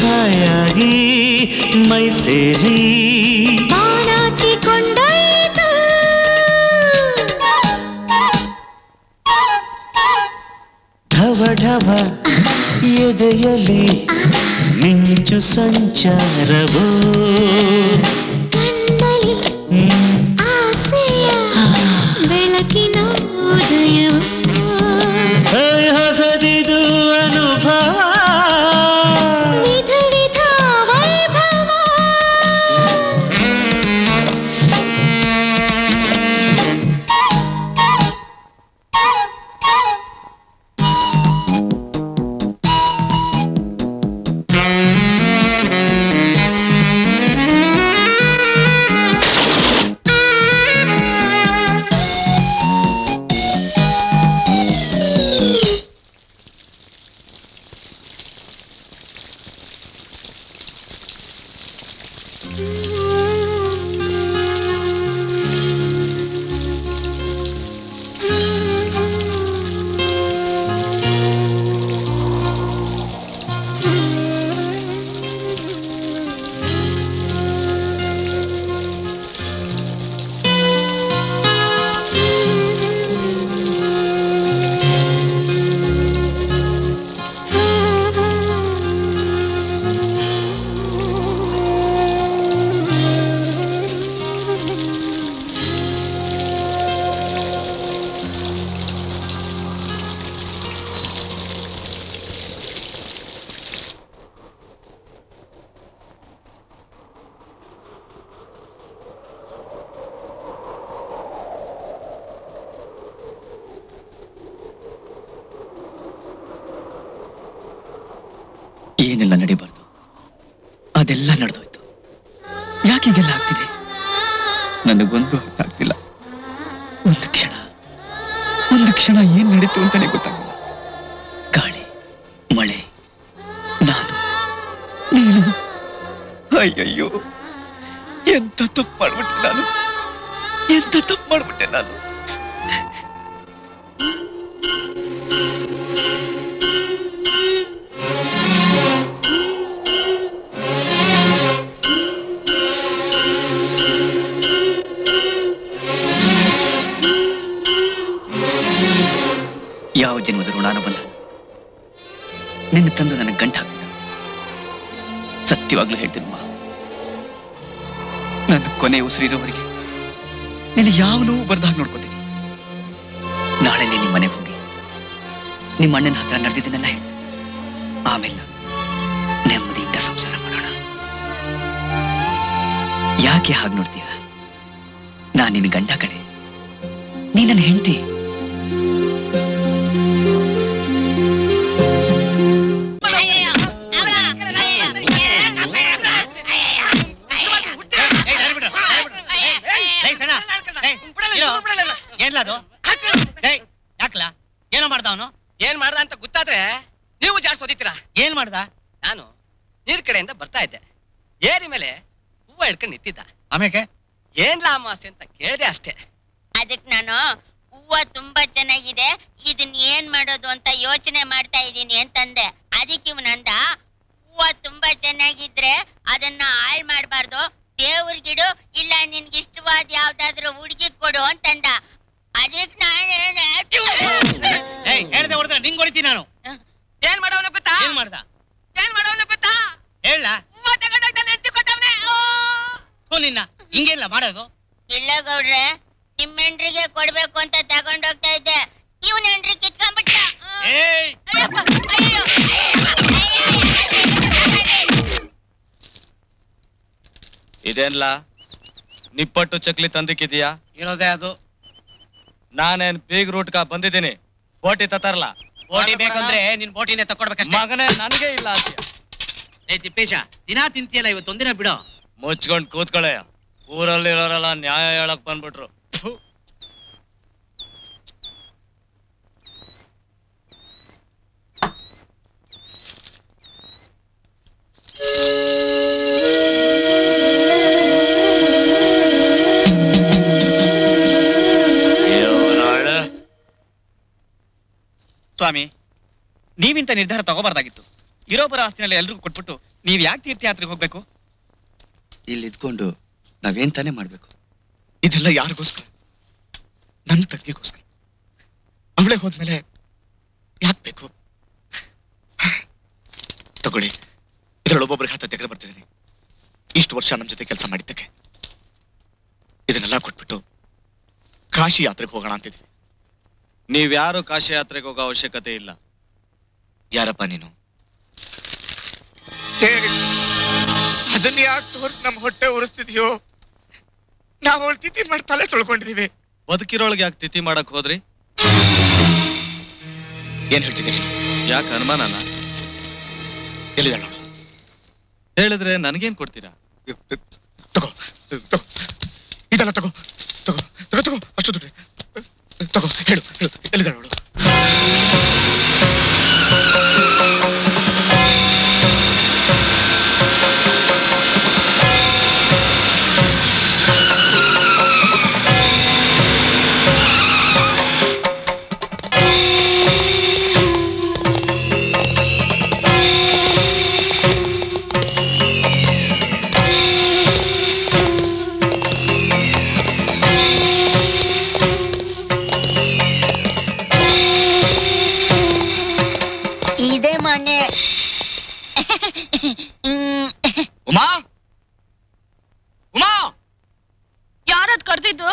ಹಾಯಾಗಿ ಮೈ ಸೇರಿ ಬಾಣಾಚಿಕೊಂಡಾಯಿತು ಢವ ಢವ ಎದೆಯಲ್ಲಿ ಮಿಂಚು ಸಂಚಾರವೋ ಏನೆಲ್ಲ ನಡೆಯಬಾರ್ದು ಅದೆಲ್ಲ ನಡೆದೋಯ್ತು. ಯಾಕೆಲ್ಲ ಆಗ್ತಿದೆ? ನನಗೊಂದು ಅರ್ಥ ಆಗ್ತಿಲ್ಲ. ಒಂದು ಕ್ಷಣ ಒಂದು ಕ್ಷಣ ಏನ್ ನಡೀತು ಅಂತಾನೆ ಗೊತ್ತಾಗಲ್ಲ. ಗಾಳಿ, ಮಳೆ, ನಾನು, ನೀನು, ಅಯ್ಯಯ್ಯೋ ಎಂತ ತಪ್ಪು ಮಾಡ್ಬಿಟ್ಟೆ ನಾನು, ಎಂತ ತಪ್ಪು ಮಾಡ್ಬಿಟ್ಟೆ ನಾನು. ಯಾವ ಜನ್ಮದ ಋಣಾನ ಬಲ್ಲ ನಿನ್ನ ತಂದು ನನಗೆ ಗಂಟು ಹಾಕಿದ. ಸತ್ಯವಾಗ್ಲೂ ಹೇಳ್ತೀನಿ ಮಾ, ನನ್ನ ಕೊನೆ ಉಸಿರಿರೋವರೆಗೆ ನಿನ್ನ ಯಾವ ನೋವು ಬರ್ದಾಗ ನೋಡ್ಕೋತೀನಿ. ನಾಳೆ ನೀನು ನಿಮ್ಮ ಮನೆಗೆ ಹೋಗಿ ನಿಮ್ಮ ಅಣ್ಣನ ಹತ್ರ ನಡೆದಿದ್ದನ್ನೆಲ್ಲ ಹೇಳ್ತೀನಿ. ಆಮೇಲೆ ನೆಮ್ಮದಿಯಿಂದ ಸಂಸಾರ ಮಾಡೋಣ. ಯಾಕೆ ಹಾಗೆ ನೋಡ್ತೀಯ? ನಾನು ನಿನ್ನ ಗಂಡ ಕಡೆ, ನೀ ನನ್ನ ಹೆಂಡತಿ. ಏನೋ ಮಾಡ್ದ ಅವನು. ಏನ್ ಮಾಡ್ದ ಅಂತ ಗೊತ್ತಾದ್ರೆ ನೀವು ಜಾಸ್ತಿ ಓದಿತೀರಾ. ಏನ್ ಮಾಡ್ದ? ನಾನು ನೀರ್ ಕಡೆಯಿಂದ ಬರ್ತಾ ಇದ್ದೆ, ಏರಿ ಮೇಲೆ ಹೂವು ಹಿಡ್ಕೊಂಡು ನಿಂತಿದ್ದ. ಆಮೇಲೆ ಏನ್ಲಾ ಅಮಾಸೆ ಅಂತ ಕೇಳಿದೆ ಅಷ್ಟೇ. ಅದಕ್ ನಾನು ಹೂವು ತುಂಬಾ ಚೆನ್ನಾಗಿದೆ, ಇದನ್ ಏನ್ ಮಾಡೋದು ಅಂತ ಯೋಚನೆ ಮಾಡ್ತಾ ಇದ್ದೀನಿ ಅಂತಂದೆ. ಅದಕ್ಕೆ ನಂದ ಹೂವು ತುಂಬಾ ಚೆನ್ನಾಗಿದ್ರೆ ಅದನ್ನ ಹಾಳ್ ಮಾಡಬಾರ್ದು, ದೇವ್ರಿಗಿಡು, ಇಲ್ಲ ನಿನ್ಗೆ ಇಷ್ಟವಾದ ಯಾವ್ದಾದ್ರು ಹುಡುಗಿ ಕೊಡು ಅಂತಂದ. ಅದಕ್ಕೆ ನಾನೇಳ್ದೆ ಹೊಡೆದ್ರೆ ನಿಂಗೆ ಹೊಡಿತೀನಿ ನಾನು. ಏನ್ ಮಾಡೋನು ಗೊತ್ತಾ? ಏನ್ ಮಾಡ್ದ? ಏನ್ ಮಾಡೋನು ಗೊತ್ತಾ? ಹೇಳ. ನಿನ್ನ ಹಿಂಗೆಲ್ಲ ಮಾಡೋದು ಇಲ್ಲ ಗೌಡ್ರೆ, ನಿಮ್ ಹೆಂಡ್ರಿಗೆ ಕೊಡ್ಬೇಕು ಅಂತ ತಗೊಂಡೋಗ್ತಾ ಇದ್ದೆ, ಇವ್ನ ಹೆಂಡ್ರಿ ಕಿತ್ಕೊಂಡ್ಬಿಟ್ಟ. ಇದೇನ್ಲ ನಿಪ್ಪಟ್ಟು ಚಕ್ಲಿ ತಂದಿಕ್ಕಿದೀಯಾ? ಇರೋದೇ ಅದು. ನಾನೇನ್ ಬೀಗ್ ರೂಟ್ ಕಾ ಬಂದಿದ್ದೀನಿ, ಬೋಟಿ ತರಲ್ಲ. ಬೋಟಿ ಬೇಕಂದ್ರೆ ನಿನ್ ಬೋಟಿನೇ ತಕೊಡ್ಬೇಕಷ್ಟೇ. ಮಗನೇ ನನಗೆ ಇಲ್ಲ ಅಂತ. ಏ ತಿಪ್ಪೇಶ, ದಿನಾ ತಿಂತೀಯಲ್ಲ, ಇವತ್ತೊಂದಿನ ಬಿಡು. ಮುಚ್ಕೊಂಡು ಕೂತ್ಕೊಳ್ಳಯ್ಯ, ಊರಲ್ಲಿರೋರೆಲ್ಲ ನ್ಯಾಯ ಹೇಳಕ್ ಬಂದ್ಬಿಟ್ರು. ಸ್ವಾಮಿ, ನೀವಿಂತ ನಿರ್ಧಾರ ತಗೋಬಾರ್ದಾಗಿತ್ತು. ಯುರೋಪ ರಾಷ್ಟ್ರದಲ್ಲಿ ಎಲ್ಲರಿಗೂ ಕೊಟ್ಬಿಟ್ಟು ನೀವು ಯಾಕೆ ತೀರ್ಥಯಾತ್ರೆಗೆ ಹೋಗಬೇಕು? ಇಲ್ಲಿ ಇದ್ಕೊಂಡು ನಾವೇನ್ ತಾನೇ ಮಾಡಬೇಕು? ಇದೆಲ್ಲ ಯಾರಿಗೋಸ್ಕರ? ನನ್ನ ತಂಗಿಗೋಸ್ಕರ. ಅವಳೇ ಹೋದ್ಮೇಲೆ ಯಾಕೆ ಬೇಕು? ತಗೊಳ್ಳಿ, ಇದರೊಬ್ಬೊಬ್ಬರಿಗೆ ಹತ್ತ ತೆಗೆದು ಬರ್ತಿದ್ದೀನಿ. ಇಷ್ಟು ವರ್ಷ ನಮ್ಮ ಜೊತೆ ಕೆಲಸ ಮಾಡಿದ್ದಕ್ಕೆ ಇದನ್ನೆಲ್ಲ ಕೊಟ್ಬಿಟ್ಟು ಕಾಶಿ ಯಾತ್ರೆಗೆ ಹೋಗೋಣ ಅಂತಿದ್ವಿ. ನೀವ್ಯಾರು ಕಾಶಿ ಯಾತ್ರೆಗೆ ಹೋಗೋ ಅವಶ್ಯಕತೆ ಇಲ್ಲ. ಯಾರಪ್ಪ ನೀನು? ಅದನ್ನ ಯಾಕೆ ತೋರಿಸಿ ನಮ್ಮ ಹೊಟ್ಟೆ ಉರಿಸ್ತಿದ್ಯೋ? ನಾವು ಅವಳು ತಿಥಿ ಮಾಡಿ ತಲೆ ತೊಳ್ಕೊಂಡಿದೀವಿ. ಬದುಕಿರೋಳಿಗೆ ಯಾಕೆ ತಿಥಿ ಮಾಡಕ್ ಹೋದ್ರಿ? ಏನ್ ಹೇಳ್ತಿದ್ದೀನಿ? ಯಾಕೆ ಅನುಮಾನನ? ಎಲ್ಲಿದ್ದಾಳ? ಹೇಳಿದ್ರೆ ನನಗೇನ್ ಕೊಡ್ತೀರಾ? ತಗೋ ತಗೋ, ಇದೆಲ್ಲ ತಗೋ ತಗೋ ತಗೋ ತಗೋ, ಅಷ್ಟು ದುಡ್ಡು ತಗೋ. ಹೇಳು ಹೇಳು, ಎಲ್ಲಿದ್ದಾಳ ಅವಳು? ಉಮಾ ಉಮಾ, ಯಾರದ್ ಕರೆದಿದ್ದು?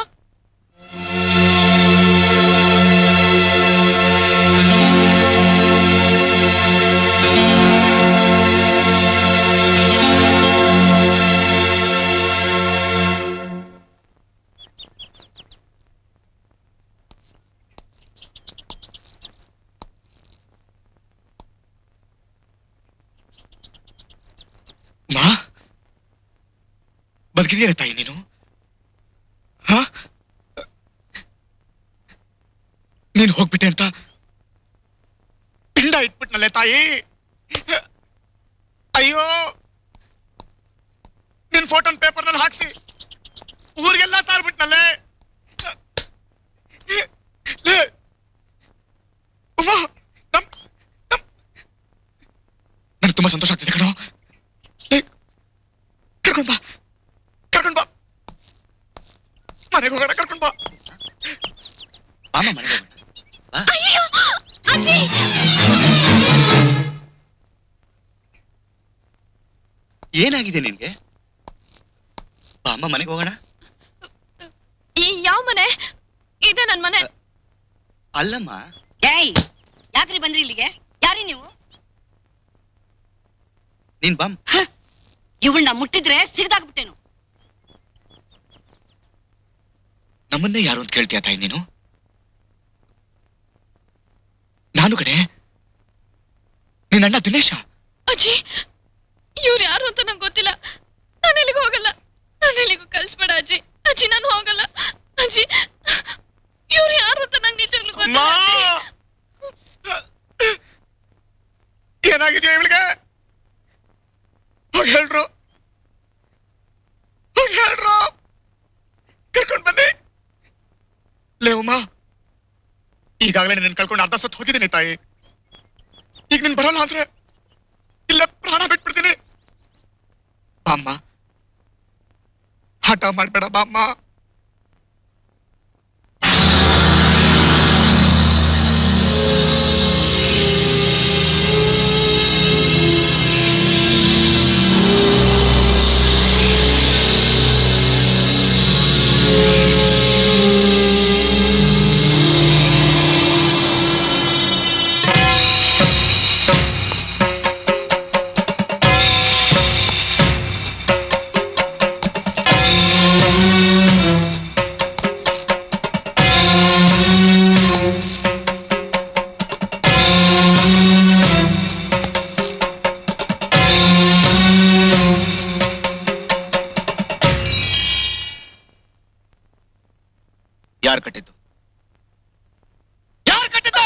ಬದುಕಿದೀರ ತಾಯಿ ನೀನು? ಹಾ, ನೀನು ಹೋಗ್ಬಿಟ್ಟೆ ಅಂತ ಪಿಂಡ ಇಟ್ಬಿಟ್ನಲ್ಲೇ ತಾಯಿ. ಅಯ್ಯೋ, ನಿನ್ ಫೋಟೋನ್ ಪೇಪರ್ನಲ್ಲಿ ಹಾಕ್ಸಿ ಊರಿಗೆಲ್ಲ ಸಾರ್ಬಿಟ್ನಲ್ಲೇ. ನನಗೆ ತುಂಬಾ ಸಂತೋಷ ಆಗ್ತಿದೆ ಕಣೋ. ಕರ್ಕೊಂಡ್ ಬಾ, ಕರ್ಕೊಂಡ್ ಬಾ, ಮನೆಗೆ ಹೋಗೋಣ, ಕರ್ಕೊಂಡ್ ಬಾ. ಏನಾಗಿದೆ ನಿನ್ಗೆ? ಅಮ್ಮ ಮನೆಗೆ ಹೋಗೋಣ. ಯಾವ ಮನೆ ಇದೆ? ನನ್ ಮನೆ ಅಲ್ಲಮ್ಮ. ಏಯ್, ಯಾಕ್ರಿ ಬಂದ್ರಿ ಇಲ್ಲಿಗೆ? ಯಾರಿ ನೀವು? ನೀನ್ ಬಾಮ್. ಇವಳನ್ನ ಮುಟ್ಟಿದ್ರೆ ಸಿಗದಾಗ್ಬಿಟ್ಟೇನು? ನಮ್ಮನ್ನೇ ಯಾರು ಅಂತ ಕೇಳ್ತೀಯ ತಾಯಿ ನೀನು? ನಾನು ಕಡೆ ನಿನ್ನಣ್ಣ ದಿನೇಶ. ಅಜ್ಜಿ, ಇವ್ರು ಯಾರು ಅಂತ ನಂಗೆ ಗೊತ್ತಿಲ್ಲ. ನಾನು ಎಲ್ಲಿಗೂ ಹೋಗಲ್ಲ. ನಾನು ಎಲ್ಲಿಗೂ ಕಳಿಸ್ಬೇಡ ಅಜ್ಜಿ. ಅಜ್ಜಿ, ನಾನು ಹೋಗಲ್ಲ ಅಜ್ಜಿ. ಇವ್ರು ಯಾರು ಅಂತ ನಂಗೆ ನಿಜವಾಗ್ಲೂ ಗೊತ್ತಿಲ್ಲ. ಏನಾಗಿದೆಯೋ ಇವಳಿಗೆ? ಹೋಗಿ ಹೇಳ್ರು, ಹೋಗಿ ಹೇಳ್ರು, ಕರ್ಕೊಂಡು ಬನ್ನಿ. ಲೇ ಉಮಾ, ಈಗಾಗಲೇ ನಿನ್ನ ಕಳ್ಕೊಂಡು ಅರ್ಧ ಸತ್ತು ಹೋಗಿದ್ದೀನಿ ತಾಯಿ. ಈಗ ನೀನ್ ಬರಲ್ಲ ಅಂದ್ರೆ ಇಲ್ಲ ಪ್ರಾಣ ಬಿಟ್ಬಿಡ್ತೀನಿ. ಬಾಮ್ಮ, ಹಠ ಮಾಡ್ಬೇಡ ಬಾಮ್ಮ. ಕಟ್ಟಿದ್ದು ಯಾರು? ಕಟ್ಟಿದ್ದು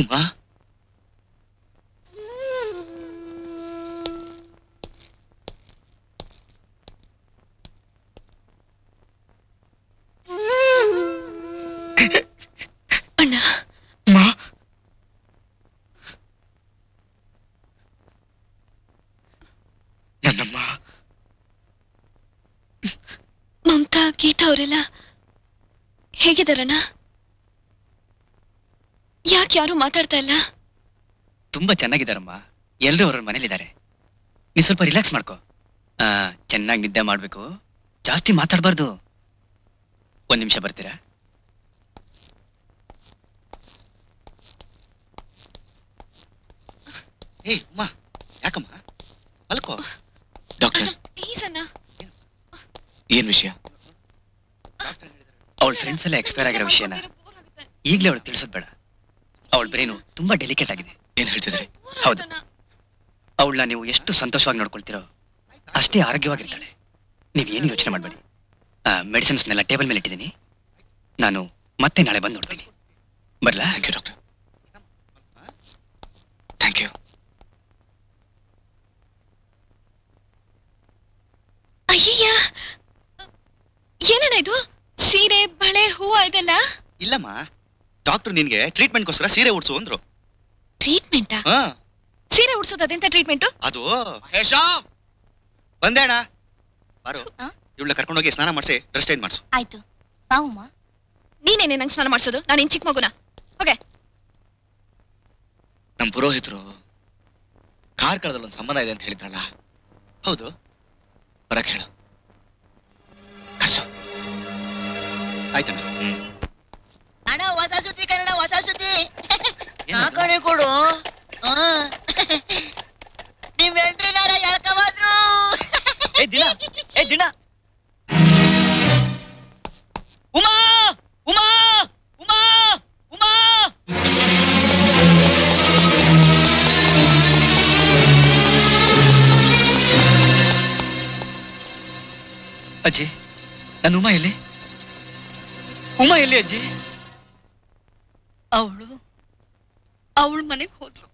உமா, ಅವರೆಲ್ಲ ಹೇಗಿದ್ದಾರಣ್ಣ? ಯಾಕೆ ಯಾರು ಮಾತಾಡ್ತಾ ಇಲ್ಲ? ತುಂಬಾ ಚೆನ್ನಾಗಿದ್ದಾರಮ್ಮ, ಎಲ್ಲರೂ ಅವ್ರ ಮನೇಲಿದ್ದಾರೆ. ನೀ ಸ್ವಲ್ಪ ರಿಲ್ಯಾಕ್ಸ್ ಮಾಡ್ಕೋ, ಚೆನ್ನಾಗಿ ನಿದ್ದೆ ಮಾಡಬೇಕು, ಜಾಸ್ತಿ ಮಾತಾಡಬಾರ್ದು. ಒಂದ್ ನಿಮಿಷ ಬರ್ತೀರಾ? ಏಯ್ ಅಮ್ಮ, ಯಾಕಮ್ಮ ಮಲ್ಕೋ. ಡಾಕ್ಟರ್ ಪ್ಲೀಸ್ ಅಣ್ಣ. ಏನ್ ವಿಷಯ? ಅವಳ ಫ್ರೆಂಡ್ಸ್ ಎಲ್ಲ ಎಕ್ಸ್ಪೈರ್ ಆಗಿರೋ ವಿಷಯನ ಈಗಲೇ ಅವಳು ತಿಳಿಸೋದು ಬೇಡ. ಅವಳ ಬ್ರೈನು ತುಂಬಾ ಡೆಲಿಕೇಟ್ ಆಗಿದೆ. ಏನ್ ಹೇಳ್ತಿದ್ರೆ? ಹೌದು, ಅವಳನ್ನ ನೀವು ಎಷ್ಟು ಸಂತೋಷವಾಗಿ ನೋಡ್ಕೊಳ್ತಿರೋ ಅಷ್ಟೇ ಆರೋಗ್ಯವಾಗಿರ್ತಾಳೆ. ನೀವು ಏನು ಯೋಚನೆ ಮಾಡಬೇಡಿ. ಮೆಡಿಸಿನ್ಸ್ನೆಲ್ಲ ಟೇಬಲ್ ಮೇಲೆ ಇಟ್ಟಿದ್ದೀನಿ, ನಾನು ಮತ್ತೆ ನಾಳೆ ಬಂದು ನೋಡ್ತೀನಿ. ಬರಲಾ? Thank you doctor. Thank you. ಅಯ್ಯಯ್ಯ, ಏನಣ್ಣ ಇದು? ಸೀರೆ, ಬಳೆ, ಹೂವು ಇದೆಲ್ಲ? ಇಲ್ಲಮ್ಮ, ಡಾಕ್ಟರ್ ನಿನ್ಗೆ ಟ್ರೀಟ್ಮೆಂಟ್ಗೋಸ್ಕರ ಸೀರೆ ಉಡ್ಸು ಅಂದ್ರು. ಟ್ರೀಟ್ಮೆಂಟಾ? ಸೀರೆ ಉಡ್ಸೋದು ಅದೆಂತ ಟ್ರೀಟ್ಮೆಂಟು? ಅದು ಬಂದೇಣ. ಬಾರು, ಇವಳ ಕರ್ಕೊಂಡೋಗಿ ಸ್ನಾನ ಮಾಡಿಸಿ ಡ್ರೆಸ್ ಚೇಂಜ್ ಮಾಡಿಸು. ಆಯ್ತು ಬಾವುಮ್ಮ. ನೀನೇನೆ ನಂಗೆ ಸ್ನಾನ ಮಾಡಿಸೋದು? ನಾನು ಇನ್ ಚಿಕ್ಕ ಮಗುನ? ಓಕೆ. ನಮ್ಮ ಪುರೋಹಿತರು ಕಾರ್ಕಳದಲ್ಲಿ ಒಂದು ಸಂಬಂಧ ಇದೆ ಅಂತ ಹೇಳಿದ್ರಲ್ಲ? ಹೌದು, ಬರಕ್ಕೆ ಹೇಳು. ಕರ್ಸು. ಅಣ್ಣ, ಹೊಸ ಸುದ್ದಿ ಕನ್ನಡ, ಹೊಸ ಸುದ್ದಿ ಹಾಕೊಂಡೆ ಕೊಡು. ನಿಮ್ ಎಂಟ್ರಿನಾರ ಎಳ್ಕಬಾದ್ರು. ಉಮಾ ಉಮಾ ಉಮಾ ಉಮಾ ಅಜ್ಜಿ, ನನ್ನ ಉಮಾ ಎಲ್ಲಿ? ಉಮಾ ಎಲ್ಲಿ ಅಜ್ಜಿ? ಅವಳು ಅವಳ ಮನೆಗೆ ಹೋದ್ಲು.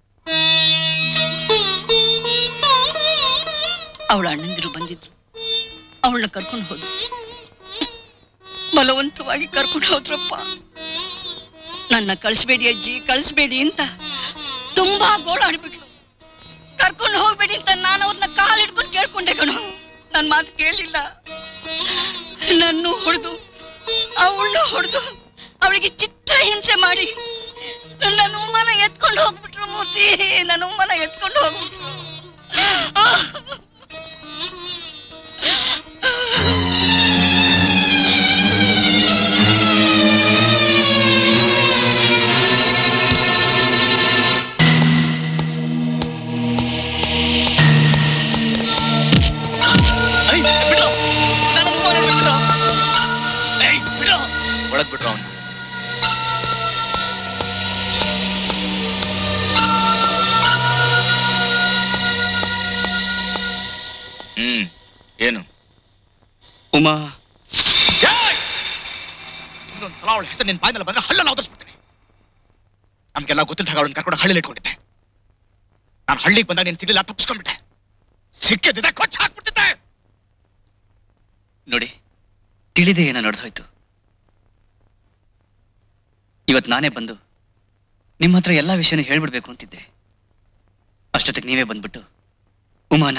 ಅವಳ ಅಣ್ಣಂದಿರು ಬಂದಿದ್ರು, ಅವಳನ್ನ ಕರ್ಕೊಂಡು ಹೋದ್ರು. ಬಲವಂತವಾಗಿ ಕರ್ಕೊಂಡು ಹೋದ್ರಪ್ಪ. ನನ್ನ ಕಳಿಸ್ಬೇಡಿ ಅಜ್ಜಿ, ಕಳಿಸ್ಬೇಡಿ ಅಂತ ತುಂಬಾ ಗೋಳಾಡ್ಬಿಟ್ಲು. ಕರ್ಕೊಂಡು ಹೋಗ್ಬೇಡಿ ಅಂತ ನಾನು ಅವ್ರನ್ನ ಕಾಲಿಡ್ಕೊಂಡು ಕೇಳ್ಕೊಂಡೆ ಕಣೋ. ನನ್ನ ಮಾತು ಕೇಳಲಿಲ್ಲ. ನನ್ನ ಹೊಡೆದು, ಅವಳು ಹೊಡೆದು, ಅವಳಿಗೆ ಚಿತ್ರ ಹಿಂಸೆ ಮಾಡಿ ನನ್ನ ಉಮ್ಮನ ಎತ್ಕೊಂಡು ಹೋಗ್ಬಿಟ್ರು. ಮೂರ್ತಿ, ನನ್ನ ಉಮ್ಮನ ಎತ್ಕೊಂಡು ಹೋಗ್ಬಿಟ್ರು. ಬಿಟ್ರ ಅವನು. ಹ್ಮ್ ಏನು ಉಮಾ, ಇನ್ನೊಂದು ಸಲ ಅವಳ ಹೆಸರು ನಿನ್ನ ಬಾಯಿ ಮೇಲೆ ಬಂದ್ರೆ ಹಳ್ಳಲ್ಲಿ ಅವತರಿಸ್ಬಿಡ್ತೀನಿ. ನಮ್ಗೆಲ್ಲ ಗೊತ್ತಿದ್ದಾಗ ಅವಳನ್ನ ಕರ್ಕೊಂಡು ಹಳ್ಳಿಲಿ ಇಟ್ಕೊಂಡಿದ್ದೆ. ನಾನು ಹಳ್ಳಿಗೆ ಬಂದಾಗ ನೀನು ಸಿಗಲಿಲ್ಲ, ತಪ್ಪಿಸ್ಕೊಂಡ್ಬಿಟ್ಟೆ. ಸಿಕ್ಕಿದ್ದ ಕೊಚ್ಚ ಹಾಕ್ಬಿಟ್ಟಿದ್ದೆ. ನೋಡಿ, ತಿಳಿದೇ ಏನೋ ನಡೆದೋಯ್ತು. ಇವತ್ತು ನಾನೇ ಬಂದು ನಿಮ್ಮ ಹತ್ರ ಎಲ್ಲ ವಿಷಯನೂ ಹೇಳ್ಬಿಡ್ಬೇಕು ಅಂತಿದ್ದೆ. ಅಷ್ಟೊತ್ತಿಗೆ ನೀವೇ ಬಂದ್ಬಿಟ್ಟು ಉಮಾನ.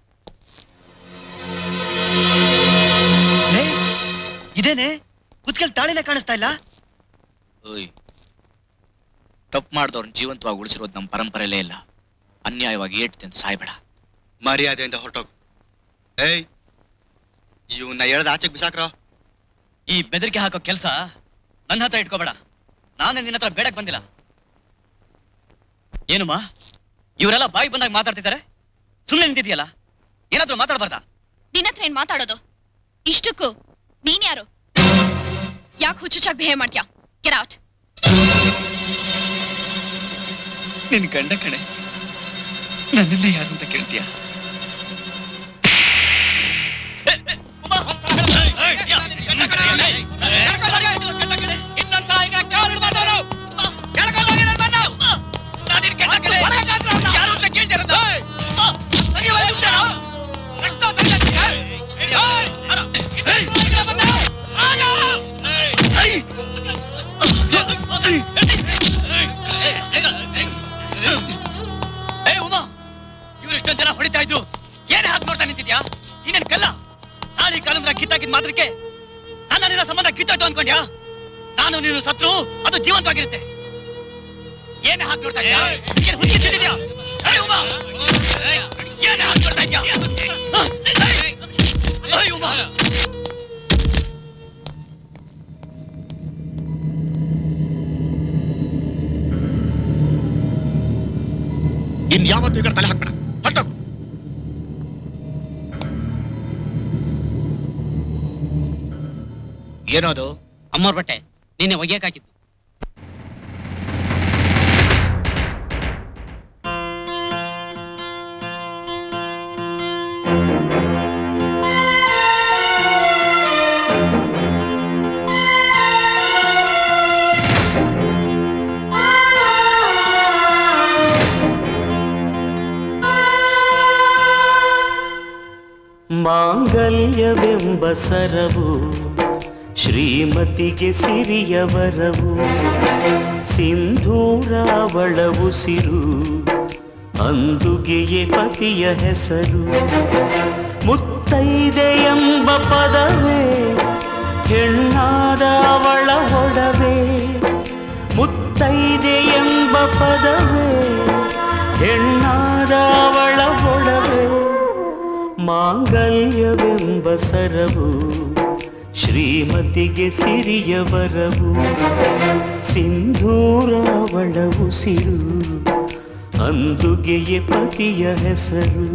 ಇದೇನೆ ಕುತ್ಕಲ್ ತಾಳಿನೇ ಕಾಣಿಸ್ತಾ ಇಲ್ಲ? ಓಯ್, ತಪ್ಪು ಮಾಡಿದವ್ರನ್ನ ಜೀವಂತವಾಗಿ ಉಳಿಸಿರೋದು ನಮ್ಮ ಪರಂಪರೆಯಲ್ಲೇ ಇಲ್ಲ. ಅನ್ಯಾಯವಾಗಿ ಏಟ್ತಿ ಅಂತ ಸಾಯ್ಬೇಡ, ಮರ್ಯಾದೆಯಿಂದ ಹೊರಟೋಗು. ಏಯ್, ಇವನ್ನ ಎಳ್ದ ಆಚೆಗೆ ಬಿಸಾಕ್ರೋ. ಈ ಬೆದರಿಕೆ ಹಾಕೋ ಕೆಲಸ ನನ್ನ ಹತ್ರ ಇಟ್ಕೋಬೇಡ, ನಾನೇ ನಿನ್ನ ಹತ್ರ ಬೇಡಕ್ಕೆ ಬಂದಿಲ್ಲ. ಏನುಮ್ಮ ಇವರೆಲ್ಲ ಬಾಯಿ ಬಂದಾಗ ಮಾತಾಡ್ತಿದ್ದಾರೆ, ಸುಮ್ಮನೆ ನಿಂತಿದೆಯಲ್ಲ, ಏನಾದ್ರೂ ಮಾತಾಡಬಾರ್ದಾ? ನಿನ್ನ ಹತ್ರ ಏನ್ ಮಾತಾಡೋದು? ಇಷ್ಟಕ್ಕೂ ನೀನ್ ಯಾರು? ಯಾಕೆ ಹುಚ್ಚುಚ್ಚಾಗಿ ಬಿಹೇವ್ ಮಾಡ್ತೀಯ? Get out. ನಿನ್ ಗಂಡ ಕಣೆ, ನನ್ನೆಲ್ಲ ಯಾರು ಅಂತ ಕೇಳ್ತೀಯ? ಉಮಾ, ಇವ್ರು ಇಷ್ಟೊಂದು ಜನ ಹೊಡಿತಾ ಇದ್ದು ಏನೇ ಹಾತ್ ಮಾಡ್ತಾ ನಿಂತಿದ್ಯಾ? ಇನ್ನೇನ್ ಕಲ್ಲ ನಾಳೆ ಕಾಲಂದ್ರ ಕಿತ್ತಾಕಿದ್ ಮಾತ್ರಕ್ಕೆ ನನ್ನ ನಿನ್ನ ಸಂಬಂಧ ಕಿತ್ತಾಯ್ತು ಅನ್ಕೊಂಡ್ಯಾ? ನಾನು ನೀನು ಸತ್ರು ಅದು ಜೀವಂತವಾಗಿರುತ್ತೆ. ಏನೇ ಹಾಕಿ ನೋಡ್ತಾ ಇದ್ಯಾ? ಏನ್ ಹುಚ್ಚಿ ತಿಂದಿದ್ಯಾ? ಏನೇ ಹಾಕಿ ನೋಡ್ತಾ ಇದ್ಯಾ? ಉಮಾ, ಇನ್ ಯಾವತ್ತು ಈ ಕಡೆ ತಲೆ ಹಾಕ್ಬೇಡ. ಹೊರಟೋಗು. ಏನೋದು? ಅಮ್ಮೋರ್ ಬಟ್ಟೆ ನೀನೆ ಒಗೆಯಕ್ಕೆ ಹಾಕಿದ್ದು. ಮಾಂಗಲ್ಯವೆಂಬ ಸರವು ಶ್ರೀಮತಿಗೆ ಸಿರಿಯವರವು, ಸಿಂಧೂರಾವಳವು ಸಿರು ಅಂದುಗೆಯೇ ಪತಿಯ ಹೆಸರು. ಮುತ್ತೈದೆಯೆಂಬ ಪದವೇ ಹೆಣ್ಣಾದ ಅವಳ ಒಡವೆ, ಮುತ್ತೈದೆಯೆಂಬ ಪದವೇ ಹೆಣ್ಣಾದ ಅವಳ ಒಡವೆ. ಮಾಂಗಲ್ಯವೆಂಬ ಸರವು ಶ್ರೀಮತಿಗೆ ಸಿರಿಯವರವು, ಸಿಂಧೂರಾವಳವು ಸಿರು ಅಂದುಗೆಯೇ ಪತಿಯ ಹೆಸರು.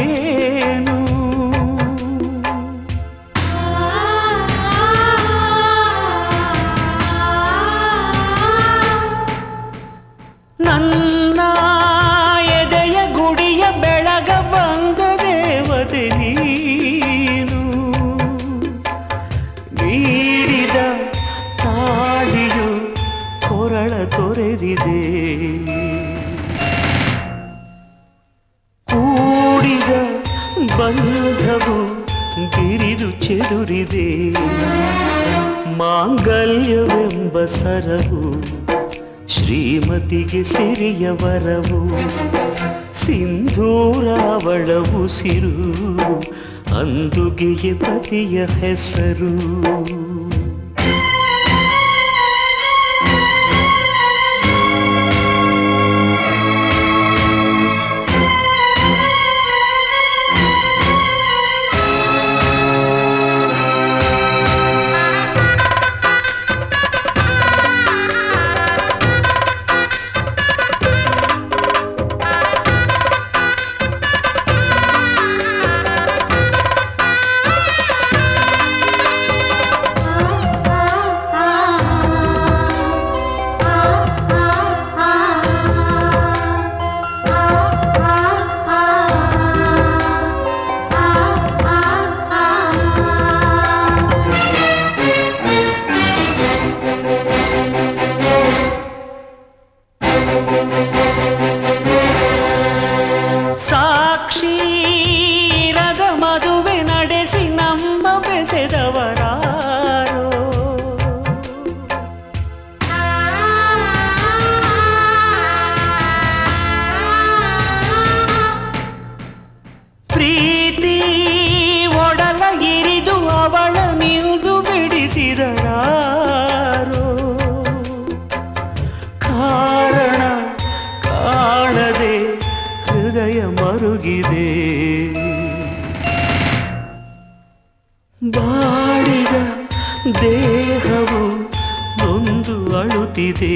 ಏನು ನನ್ನ ಎದೆಯ ಗುಡಿಯ ಬೆಳಗ ಬಂದ ದೇವತೆ ನೀನು, ನೀಡಿದ ತಾಳಿಯು ಕೊರಳ ತೊರೆದಿದೆ, ಬಂಧವು ಗಿರಿದು ಚೆದುರಿದೆ. ಮಾಂಗಲ್ಯವೆಂಬ ಸರವು ಶ್ರೀಮತಿಗೆ ಸಿರಿಯವರವು, ಸಿಂಧೂರಾವಳವು ಸಿರು ಅಂದುಗೆಯೇ ಪತಿಯ ಹೆಸರು. ಪ್ರೀತಿ ಒಡಲ ಇರಿದು ಅವಳ ನಿಂದು ಬಿಡಿಸಿದಳಾರೋ ಕಾರಣ ಕಾಣದೆ ಹೃದಯ ಮರುಗಿದೆ ಬಾಡಿದ ದೇಹವು ನೊಂದು ಅಳುತ್ತಿದೆ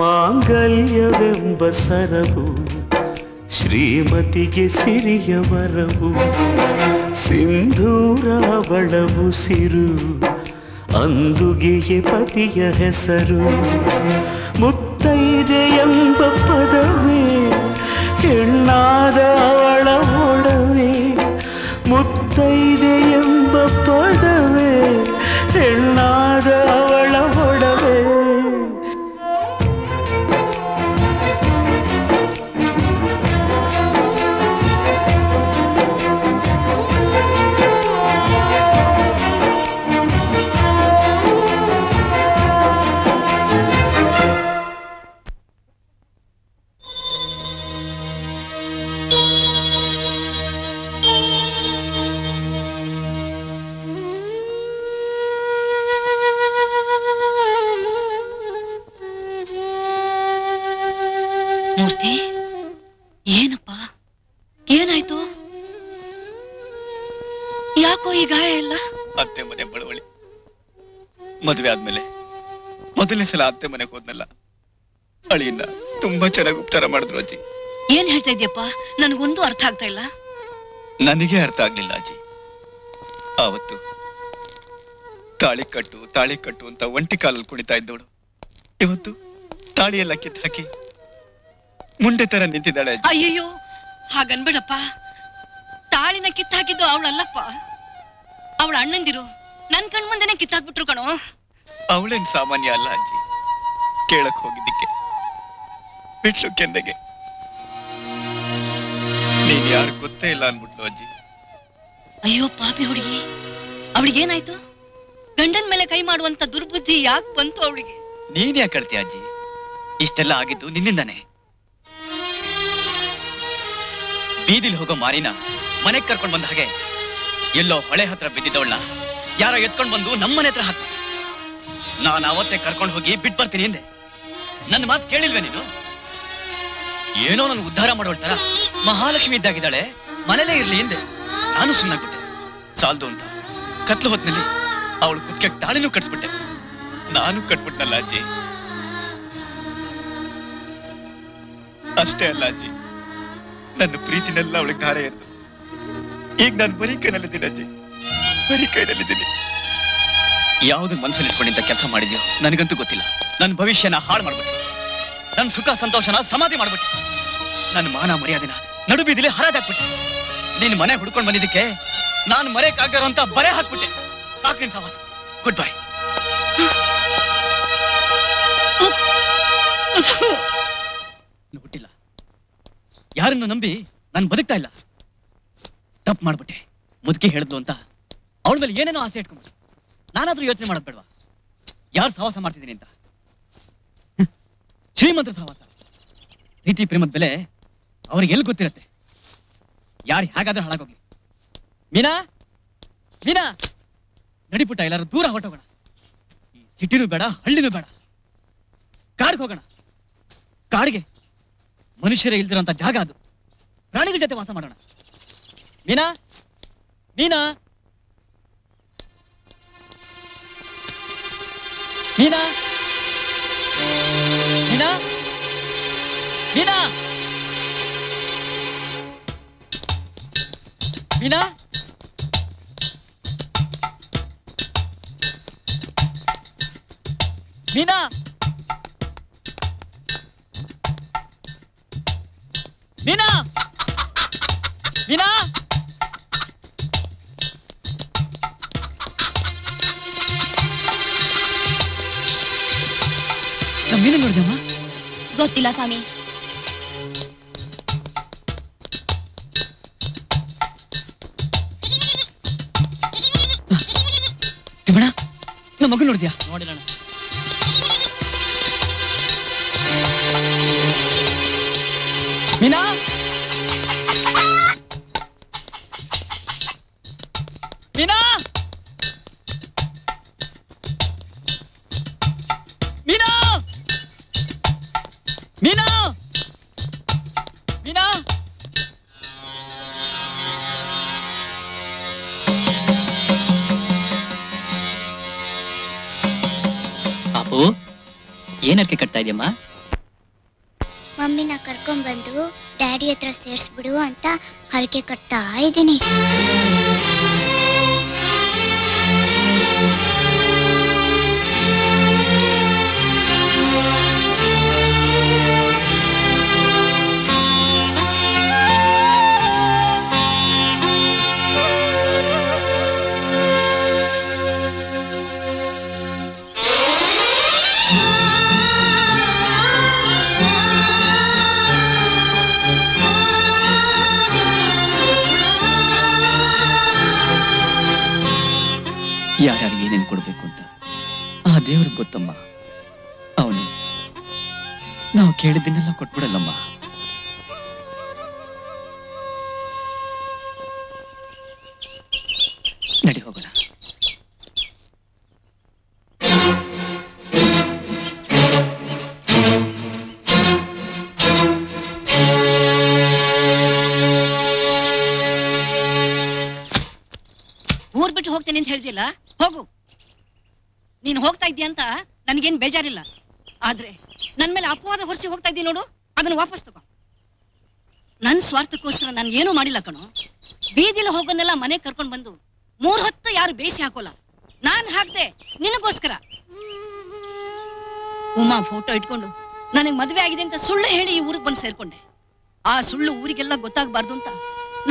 ಮಾಂಗಲ್ಯವೆಂಬ ಸರವು ಶ್ರೀಮತಿಗೆ ಸಿರಿಯ ವರವು ಸಿಂಧೂರ ಅವಳವುಸಿರು ಅಂದುಗೆಯೇ ಪತಿಯ ಹೆಸರು ಮುತ್ತೈದೆಯೆಂಬ ಪದವೇ ಹೆಣ್ಣಾದ ಅವಳ ಒಡವೆ ಮುತ್ತೈದೆಯೆಂಬ ಪದವೇ ಹೆಣ್ಣಾದ ಅವಳ ಒಡವೆ ಮದುವೆ ಆದ್ಮೇಲೆ ಮೊದಲನೇ ಸಲ ಅತ್ತೆ ಮನೆಗೆ ಹೋದ್ನಲ್ಲ ಅಳಿಯಿಂದ ತುಂಬಾ ಚೆನ್ನಾಗಿ ಉಪಚಾರ ಮಾಡಿದ್ರು ಅಜ್ಜಿ. ಏನ್ ಹೇಳ್ತಾ ಇದ್ಯಪ್ಪ, ನನಗೊಂದು ಅರ್ಥ ಆಗ್ತಾ ಇಲ್ಲ. ನನಗೆ ಅರ್ಥ ಆಗ್ಲಿಲ್ಲ ಅಜ್ಜಿ. ಆವತ್ತು ತಾಳಿ ಕಟ್ಟು ತಾಳಿ ಕಟ್ಟು ಅಂತ ಒಂಟಿ ಕಾಲಲ್ಲಿ ಕುಣಿತಾ ಇದ್ದೋಳು ಇವತ್ತು ತಾಳಿಯೆಲ್ಲ ಕಿತ್ತು ಹಾಕಿ ಮುಂಡೆ ತರ ನಿಂತಿದ್ದಾಳೆ. ಅಯ್ಯಯ್ಯೋ, ಹಾಗನ್ಬೇಡಪ್ಪ. ತಾಳಿನ ಕಿತ್ತು ಹಾಕಿದ್ದು ಅವಳಲ್ಲಪ್ಪ, ಅವಳ ಅಣ್ಣಂದಿರು. ನನ್ ಕಣ್ ಮುಂದೆನೆ ಕಿತ್ತಾಕ್ಬಿಟ್ರು ಕಣೋ. ಅವಳೇನ್ ಸಾಮಾನ್ಯ ಅಲ್ಲ ಅಜ್ಜಿ. ಕೇಳಕ್ ಹೋಗಿದ್ದಕ್ಕೆ ಬಿಟ್ಲು ಕೆಂದಗೆ. ನೀನ್ ಯಾರು ಗೊತ್ತೇ ಇಲ್ಲ ಅನ್ಬಿಟ್ಲು ಅಜ್ಜಿ. ಅಯ್ಯೋ ಪಾಪಿ ಹುಡುಗಿ, ಅವಳಿಗೇನಾಯ್ತು? ಗಂಡನ್ ಮೇಲೆ ಕೈ ಮಾಡುವಂತ ದುರ್ಬುದ್ಧಿ ಯಾಕೆ ಬಂತು ಅವಳಿಗೆ? ನೀನ್ ಯಾಕೆ ಕಳ್ತೀಯ ಅಜ್ಜಿ? ಇಷ್ಟೆಲ್ಲ ಆಗಿದ್ದು ನಿನ್ನಿಂದಾನೆ. ಬೀದಿಲ್ ಹೋಗೋ ಮಾರಿನ ಮನೆಗ್ ಕರ್ಕೊಂಡ್ ಬಂದ ಹಾಗೆ ಎಲ್ಲೋ ಹೊಳೆ ಹತ್ರ ಬಿದ್ದಿದ್ದವಳನ್ನ ಯಾರೋ ಎತ್ಕೊಂಡು ಬಂದು ನಮ್ಮನೆ ಹತ್ರ ಹಾಕ್ತಾರೆ. ನಾನು ಅವತ್ತೇ ಕರ್ಕೊಂಡು ಹೋಗಿ ಬಿಟ್ಟು ಬರ್ತೀನಿ ಹಿಂದೆ. ನನ್ನ ಮಾತು ಕೇಳಿಲ್ವೇ ನೀನು? ಏನೋ ನನ್ಗೆ ಉದ್ಧಾರ ಮಾಡೋಳ್ತಾರ ಮಹಾಲಕ್ಷ್ಮಿ ಇದ್ದಾಗಿದ್ದಾಳೆ, ಮನೇಲೇ ಇರ್ಲಿ ಹಿಂದೆ. ನಾನು ಸುಮ್ಮನಾಗ್ಬಿಟ್ಟೆ. ಸಾಲದು ಅಂತ ಕತ್ಲು ಹೊತ್ತಿನಲ್ಲಿ ಅವಳು ಕುತ್ತಿಗೆ ತಾಳಿನೂ ಕಟ್ಸ್ಬಿಟ್ಟೆ. ನಾನು ಕಟ್ಬಿಟ್ನಲ್ಲ ಅಜ್ಜಿ. ಅಷ್ಟೇ ಅಲ್ಲ ಅಜ್ಜಿ, ನನ್ನ ಪ್ರೀತಿನೆಲ್ಲ ಅವಳಿಗೆ ಧಾರೆ ಇರೋದು. ಈಗ ನಾನು ಬರೀ ಕೈನಲ್ಲಿದ್ದೀನಿ ಅಜ್ಜಿ, ಬರೀ ಕೈನಲ್ಲಿದ್ದೀನಿ. ಯಾವ್ದು ಮನಸ್ಸಲ್ಲಿ ಇಟ್ಕೊಂಡಿದ್ದ ಕೆಲಸ ಮಾಡಿದ್ಯೋ ನನಗಂತೂ ಗೊತ್ತಿಲ್ಲ. ನನ್ನ ಭವಿಷ್ಯನ ಹಾಳು ಮಾಡ್ಬಿಟ್ಟು, ನನ್ನ ಸುಖ ಸಂತೋಷನ ಸಮಾಧಿ ಮಾಡ್ಬಿಟ್ಟು, ನನ್ನ ಮಾನ ಮರ್ಯಾದಿನ ನಡು ಬೀದಿಲಿ ಹರಾಜಾಕ್ಬಿಟ್ಟೆ. ನೀನ್ ಮನೆ ಹುಡ್ಕೊಂಡು ಬಂದಿದ್ದಕ್ಕೆ ನಾನು ಮರೆಯಕ್ಕಾಗರೋ ಅಂತ ಬರೆ ಹಾಕ್ಬಿಟ್ಟೆ. ಸಾಕು ನಿನ್ ಸವಾಸ, ಗುಡ್ ಬೈ. ಹುಟ್ಟಿಲ್ಲ, ಯಾರನ್ನು ನಂಬಿ ನಾನು ಬದುಕ್ತಾ ಇಲ್ಲ. ತಪ್ಪು ಮಾಡ್ಬಿಟ್ಟೆ. ಮುದುಕಿ ಹೇಳಿದ್ಲು ಅಂತ ಅವಳ ಮೇಲೆ ಏನೇನೋ ಆಸೆ ಇಟ್ಕೊಂಡ್ಬಿಟ್ಟು ನಾನಾದ್ರೂ ಯೋಚನೆ ಮಾಡೋದು ಬೇಡವಾ? ಯಾರು ಸಹವಾಸ ಮಾಡ್ತಿದ್ದೀನಿ ಅಂತ? ಶ್ರೀಮಂತರ ಸಹವಾಸ. ಪ್ರೀತಿ ಪ್ರೇಮದ ಬೆಲೆ ಅವ್ರಿಗೆ ಎಲ್ಲಿ ಗೊತ್ತಿರತ್ತೆ? ಯಾರು ಹೇಗಾದ್ರೂ ಹಾಳಾಗೋಗ್ಲಿ. ಮೀನಾ, ಮೀನಾ ನಡಿಪುಟ್ಟ, ಎಲ್ಲರೂ ದೂರ ಹೊರಟೋಗೋಣ. ಈ ಸಿಟಿನೂ ಬೇಡ, ಹಳ್ಳಿನೂ ಬೇಡ. ಕಾಡ್ಗೆ ಹೋಗೋಣ. ಕಾಡಿಗೆ ಮನುಷ್ಯರೇ ಇಲ್ದಿರೋಂಥ ಜಾಗ ಅದು. ಪ್ರಾಣಿಗಳ ಜೊತೆ ವಾಸ ಮಾಡೋಣ. ಮೀನಾ, ಮೀನಾ, ಮೀನಾ, ಮೀನಾ, ಮೀನಾ, ಮೀನಾ, ಮೀನಾ, ಮೀನಾ, ಮೀನಾ. ಮೀನು ನೋಡಿದಮ್ಮ? ಗೊತ್ತಿಲ್ಲ ಸ್ವಾಮಿ. ತಿಮ್ಮಣ್ಣ, ನಮ್ಮ ಮಗು ನೋಡಿದ್ಯಾ? ನೋಡಿಲ್ಲ. ಮೀನಾ மீனா மீனா மீனா மீனா பாபு ஏன் ಅರ್ಕೆ ಕಟ್ತಾ ಇದೆಯಮ್ಮ ಮಮ್ಮಿ ನಾ ಕರ್ಕೊಂಡು ಬಂದು ಡ್ಯಾಡಿ ಹತ್ರ ಸೇರ್ಸಿ ಬಿಡು ಅಂತ ಅರ್ಕೆ ಕಟ್ತಾ ಇದೀನಿ ಯಾರ್ಯಾರಿಗೆ ಏನೇನು ಕೊಡಬೇಕು ಅಂತ ಆ ದೇವ್ರಿಗೆ ಗೊತ್ತಮ್ಮ ಅವನು ನಾವು ಕೇಳಿದ್ದನ್ನೆಲ್ಲ ಕೊಟ್ಬಿಡಲ್ಲಮ್ಮ ನಡಿ ಹೋಗೋಣ ಊರ್ ಬಿಟ್ಟು ಹೋಗ್ತೇನೆ ಅಂತ ಹೇಳಿದಿಲ್ಲ ಹೋಗು ನೀನ್ ಹೋಗ್ತಾ ಇದ್ದೀಯ ಅಂತ ನನಗೇನು ಬೇಜಾರಿಲ್ಲ ಆದ್ರೆ ನನ್ನ ಮೇಲೆ ಅಪವಾದ ಹೊರಿಸಿ ಹೋಗ್ತಾ ಇದ್ದೀನಿ ನೋಡು ಅದನ್ನ ವಾಪಸ್ ತಗೋ ನನ್ನ ಸ್ವಾರ್ಥಕ್ಕೋಸ್ಕರ ನಾನು ಏನೂ ಮಾಡಿಲ್ಲ ಕಣೋ ಬೀದಿಲಿ ಹೋಗೋನ್ನೆಲ್ಲ ಮನೆಗೆ ಕರ್ಕೊಂಡು ಬಂದು ಮೂರ್ ಹೊತ್ತು ಯಾರು ಬೇಸಿ ಹಾಕೋಲ್ಲ ನಾನು ಹಾಕ್ದೆ ನಿನಗೋಸ್ಕರ ಉಮಾ ಫೋಟೋ ಇಟ್ಕೊಂಡು ನನಗೆ ಮದುವೆ ಆಗಿದೆ ಅಂತ ಸುಳ್ಳು ಹೇಳಿ ಈ ಊರಿಗೆ ಬಂದು ಸೇರ್ಕೊಂಡೆ ಆ ಸುಳ್ಳು ಊರಿಗೆಲ್ಲ ಗೊತ್ತಾಗಬಾರ್ದು ಅಂತ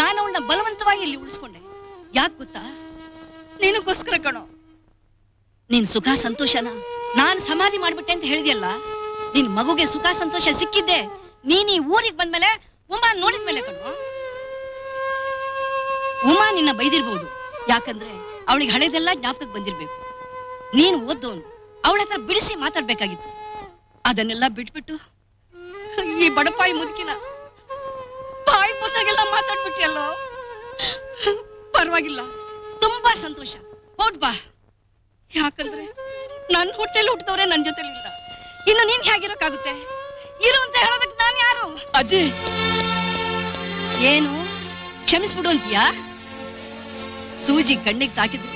ನಾನು ಅವಳನ್ನ ಬಲವಂತವಾಗಿ ಇಲ್ಲಿ ಉಳಿಸ್ಕೊಂಡೆ ಯಾಕೆ ಗೊತ್ತಾ ನಿನಗೋಸ್ಕರ ಕಣೋ ನೀನ್ ಸುಖ ಸಂತೋಷನ ನಾನ್ ಸಮಾಧಿ ಮಾಡ್ಬಿಟ್ಟೆ ಅಂತ ಹೇಳಿದ್ಯಲ್ಲ ನಿನ್ ಮಗುಗೆ ಸುಖ ಸಂತೋಷ ಸಿಕ್ಕಿದ್ದೆ ನೀನ್ ಈ ಊರಿಗೆ ಬಂದ್ಮೇಲೆ ಉಮಾ ನೋಡಿದ್ಮೇಲೆ ಕಣೋ ಉಮಾ ನಿನ್ನ ಬೈದಿರ್ಬಹುದು ಯಾಕಂದ್ರೆ ಅವಳಿಗೆ ಹಳೆದೆಲ್ಲ ಜ್ಞಾಪಕಕ್ಕೆ ಬಂದಿರ್ಬೇಕು ನೀನ್ ಓದೋನು ಅವಳ ಹತ್ರ ಬಿಡಿಸಿ ಮಾತಾಡ್ಬೇಕಾಗಿತ್ತು ಅದನ್ನೆಲ್ಲ ಬಿಟ್ಬಿಟ್ಟು ಈ ಬಡಪಾಯಿ ಮುದುಕಿನ ಬಾಯಿ ಮುತ್ತಾಗೆಲ್ಲ ಮಾತಾಡ್ಬಿಟ್ಟಿಯಲ್ಲೋ ಪರವಾಗಿಲ್ಲ ತುಂಬಾ ಸಂತೋಷ ಹೋದ್ ಬಾ ಯಾಕಂದ್ರೆ ನನ್ನ ಹೋಟೆಲ್ ಹುಟ್ಟಿದವ್ರೆ ನನ್ನ ಜೊತೆ ಇಲ್ಲ ಇನ್ನು ನೀನ್ ಹೇಗಿರೋಕ್ಕಾಗುತ್ತೆ ಇರು ಅಂತ ಹೇಳೋದಕ್ಕೆ ನಾನು ಯಾರು ಅಜ್ಜಿ ಏನು ಕ್ಷಮಿಸ್ಬಿಡು ಅಂತೀಯಾ ಸೂಜಿ ಕಣ್ಣಿಗೆ ತಾಕಿದ್ರು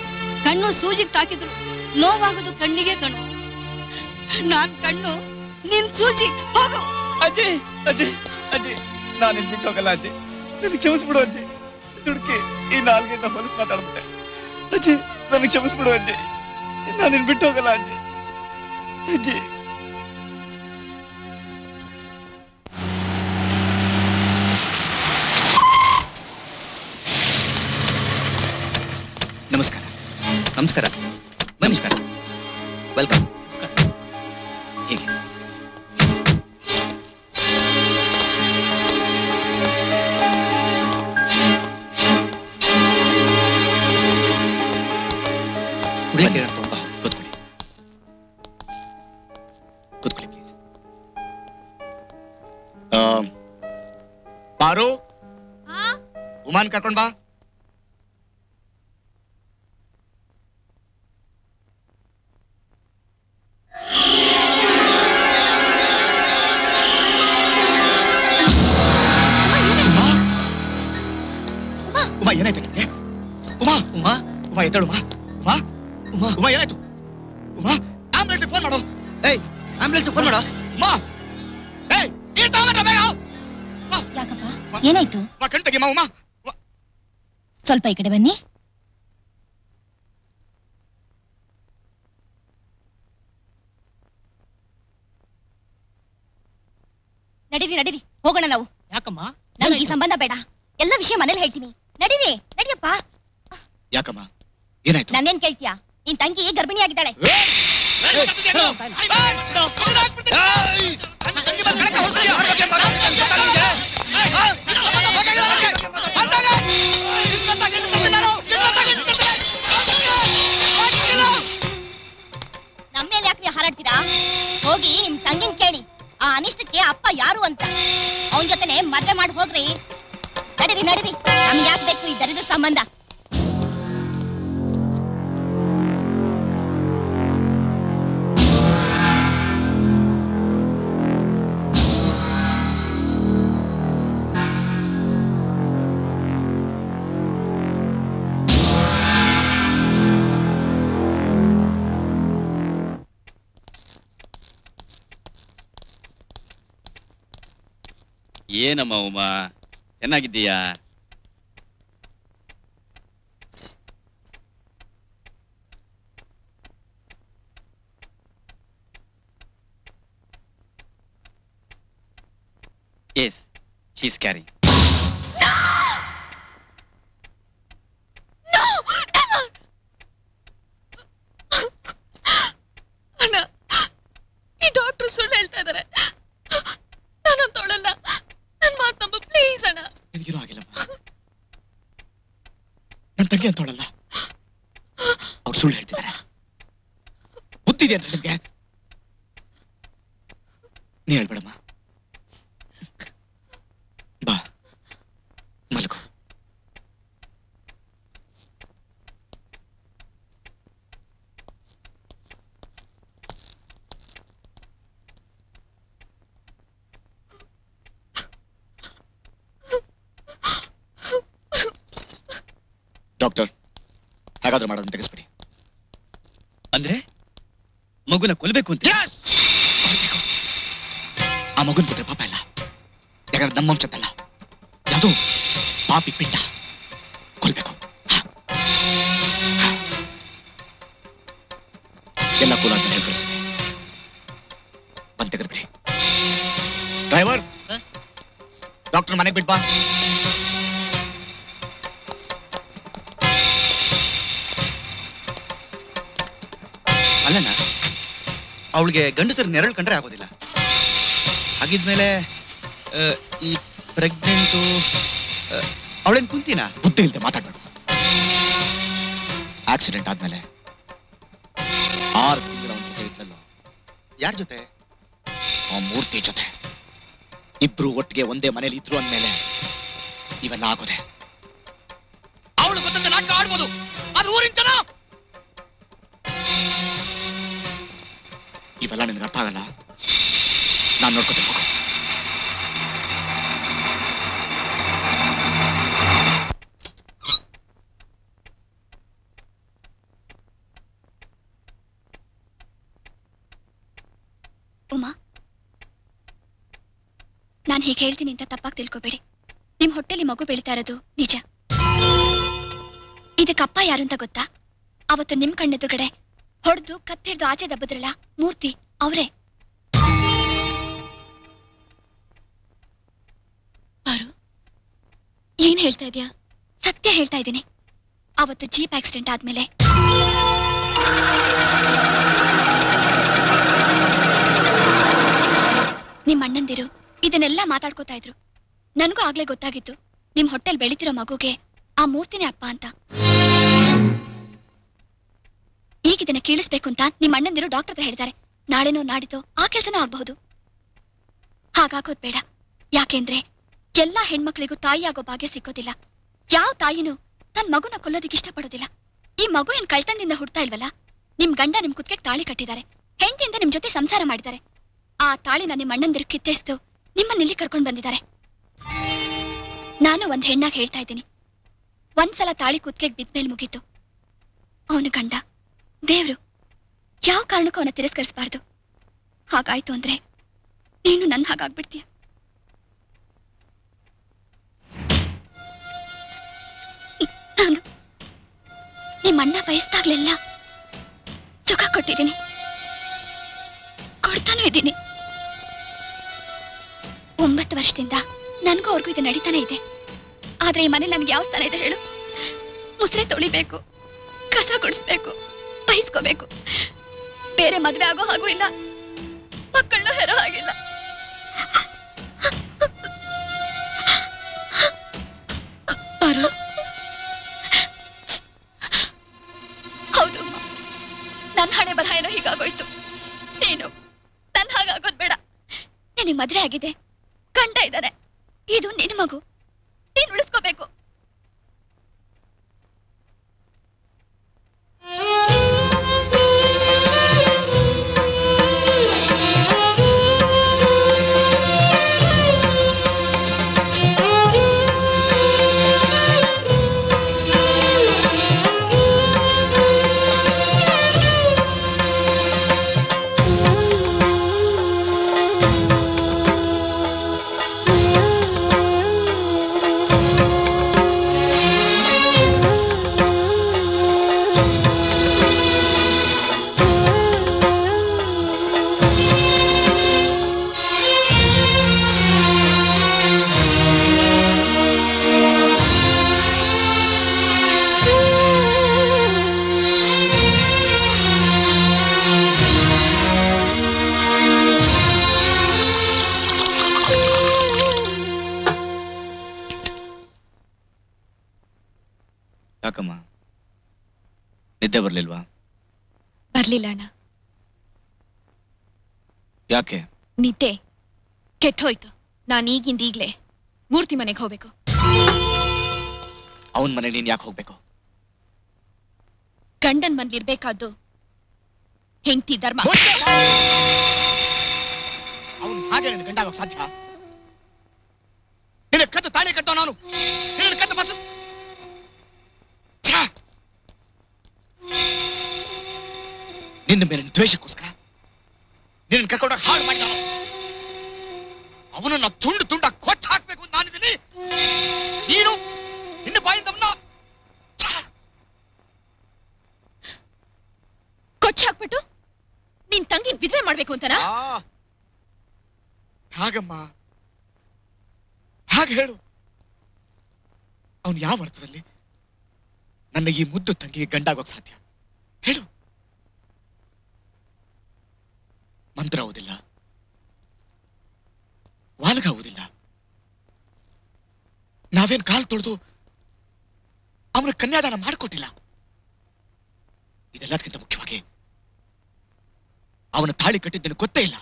ಕಣ್ಣು ಸೂಜಿಗೆ ತಾಕಿದ್ರು ನೋವಾಗೋದು ಕಣ್ಣಿಗೆ ಕಣ್ಣು ನಾನ್ ಕಣ್ಣು ನಿನ್ ಸೂಜಿ ಹೋಗು ಅಜ್ಜಿ ಅಜ್ಜಿ ಅಜ್ಜಿ ನಾನು ಬಿಟ್ಟು ಹೋಗಲ್ಲ ಅಜ್ಜಿ ನಿನ್ ಕ್ಷಮಿಸ್ಬಿಡು ಅಜ್ಜಿ ದುಡ್ಕಿ ಈ ನಾಲ್ಗೆಯಿಂದ ಹೊಲಸು ಮಾತಾಡ್ಬಿಟ್ಟೆ ಅಜ್ಜಿ ನನಗೆ ಕ್ಷಮಿಸ್ಬಿಡು ಅಜ್ಜಿ ನಾನು ಇಲ್ಲಿ ಬಿಟ್ಟು ಹೋಗಲ್ಲ ಅಜ್ಜಿ ಅಜ್ಜಿ ನಮಸ್ಕಾರ ನಮಸ್ಕಾರ ನಮಸ್ಕಾರ ವೆಲ್ಕಮ್ ಹೀಗೆ ಕೂತ್ಕೊಳ್ಳಿ ಕೂತ್ಕೊಳ್ಳಿ ಪ್ಲೀಸ್ ಪಾರು ಉಮಾನ್ ಕರ್ಕೊಂಡ್ ಬಾ ಉಮಾ ಏನಾಯ್ತು ಉಮಾ ಉಮಾ ಉಮಾ ಎದ್ದಳು ಉಮಾ ಉಮಾ ಉಮಾ ಉಮಾ ಏನಾಯ್ತು ಉಮಾ ಆಂಬ್ಯುಲೆನ್ಸ್ ಫೋನ್ ಮಾಡು ಏಯ್ ಆಂಬ್ಯುಲೆನ್ಸ್ ಫೋನ್ ಮಾಡು ಉಮಾ ಏಯ್ ಈ ತಗೊಂಡ್ರೆ ಬೇಗ ಯಾಕಪ್ಪ ಏನಾಯ್ತು ಉಮಾ ಕಣ್ಣು ತೆಗಿ ಉಮಾ ಸ್ವಲ್ಪ ಈ ಕಡೆ ಬನ್ನಿ ನಡೀರಿ ನಡೀರಿ ಹೋಗೋಣ ನಾವು ಯಾಕಮ್ಮ ನಮ್ಗೆ ಈ ಸಂಬಂಧ ಬೇಡ ಎಲ್ಲ ವಿಷಯ ಮನೇಲಿ ಹೇಳ್ತೀನಿ ನಡೀರಿ ನಡಿಯಪ್ಪ ಯಾಕಮ್ಮ ಏನಾಯ್ತು ನಾನೇನ್ ಕೇಳ್ತೀಯಾ ನಿನ್ ತಂಗಿ ಗರ್ಭಿಣಿಯಾಗಿದ್ದಾಳೆ ನಮ್ಮೇಲೆ ಯಾಕೆ ಹಾರಾಡ್ತೀರಾ ಹೋಗಿ ನಿಮ್ ತಂಗಿನ್ ಕೇಳಿ ಆ ಅನಿಷ್ಟಕ್ಕೆ ಅಪ್ಪ ಯಾರು ಅಂತ ಅವನ ಜೊತೆನೆ ಮದ್ವೆ ಮಾಡಿ ಹೋಗ್ರಿ ನಡೀರಿ ನಡೀರಿ ನಮ್ಗೆ ಯಾಕೆ ಬೇಕು ಈ ದರಿದ್ರ ಸಂಬಂಧ ಏನಮ್ಮ ಉಮಾ ಚೆನ್ನಾಗಿದ್ದೀಯಾ? Yes, she's carrying. No! No! Never! Anna, ಈ ಡಾಕ್ಟರ್ ಸುಳ್ಳು ಹೇಳ್ತಾ ಇದ್ದಾರೆ. ನಾನು ತೊಳಲ್ಲ. ನನ್ನ ಮಾತು ನಂಬು ಪ್ಲೀಸ್ ಅಣ್ಣ. ನಿನಗೇನೂ ಆಗಿಲ್ಲಪ್ಪ. ನನ್ನ ತಂಗಿ ಅಂತ ತೊಳಲ್ಲ. ಅವ್ರು ಸುಳ್ಳು ಹೇಳ್ತಿದ್ದಾರೆ. ಬುದ್ಧಿದೆ ಅಂತ ನಿಮಗೆ? ನೀ ಹೇಳ್ಬೇಡಮ್ಮ. ಬಾ ಮಲಗು. ಡಾಕ್ಟರ್, ಹಾಗಾದ್ರೂ ಮಾಡೋದನ್ನ ತೆಗೆಸ್ಬಿಡಿ. ಅಂದ್ರೆ ಮಗುನ ಕೊಲ್ಲಬೇಕು ಅಂತ? ಆ ಮಗುನ ಬಿಟ್ಟರೆ ಪಾಪ ಇಲ್ಲ, ಯಾಕಂದ್ರೆ ನಮ್ಮ ವಂಶದ್ದಲ್ಲ, ಅದು ಪಾಪಿ ಪಿಂಡ, ಕೊಲ್ಬೇಕು. ಎಲ್ಲ ಕೂಡ ಕಳಿಸ್ತೀನಿ, ಬಂದ್ ತೆಗೆದ್ಬಿಡಿ. ಡ್ರೈವರ್, ಡಾಕ್ಟರ್ ಮನೆಗೆ ಬಿಟ್ಟು ಬಾ. ಅಲ್ಲಣ್ಣ, ಅವಳಿಗೆ ಗಂಡಸರು ನೆರಳು ಕಂಡ್ರೆ ಆಗೋದಿಲ್ಲ. ಹಾಗಿದ್ಮೇಲೆ ಈ ಪ್ರೆಗ್ನೆಂಟು ಅವಳೇನು ಕುಂತಿನ? ಬುದ್ಧಿ ಇಲ್ಲದೆ ಮಾತಾಡ್ಬೇಕು. ಆಕ್ಸಿಡೆಂಟ್ ಆದ್ಮೇಲೆ ಆರು ತಿಂಗಳ ಅವನ ಜೊತೆ ಇದ್ದಲ್ಲ. ಯಾರ ಜೊತೆ? ಆ ಮೂರ್ತಿ ಜೊತೆ. ಇಬ್ರು ಒಟ್ಟಿಗೆ ಒಂದೇ ಮನೇಲಿ ಇದ್ರು ಅಂದ್ಮೇಲೆ ಇವೆಲ್ಲ ಆಗೋದೆ. ಅವಳು ಗೊತ್ತಂತ ನಾಟಕ ಆಡ್ಬೋದು, ಆದ್ರೆ ಊರಿನ ಜನ ಇವೆಲ್ಲ ನಿನಗೆ ಅರ್ಥ ಆಗಲ್ಲ. ನಾನು ನೋಡ್ಕೊತೀನಿ, ಹೋಗು. ಉಮಾ, ನಾನು ಹೀಗೆ ಹೇಳ್ತೀನಿ ಅಂತ ತಪ್ಪಾಗಿ ತಿಳ್ಕೊಬೇಡಿ. ನಿಮ್ಮ ಹೊಟ್ಟೆಲಿ ಮಗು ಬೆಳೀತಾ ಇರೋದು ನಿಜ. ಇದಕ್ಕಪ್ಪ ಯಾರು ಅಂತ ಗೊತ್ತಾ? ಅವತ್ತು ನಿಮ್ ಕಣ್ಣೆದುರುಗಡೆ ಹೊಡೆದು ಕತ್ತೆ ಹಿಡಿದು ಆಚೆ ದಬ್ಬದ್ರಲ್ಲ ಮೂರ್ತಿ, ಅವರೇ. ಪಾರು, ಏನ್ ಹೇಳ್ತಾ ಇದೀಯಾ? ಸತ್ಯ ಹೇಳ್ತಾ ಇದ್ದೀನಿ. ಅವತ್ತು ಜೀಪ್ ಆಕ್ಸಿಡೆಂಟ್ ಆದ್ಮೇಲೆ ನಿಮ್ಮ ಅಣ್ಣಂದಿರು ಇದನ್ನೆಲ್ಲ ಮಾತಾಡ್ಕೋತಾ ಇದ್ರು. ನನಗೂ ಆಗ್ಲೇ ಗೊತ್ತಾಗಿತ್ತು ನಿಮ್ ಹೊಟ್ಟೆಲ್ ಬೆಳೀತಿರೋ ಮಗುಗೆ ಆ ಮೂರ್ತಿನೇ ಅಪ್ಪ ಅಂತ. ಈಗ ಇದನ್ನ ಕೇಳಿಸ್ಬೇಕು ಅಂತ ನಿಮ್ಮ ಅಣ್ಣಂದಿರು ಡಾಕ್ಟರ್ ಹತ್ರ ಹೇಳಿದ್ದಾರೆ. ನಾಳೆನೋ ನಾಡಿತೋ ಆ ಕೆಲಸನೂ ಆಗ್ಬಹುದು. ಹಾಗಾಗೋದ್ ಬೇಡ. ಯಾಕೆಂದ್ರೆ ಎಲ್ಲಾ ಹೆಣ್ಮಕ್ಳಿಗೂ ತಾಯಿ ಆಗೋ ಭಾಗ್ಯ ಸಿಕ್ಕೋದಿಲ್ಲ. ಯಾವ ತಾಯಿನೂ ತನ್ನ ಮಗುನ ಕೊಲ್ಲೋದಿಕ್ ಇಷ್ಟಪಡೋದಿಲ್ಲ. ಈ ಮಗು ಏನ್ ಕಳ್ತನದಿಂದ ಹುಡ್ತಾ ಇಲ್ವಲ್ಲ? ನಿಮ್ ಗಂಡ ನಿಮ್ ಕುತ್ತಿಗೆ ತಾಳಿ ಕಟ್ಟಿದ್ದಾರೆ, ಹೆಂಡತಿಯಿಂದ ನಿಮ್ ಜೊತೆ ಸಂಸಾರ ಮಾಡಿದ್ದಾರೆ. ಆ ತಾಳಿನ ನಿಮ್ಮ ಅಣ್ಣಂದಿರು ಕಿತ್ತೆಸ್ತು ನಿಮ್ಮನ್ನಿಲ್ಲಿ ಕರ್ಕೊಂಡು ಬಂದಿದ್ದಾರೆ. ನಾನು ಒಂದ್ ಹೆಣ್ಣಾಗಿ ಹೇಳ್ತಾ ಇದ್ದೀನಿ, ಒಂದ್ಸಲ ತಾಳಿ ಕುತ್ತಿಗೆಗೆ ಬಿದ್ಮೇಲೆ ಮುಗೀತು. ಅವನ ಗಂಡ ದೇವ್ರು, ಯಾವ ಕಾರಣಕ್ಕೂ ಅವನ ತಿರಸ್ಕರಿಸಬಾರ್ದು. ಹಾಗಾಯ್ತು ಅಂದ್ರೆ ನೀನು ನನ್ನ ಹಾಗಾಗ್ಬಿಡ್ತೀಯ. ನಿಮ್ಮ ಅಣ್ಣ ಬಯಸ್ದಾಗ್ಲೆಲ್ಲ ಸುಖ ಕೊಟ್ಟಿದ್ದೀನಿ, ಕೊಡ್ತಾನೂ ಇದ್ದೀನಿ. ಒಂಬತ್ತು ವರ್ಷದಿಂದ ನನ್ಗೂ ಅವ್ರಿಗೂ ಇದು ನಡೀತಾನೆ ಇದೆ. ಆದ್ರೆ ಈ ಮನೆ ನನ್ಗೆ ಯಾವ ಸ್ಥಾನ ಇದೆ ಹೇಳು? ಮುಸ್ರೆ ತೊಳಿಬೇಕು, ಕಸ ಗುಡಿಸ್ಬೇಕು, ಬಯಸ್ಕೋಬೇಕು. ಬೇರೆ ಮದ್ವೆ ಆಗೋ ಹಾಗೂ ಇಲ್ಲ, ಮಕ್ಕಳನ್ನ ಹೆರೋ ಹಾಗಿಲ್ಲ. ಹೌದು, ನನ್ನ ಹಣೆ ಬರಹ ಏನೋ ಹೀಗಾಗೋಯ್ತು. ನೀನು ನನ್ನ ಹಾಗಾಗೋದ್ ಬೇಡ. ನಿನ್ ಮದ್ವೆ ಆಗಿದೆ, ಗಂಡ ಇದ್ದಾನೆ, ಇದು ನಿನ್ ಮಗು, ನೀನ್ ಉಳಿಸ್ಕೋಬೇಕು. ಯಾಕಮ್ಮ ನಿದ್ದೆ ಬರ್ಲಿಲ್ವಾ? ಬರ್ಲಿಲ್ಲ ಅಣ್ಣ. ಯಾಕೆ? ನಿದ್ದೆ ಕೆಟ್ಟ ಹೋಯ್ತು. ನಾನು ಈಗಿಂದ ಈಗಲೇ ಮೂರ್ತಿ ಮನೆಗೆ ಹೋಗ್ಬೇಕು. ಅವನ್ ಮನೇಲಿ ನೀನ್ ಯಾಕೆ ಹೋಗ್ಬೇಕು? ಗಂಡನ್ ಮನೇಲಿ ಇರ್ಬೇಕಾದ್ದು ಹೆಂಡತಿ ಧರ್ಮ. ಅವನು ಹಾಗೆ ನನ್ನ ಗಂಡ ಆಗೋಕೆ ಸಾಧ್ಯ? ನಿನ್ನ ಕದ್ದು ತಾಳಿ ಕಟ್ಟೋ ನಾನು ನಿನ್ನ ಕದ್ದು ಬಸ್ ನಿನ್ನ ಮೇಲೆ ದ್ವೇಷಕ್ಕೋಸ್ಕರ ನಿನ್ನ ಕರ್ಕೊಂಡ ಹಾಳು ಮಾಡಿದ ಅವನನ್ನ ತುಂಡು ತುಂಡ ಕೊಚ್ಚ ಹಾಕ್ಬೇಕು ಅಂತ ನಾನಿದ್ದೀನಿ. ನೀನು ನಿನ್ನ ಬಾಯಿಂದ ಕೊಚ್ಚ ಹಾಕ್ಬಿಟ್ಟು ನಿನ್ ತಂಗಿ ವಿಧವೆ ಮಾಡ್ಬೇಕು ಅಂತನಾ? ಹಾಗಮ್ಮ, ಹಾಗೆ ಹೇಳು. ಅವನು ಯಾವ ಅರ್ಥದಲ್ಲಿ ನನ್ನ ಈ ಮುದ್ದು ತಂಗಿಗೆ ಗಂಡಾಗೋಕ್ ಸಾಧ್ಯ ಹೇಳು? ಮಂತ್ರ ಓದಿಲ್ಲ, ವಾಲ್ಗ ಓದಿಲ್ಲ, ನಾವೇನ್ ಕಾಲ್ ತೊಳೆದು ಅವನ ಕನ್ಯಾದಾನ ಮಾಡಿಕೊಟ್ಟಿಲ್ಲ. ಇದೆಲ್ಲದಕ್ಕಿಂತ ಮುಖ್ಯವಾಗಿ ಅವನ ತಾಳಿ ಕಟ್ಟಿದ್ದೇನೆ ಗೊತ್ತೇ ಇಲ್ಲ.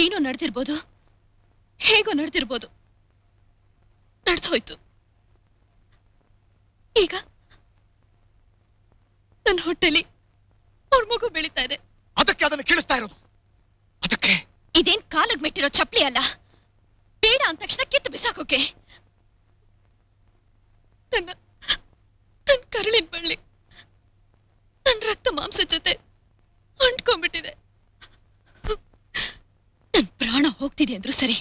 ಏನೋ ನಡೆದಿರ್ಬೋದು, ಹೇಗೋ ನಡೆದಿರ್ಬೋದು, ನಡೆದು ಹೋಯ್ತು. ಈಗ ನನ್ನ ಹೊಟ್ಟೆಲಿ ಅವ್ರ ಮಗು ಬೆಳೀತಾ ಇದೆ. ಅದಕ್ಕೆ ಅದನ್ನು ಕೇಳಿಸ್ತಾ ಇರೋದು. ಅದಕ್ಕೆ ಇದೇನ್ ಕಾಲಗ್ ಮೆಟ್ಟಿರೋ ಚಪ್ಪಲಿ ಅಲ್ಲ, ಬೇಡ ಅಂದ ತಕ್ಷಣ ಕಿತ್ತು ಬಿಸಾಕೋಕೆ. ನನ್ನ ನನ್ನ ಕರಳಿನ ಬಳ್ಳಿ ನನ್ನ ರಕ್ತ ಮಾಂಸ ಜೊತೆ ಅಂಟ್ಕೊಂಡ್ಬಿಟ್ಟಿದೆ. ನನ್ನ ಪ್ರಾಣ ಹೋಗ್ತಿದೆ ಅಂದ್ರು ಸರಿ,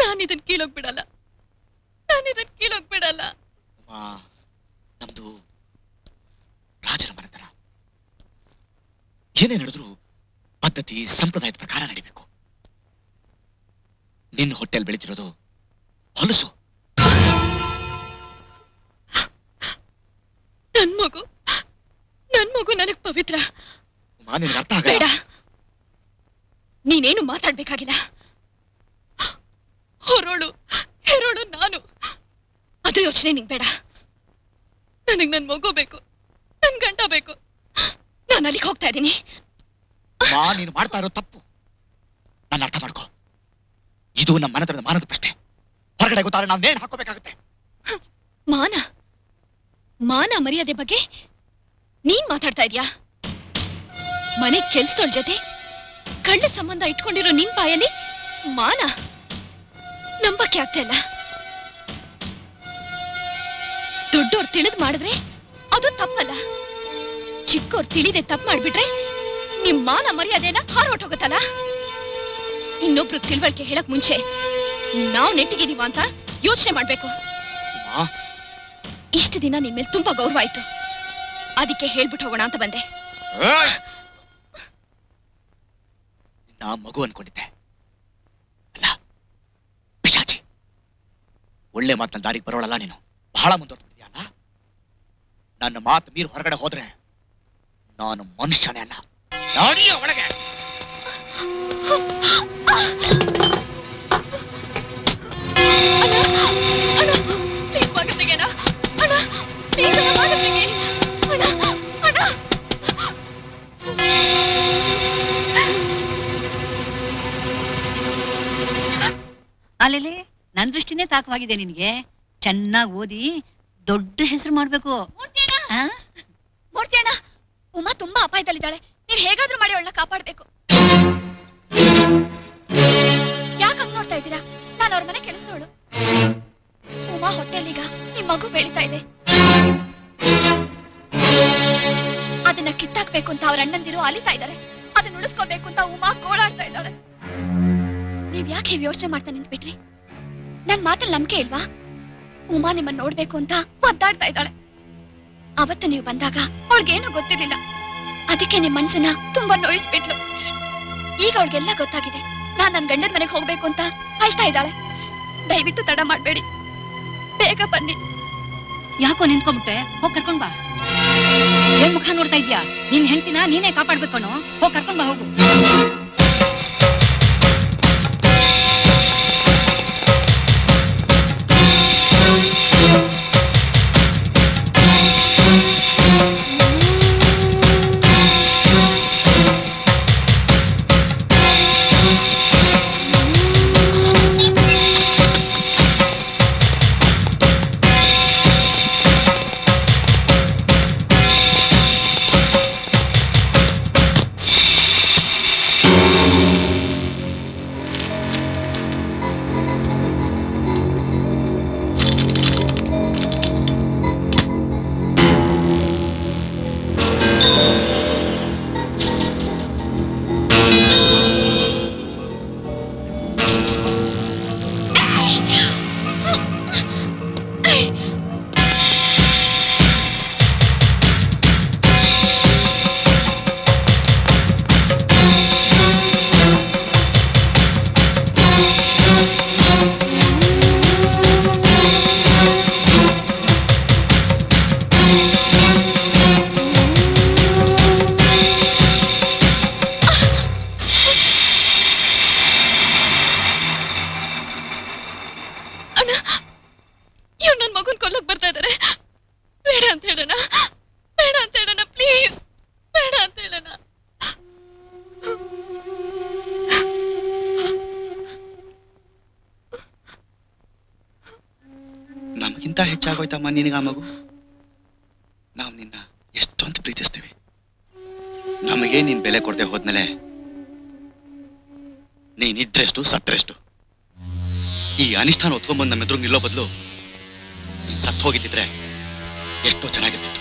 ನಾನಿದನ್ ಕೀಳೋಗ್ಬಿಡಲ್ಲ, ನಾನಿದನ್ ಕೀಳೋಗ್ಬಿಡಲ್ಲ. ನಮ್ದು ರಾಜರ ಮನೆತನ. ಏನೇ ನಡೆದ್ರು ಪದ್ಧತಿ ಸಂಪ್ರದಾಯದ ಪ್ರಕಾರ ನಡಿಬೇಕು. ನಿನ್ನ ಹೊಟ್ಟೆಲ್ ಬೆಳೀತಿರೋದು ಹೊಲಸು. ನನ್ ಮಗು ನನ್ ಮಗು ನನಗ್ ಪವಿತ್ರ. ಅರ್ಥ ಬೇಡ, ನೀನೇನು ಮಾತಾಡ್ಬೇಕಾಗಿಲ್ಲ. ಹೊರೋಳು ಹೆರೋಳು ನಾನು, ಅದು ಯೋಚನೆ ನಿಂಗ್ ಬೇಡ. ನನಗ್ ನನ್ ಮಗು ಬೇಕು, ನನ್ ಗಂಡ ಬೇಕು. ನಾನು ಅಲ್ಲಿಗೆ ಹೋಗ್ತಾ ಇದ್ದೀನಿ. ನೀನು ಮಾಡ್ತಾ ಇರೋ ತಪ್ಪು ನಾನು ಅರ್ಥ ಮಾಡ್ಕೋ. ಇದು ನಮ್ಮ ಮನದ ಮಾನದ ಪ್ರಶ್ನೆ. ಹೊರಗಡೆ ಗೊತ್ತಾರೆ ನಾವೇನ್ ಹಾಕೋಬೇಕಾಗುತ್ತೆ. ಮಾನ ಮಾನ ಮರ್ಯಾದೆ ಬಗ್ಗೆ ನೀನ್ ಮಾತಾಡ್ತಾ ಇದೀಯಾ? ಮನೆ ಕೆಲ್ಸದವ್ರ ಜೊತೆ ಕಳ್ಳ ಸಂಬಂಧ ಇಟ್ಕೊಂಡಿರೋ ನಿನ್ ಬಾಯಲ್ಲಿ ಮಾನ? ನಂಬಕ್ಕೆ ಆಗ್ತಾ ಇಲ್ಲ. ದೊಡ್ಡವ್ರು ತಿಳಿದ್ ಮಾಡಿದ್ರೆ ಅದು ತಪ್ಪಲ್ಲ, ಚಿಕ್ಕವ್ರು ತಿಳಿದೆ ತಪ್ಪು ಮಾಡ್ಬಿಟ್ರೆ ನಿಮ್ ಮಾನ ಮರ್ಯಾದೆನ ಹಾರೋಟ್ ಹೋಗುತ್ತಲ್ಲ. ಇನ್ನೊಬ್ರು ತಿಳುವಳಿಕೆ ಹೇಳಕ್ ಮುಂಚೆ ನಾವು ನೆಟ್ಟಿಗಿದೀವ ಅಂತ ಯೋಚನೆ ಮಾಡ್ಬೇಕು. ಇಷ್ಟು ದಿನ ನಿನ್ ಮೇಲೆ ತುಂಬಾ ಗೌರವ ಆಯ್ತು, ಅದಕ್ಕೆ ಹೇಳ್ಬಿಟ್ಟು ಹೋಗೋಣ ಅಂತ ಬಂದೆ. ನಾ ಮಗು ಅನ್ಕೊಂಡಿದ್ದೆ ಅಲ್ಲ ಪಿಶಾಚಿ. ಒಳ್ಳೆ ಮಾತನ್ನ ದಾರಿಗೆ ಬರೋಳಲ್ಲ ನೀನು, ಬಹಳ ಮುಂದುವರೆದಿದ್ಯಾ ಅಲ್ಲ. ನನ್ನ ಮಾತು ಮೀರು ಹೊರಗಡೆ ಹೋದ್ರೆ ನಾನು ಮನುಷ್ಯನೇ ಅಲ್ಲ. ನಾಡಿಯ ಒಳಗೆ ಅಲ್ಲೇ ನನ್ ದೃಷ್ಟಿನೇ ತಾಕವಾಗಿದೆ ನಿನ್ಗೆ. ಚೆನ್ನಾಗಿ ಓದಿ ದೊಡ್ಡ ಹೆಸರು ಮಾಡ್ಬೇಕು. ಮೂರ್ತಿಯಣ್ಣ, ಉಮಾ ತುಂಬಾ ಅಪಾಯದಲ್ಲಿದ್ದಾಳೆ. ನೀವ್ ಹೇಗಾದ್ರೂ ಮಾಡಿ ಅವಳನ್ನ ಕಾಪಾಡ್ಬೇಕು. ಯಾಕಂಗ್ ನೋಡ್ತಾ ಇದ್ದೀರಾ? ನಾನು ಅವ್ರ ಮನೆ ಕೆಲಸದವಳು. ಉಮಾ ಹೊಟ್ಟೆಯಲ್ಲಿ ಈಗ ನಿಮ್ ಮಗು ಬೆಳೀತಾ ಇದೆ. ಅದನ್ನ ಕಿತ್ತಾಕ್ಬೇಕು ಅಂತ ಅವ್ರ ಅಣ್ಣಂದಿರು ಅಲಿತಾ ಇದ್ದಾರೆ. ಅದನ್ನ ಉಳಿಸ್ಕೋಬೇಕು ಅಂತ ಉಮಾ ಗೋಳಾಡ್ತಾ ಇದ್ದಾಳೆ. ನೀವ್ ಯಾಕೆ ಯೋಚನೆ ಮಾಡ್ತಾ ನಿಂತ್ಬಿಟ್ರಿ? ನನ್ ಮಾತಲ್ಲಿ ನಂಬಿಕೆ ಇಲ್ವಾ? ಉಮಾ ನಿಮ್ಮನ್ನ ನೋಡ್ಬೇಕು ಅಂತ ಒದ್ದಾಡ್ತಾ ಇದ್ದಾಳೆ. ಅವತ್ತು ನೀವು ಬಂದಾಗ ಅವ್ಳಿಗೇನು ಗೊತ್ತಿರಲಿಲ್ಲ, ಅದಕ್ಕೆ ನಿಮ್ ಮನ್ಸನ್ನ ತುಂಬಾ ನೋಯಿಸ್ಬಿಟ್ಲು. ಈಗ ಅವ್ಳಿಗೆಲ್ಲ ಗೊತ್ತಾಗಿದೆ. ನಾನ್ ನನ್ ಗಂಡನ ಮನೆಗೆ ಹೋಗ್ಬೇಕು ಅಂತ ಅಳ್ತಾ ಇದ್ದಾಳೆ. ದಯವಿಟ್ಟು ತಡ ಮಾಡ್ಬೇಡಿ, ಬೇಗ ಬನ್ನಿ. ಯಾಕೋ ನಿಂತ್ಕೊಂಡ್ಬಿಟ್ಟೆ? ಹೋಗ್ ಕರ್ಕೊಂಡ್ ಬಾ. ಏನ್ ಮುಖ ನೋಡ್ತಾ ಇದ್ಯಾ? ನಿನ್ ಹೆಂಡತಿನ ನೀನೇ ಕಾಪಾಡ್ಬೇಕನು. ಹೋಗ್ ಕರ್ಕೊಂಡ್ ಬಾ, ಹೋಗು. ಹೆಚ್ಚಾಗೋಯ್ತಮ್ಮ ನಿನಗೆ ಆ ಮಗು. ನಾವು ನಿನ್ನ ಎಷ್ಟೊಂದು ಪ್ರೀತಿಸ್ತೀವಿ, ನಮಗೆ ನೀನು ಬೆಲೆ ಕೊಡದೆ ಹೋದ್ಮೇಲೆ ನೀನಿದ್ರೆಷ್ಟು ಸತ್ತರೆಷ್ಟು. ಈ ಅನಿಷ್ಠಾನ ಒತ್ಕೊಂಡ್ಬಂದು ನಮ್ಮ ಎದುರು ನಿಲ್ಲೋ ಬದಲು ನೀನು ಸತ್ತು ಹೋಗಿದ್ದಿದ್ರೆ ಎಷ್ಟೋ ಚೆನ್ನಾಗಿರ್ತಿತ್ತು.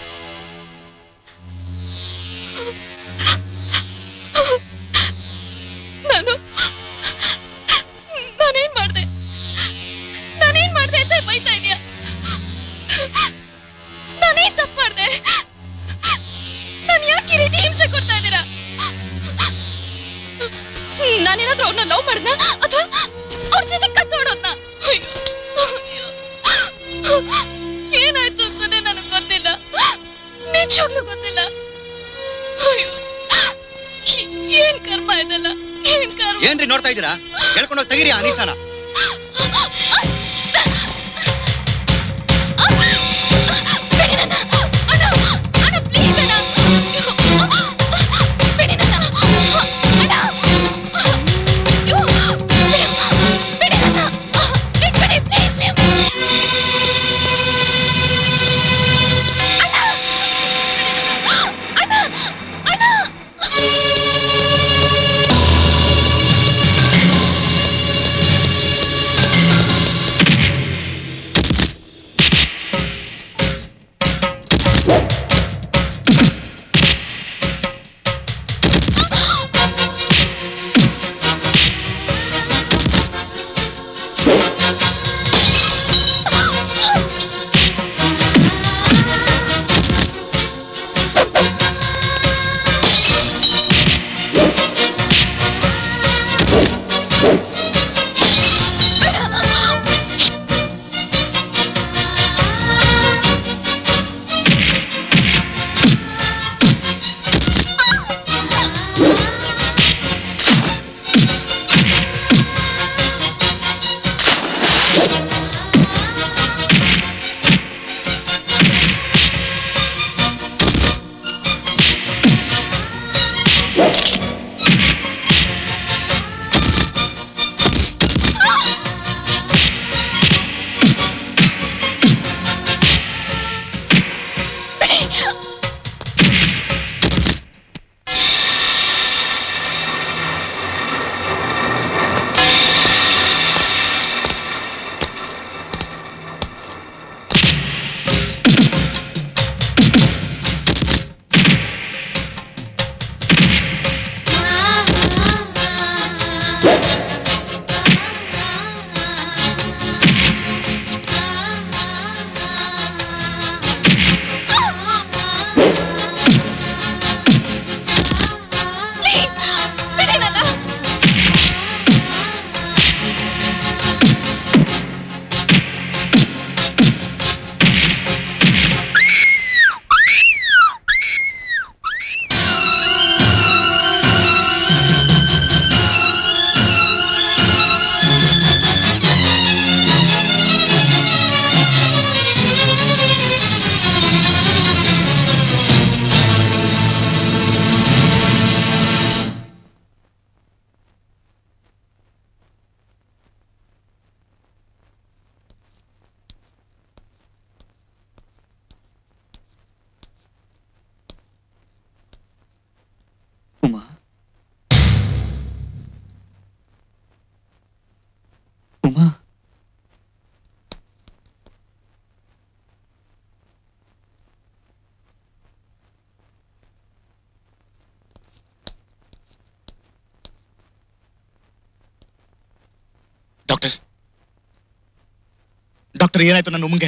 ಡಾಕ್ಟರ್, ಏನಾಯ್ತು ನನ್ನ ಉಮ್ಗೆ?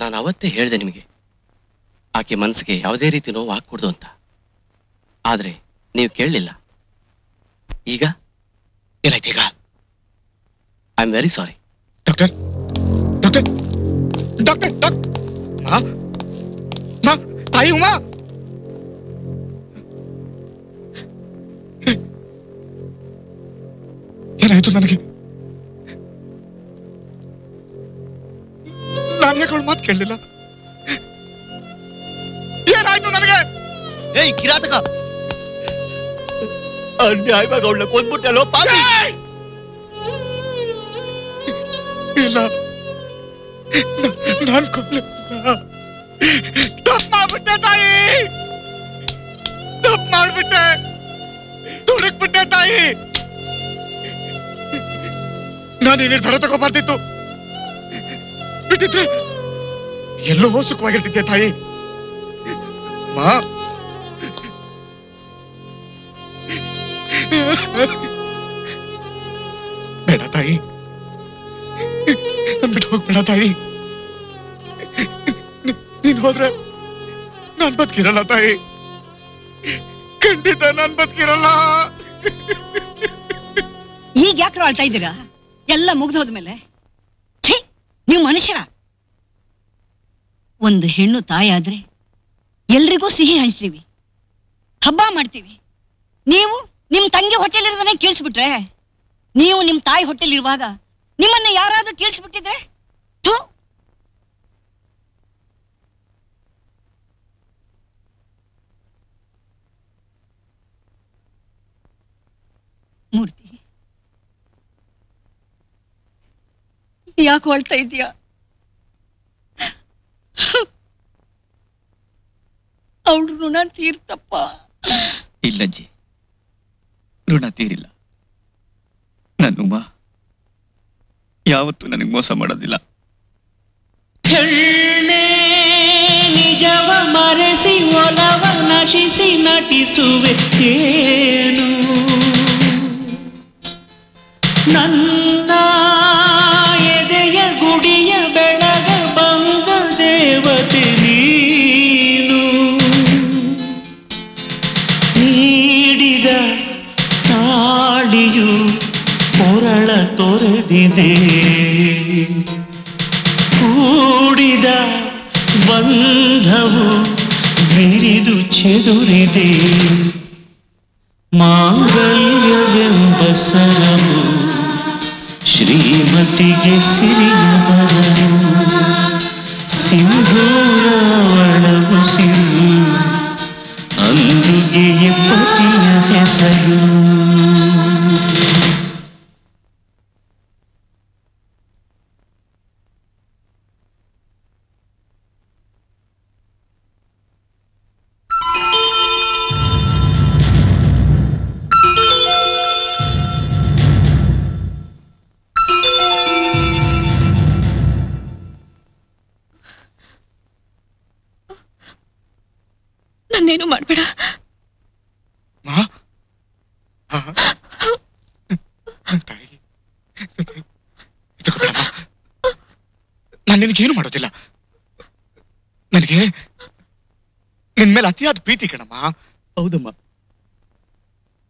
ನಾನು ಅವತ್ತೇ ಹೇಳಿದೆ ನಿಮಗೆ, ಆಕೆ ಮನಸ್ಸಿಗೆ ಯಾವುದೇ ರೀತಿ ನೋವು ಹಾಕೂಡ್ದು ಅಂತ. ಆದರೆ ನೀವು ಕೇಳಲಿಲ್ಲ. ಈಗ ಏನಾಯ್ತು ಈಗ? I am very sorry doctor. Doctor doctor ತಾಯಿ ಉಮಾ, ಏನಾಯ್ತು ನನಗೆ? ನಾನೇಗಳು ಮಾತು ಕೇಳಲಿಲ್ಲ. ಏನಾಯ್ತು ನನಗೆ? ಏಯ್ ಕಿರಾತಕ, ಅನ್ಯಾಯವಾಗ ಅವಳನ್ನ ಕೊಂದ್ಬಿಟ್ಟಲ್ಲೋ ಪಾಪಿ. ಇಲ್ಲ நான் கொல்லுங்களா? தப்பா விட்டேன் தாயி, தப்பா விட்டேன், துடுக் விட்டேன் தாயி. ನಾನು ಈ ನಿರ್ಧಾರಕ್ಕೆ ಬರ್ತಿತ್ತು, ಬಿಟ್ಟಿದ್ರೆ ಎಲ್ಲೋ ಸುಖವಾಗಿರ್ತಿದ್ದೆ ತಾಯಿ. ಮಾ ಬೇಡ ತಾಯಿ, ನಾನು ಬಿಟ್ಟು ಹೋಗ್ಬೇಡ ತಾಯಿ. ನೀನ್ ಹೋದ್ರೆ ನಾನು ಬದುಕಿರಲ್ಲ ತಾಯಿ, ಖಂಡಿತ ನಾನು ಬದುಕಿರಲ್ಲ. ಈಗ ಯಾಕ್ರು ಆಳ್ತಾ ಇದ್ದೀರಾ? ಎಲ್ಲ ಮುಗ್ದು ಹೋದ್ಮೇಲೆ ಛೀ, ನೀವು ಮನುಷ್ಯರ? ಒಂದು ಹೆಣ್ಣು ತಾಯಾದ್ರೆ ಎಲ್ರಿಗೂ ಸಿಹಿ ಹಂಚ್ತೀವಿ, ಹಬ್ಬ ಮಾಡ್ತೀವಿ. ನೀವು ನಿಮ್ ತಂಗಿ ಹೊಟ್ಟೆಲಿರೋದನ್ನೇ ಕೇಳಿಸ್ಬಿಟ್ರೆ, ನೀವು ನಿಮ್ ತಾಯಿ ಹೊಟ್ಟೆಲಿರುವಾಗ ನಿಮ್ಮನ್ನ ಯಾರಾದ್ರೂ ಕೇಳಿಸ್ಬಿಟ್ಟಿದ್ರೆ? ಥೂ, ಮೂರ್ತಿ ಯಾಕೆ ಹೊಳ್ತಾ ಇದೀಯಾ? ಅವಳು ಋಣ ತೀರ್ತಪ್ಪ. ಇಲ್ಲಜ್ಜಿ, ಋಣ ತೀರಿಲ್ಲ. ನನ್ನ ಉಮಾ ಯಾವತ್ತೂ ನನಗೆ ಮೋಸ ಮಾಡೋದಿಲ್ಲ. ನಿಜವ ಮರೆಸಿ ಒಲವ ನಶಿಸಿ ನಟಿಸುವೆ ಏನು ನನ್ನ ಎದೆಯ ಗುಡಿಯ ಬೆಳಗ ಬಂದ ದೇವತೆ ನೀನು ನೀಡಿದ ತಾಳಿಯು ಕೊರಳ ತೊರೆದಿದೆ, ಕೂಡಿದ ಬಂಧವು ಬಿರಿದು ಚೆದುರಿದೆ. ಮಾಂಗಲ್ಯವೆಂಬ ಸರವು ಶ್ರೀಮತಿಗೆ ಸಿರಿಯ ಬರಲು ಸಿಂಧೂರವಳಗುಸಿರು ಅಲ್ಲಿಗೆಯ ಪತಿಯ ಹೆಸರು. ಏನು ಮಾಡಬೇಡ ನಾನು, ನಿನಗೇನು ಮಾಡೋದಿಲ್ಲ. ನನಗೆ ನಿನ್ ಮೇಲೆ ಅತಿಯಾದ ಪ್ರೀತಿ ಕಣಮ್ಮ. ಹೌದಮ್ಮ,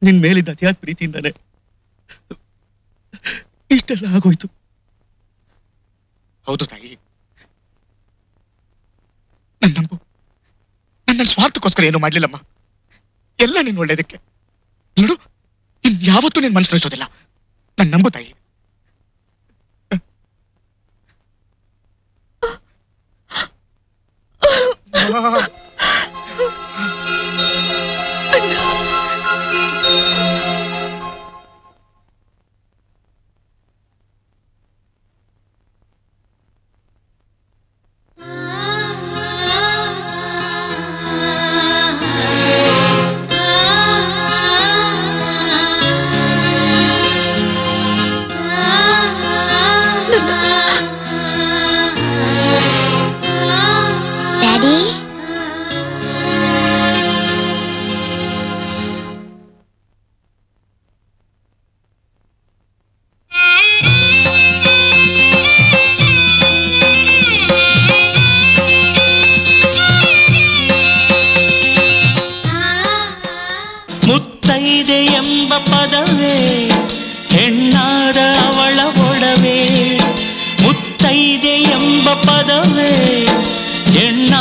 ನಿನ್ ಮೇಲಿದ್ದ ಅತಿಯಾದ ಪ್ರೀತಿಯಿಂದಾನೆ ಇಷ್ಟೆಲ್ಲ ಆಗೋಯ್ತು. ಹೌದು ತಾಯಿ, ನನ್ನ ನಂಬು. ನನ್ನ ಸ್ವಾರ್ಥಕ್ಕೋಸ್ಕರ ಏನು ಮಾಡ್ಲಿಲ್ಲಮ್ಮ, ಎಲ್ಲ ನೀನು ಒಳ್ಳೇದಕ್ಕೆ. ನೋಡು, ನೀನ್ ಯಾವತ್ತೂ ನೀನ್ ಮನಸ್ಸು ನೋಯಿಸೋದಿಲ್ಲ, ನಾನು ನಂಬು ತಾಯಿ. ಪದವೇ ಎಣ್ಣ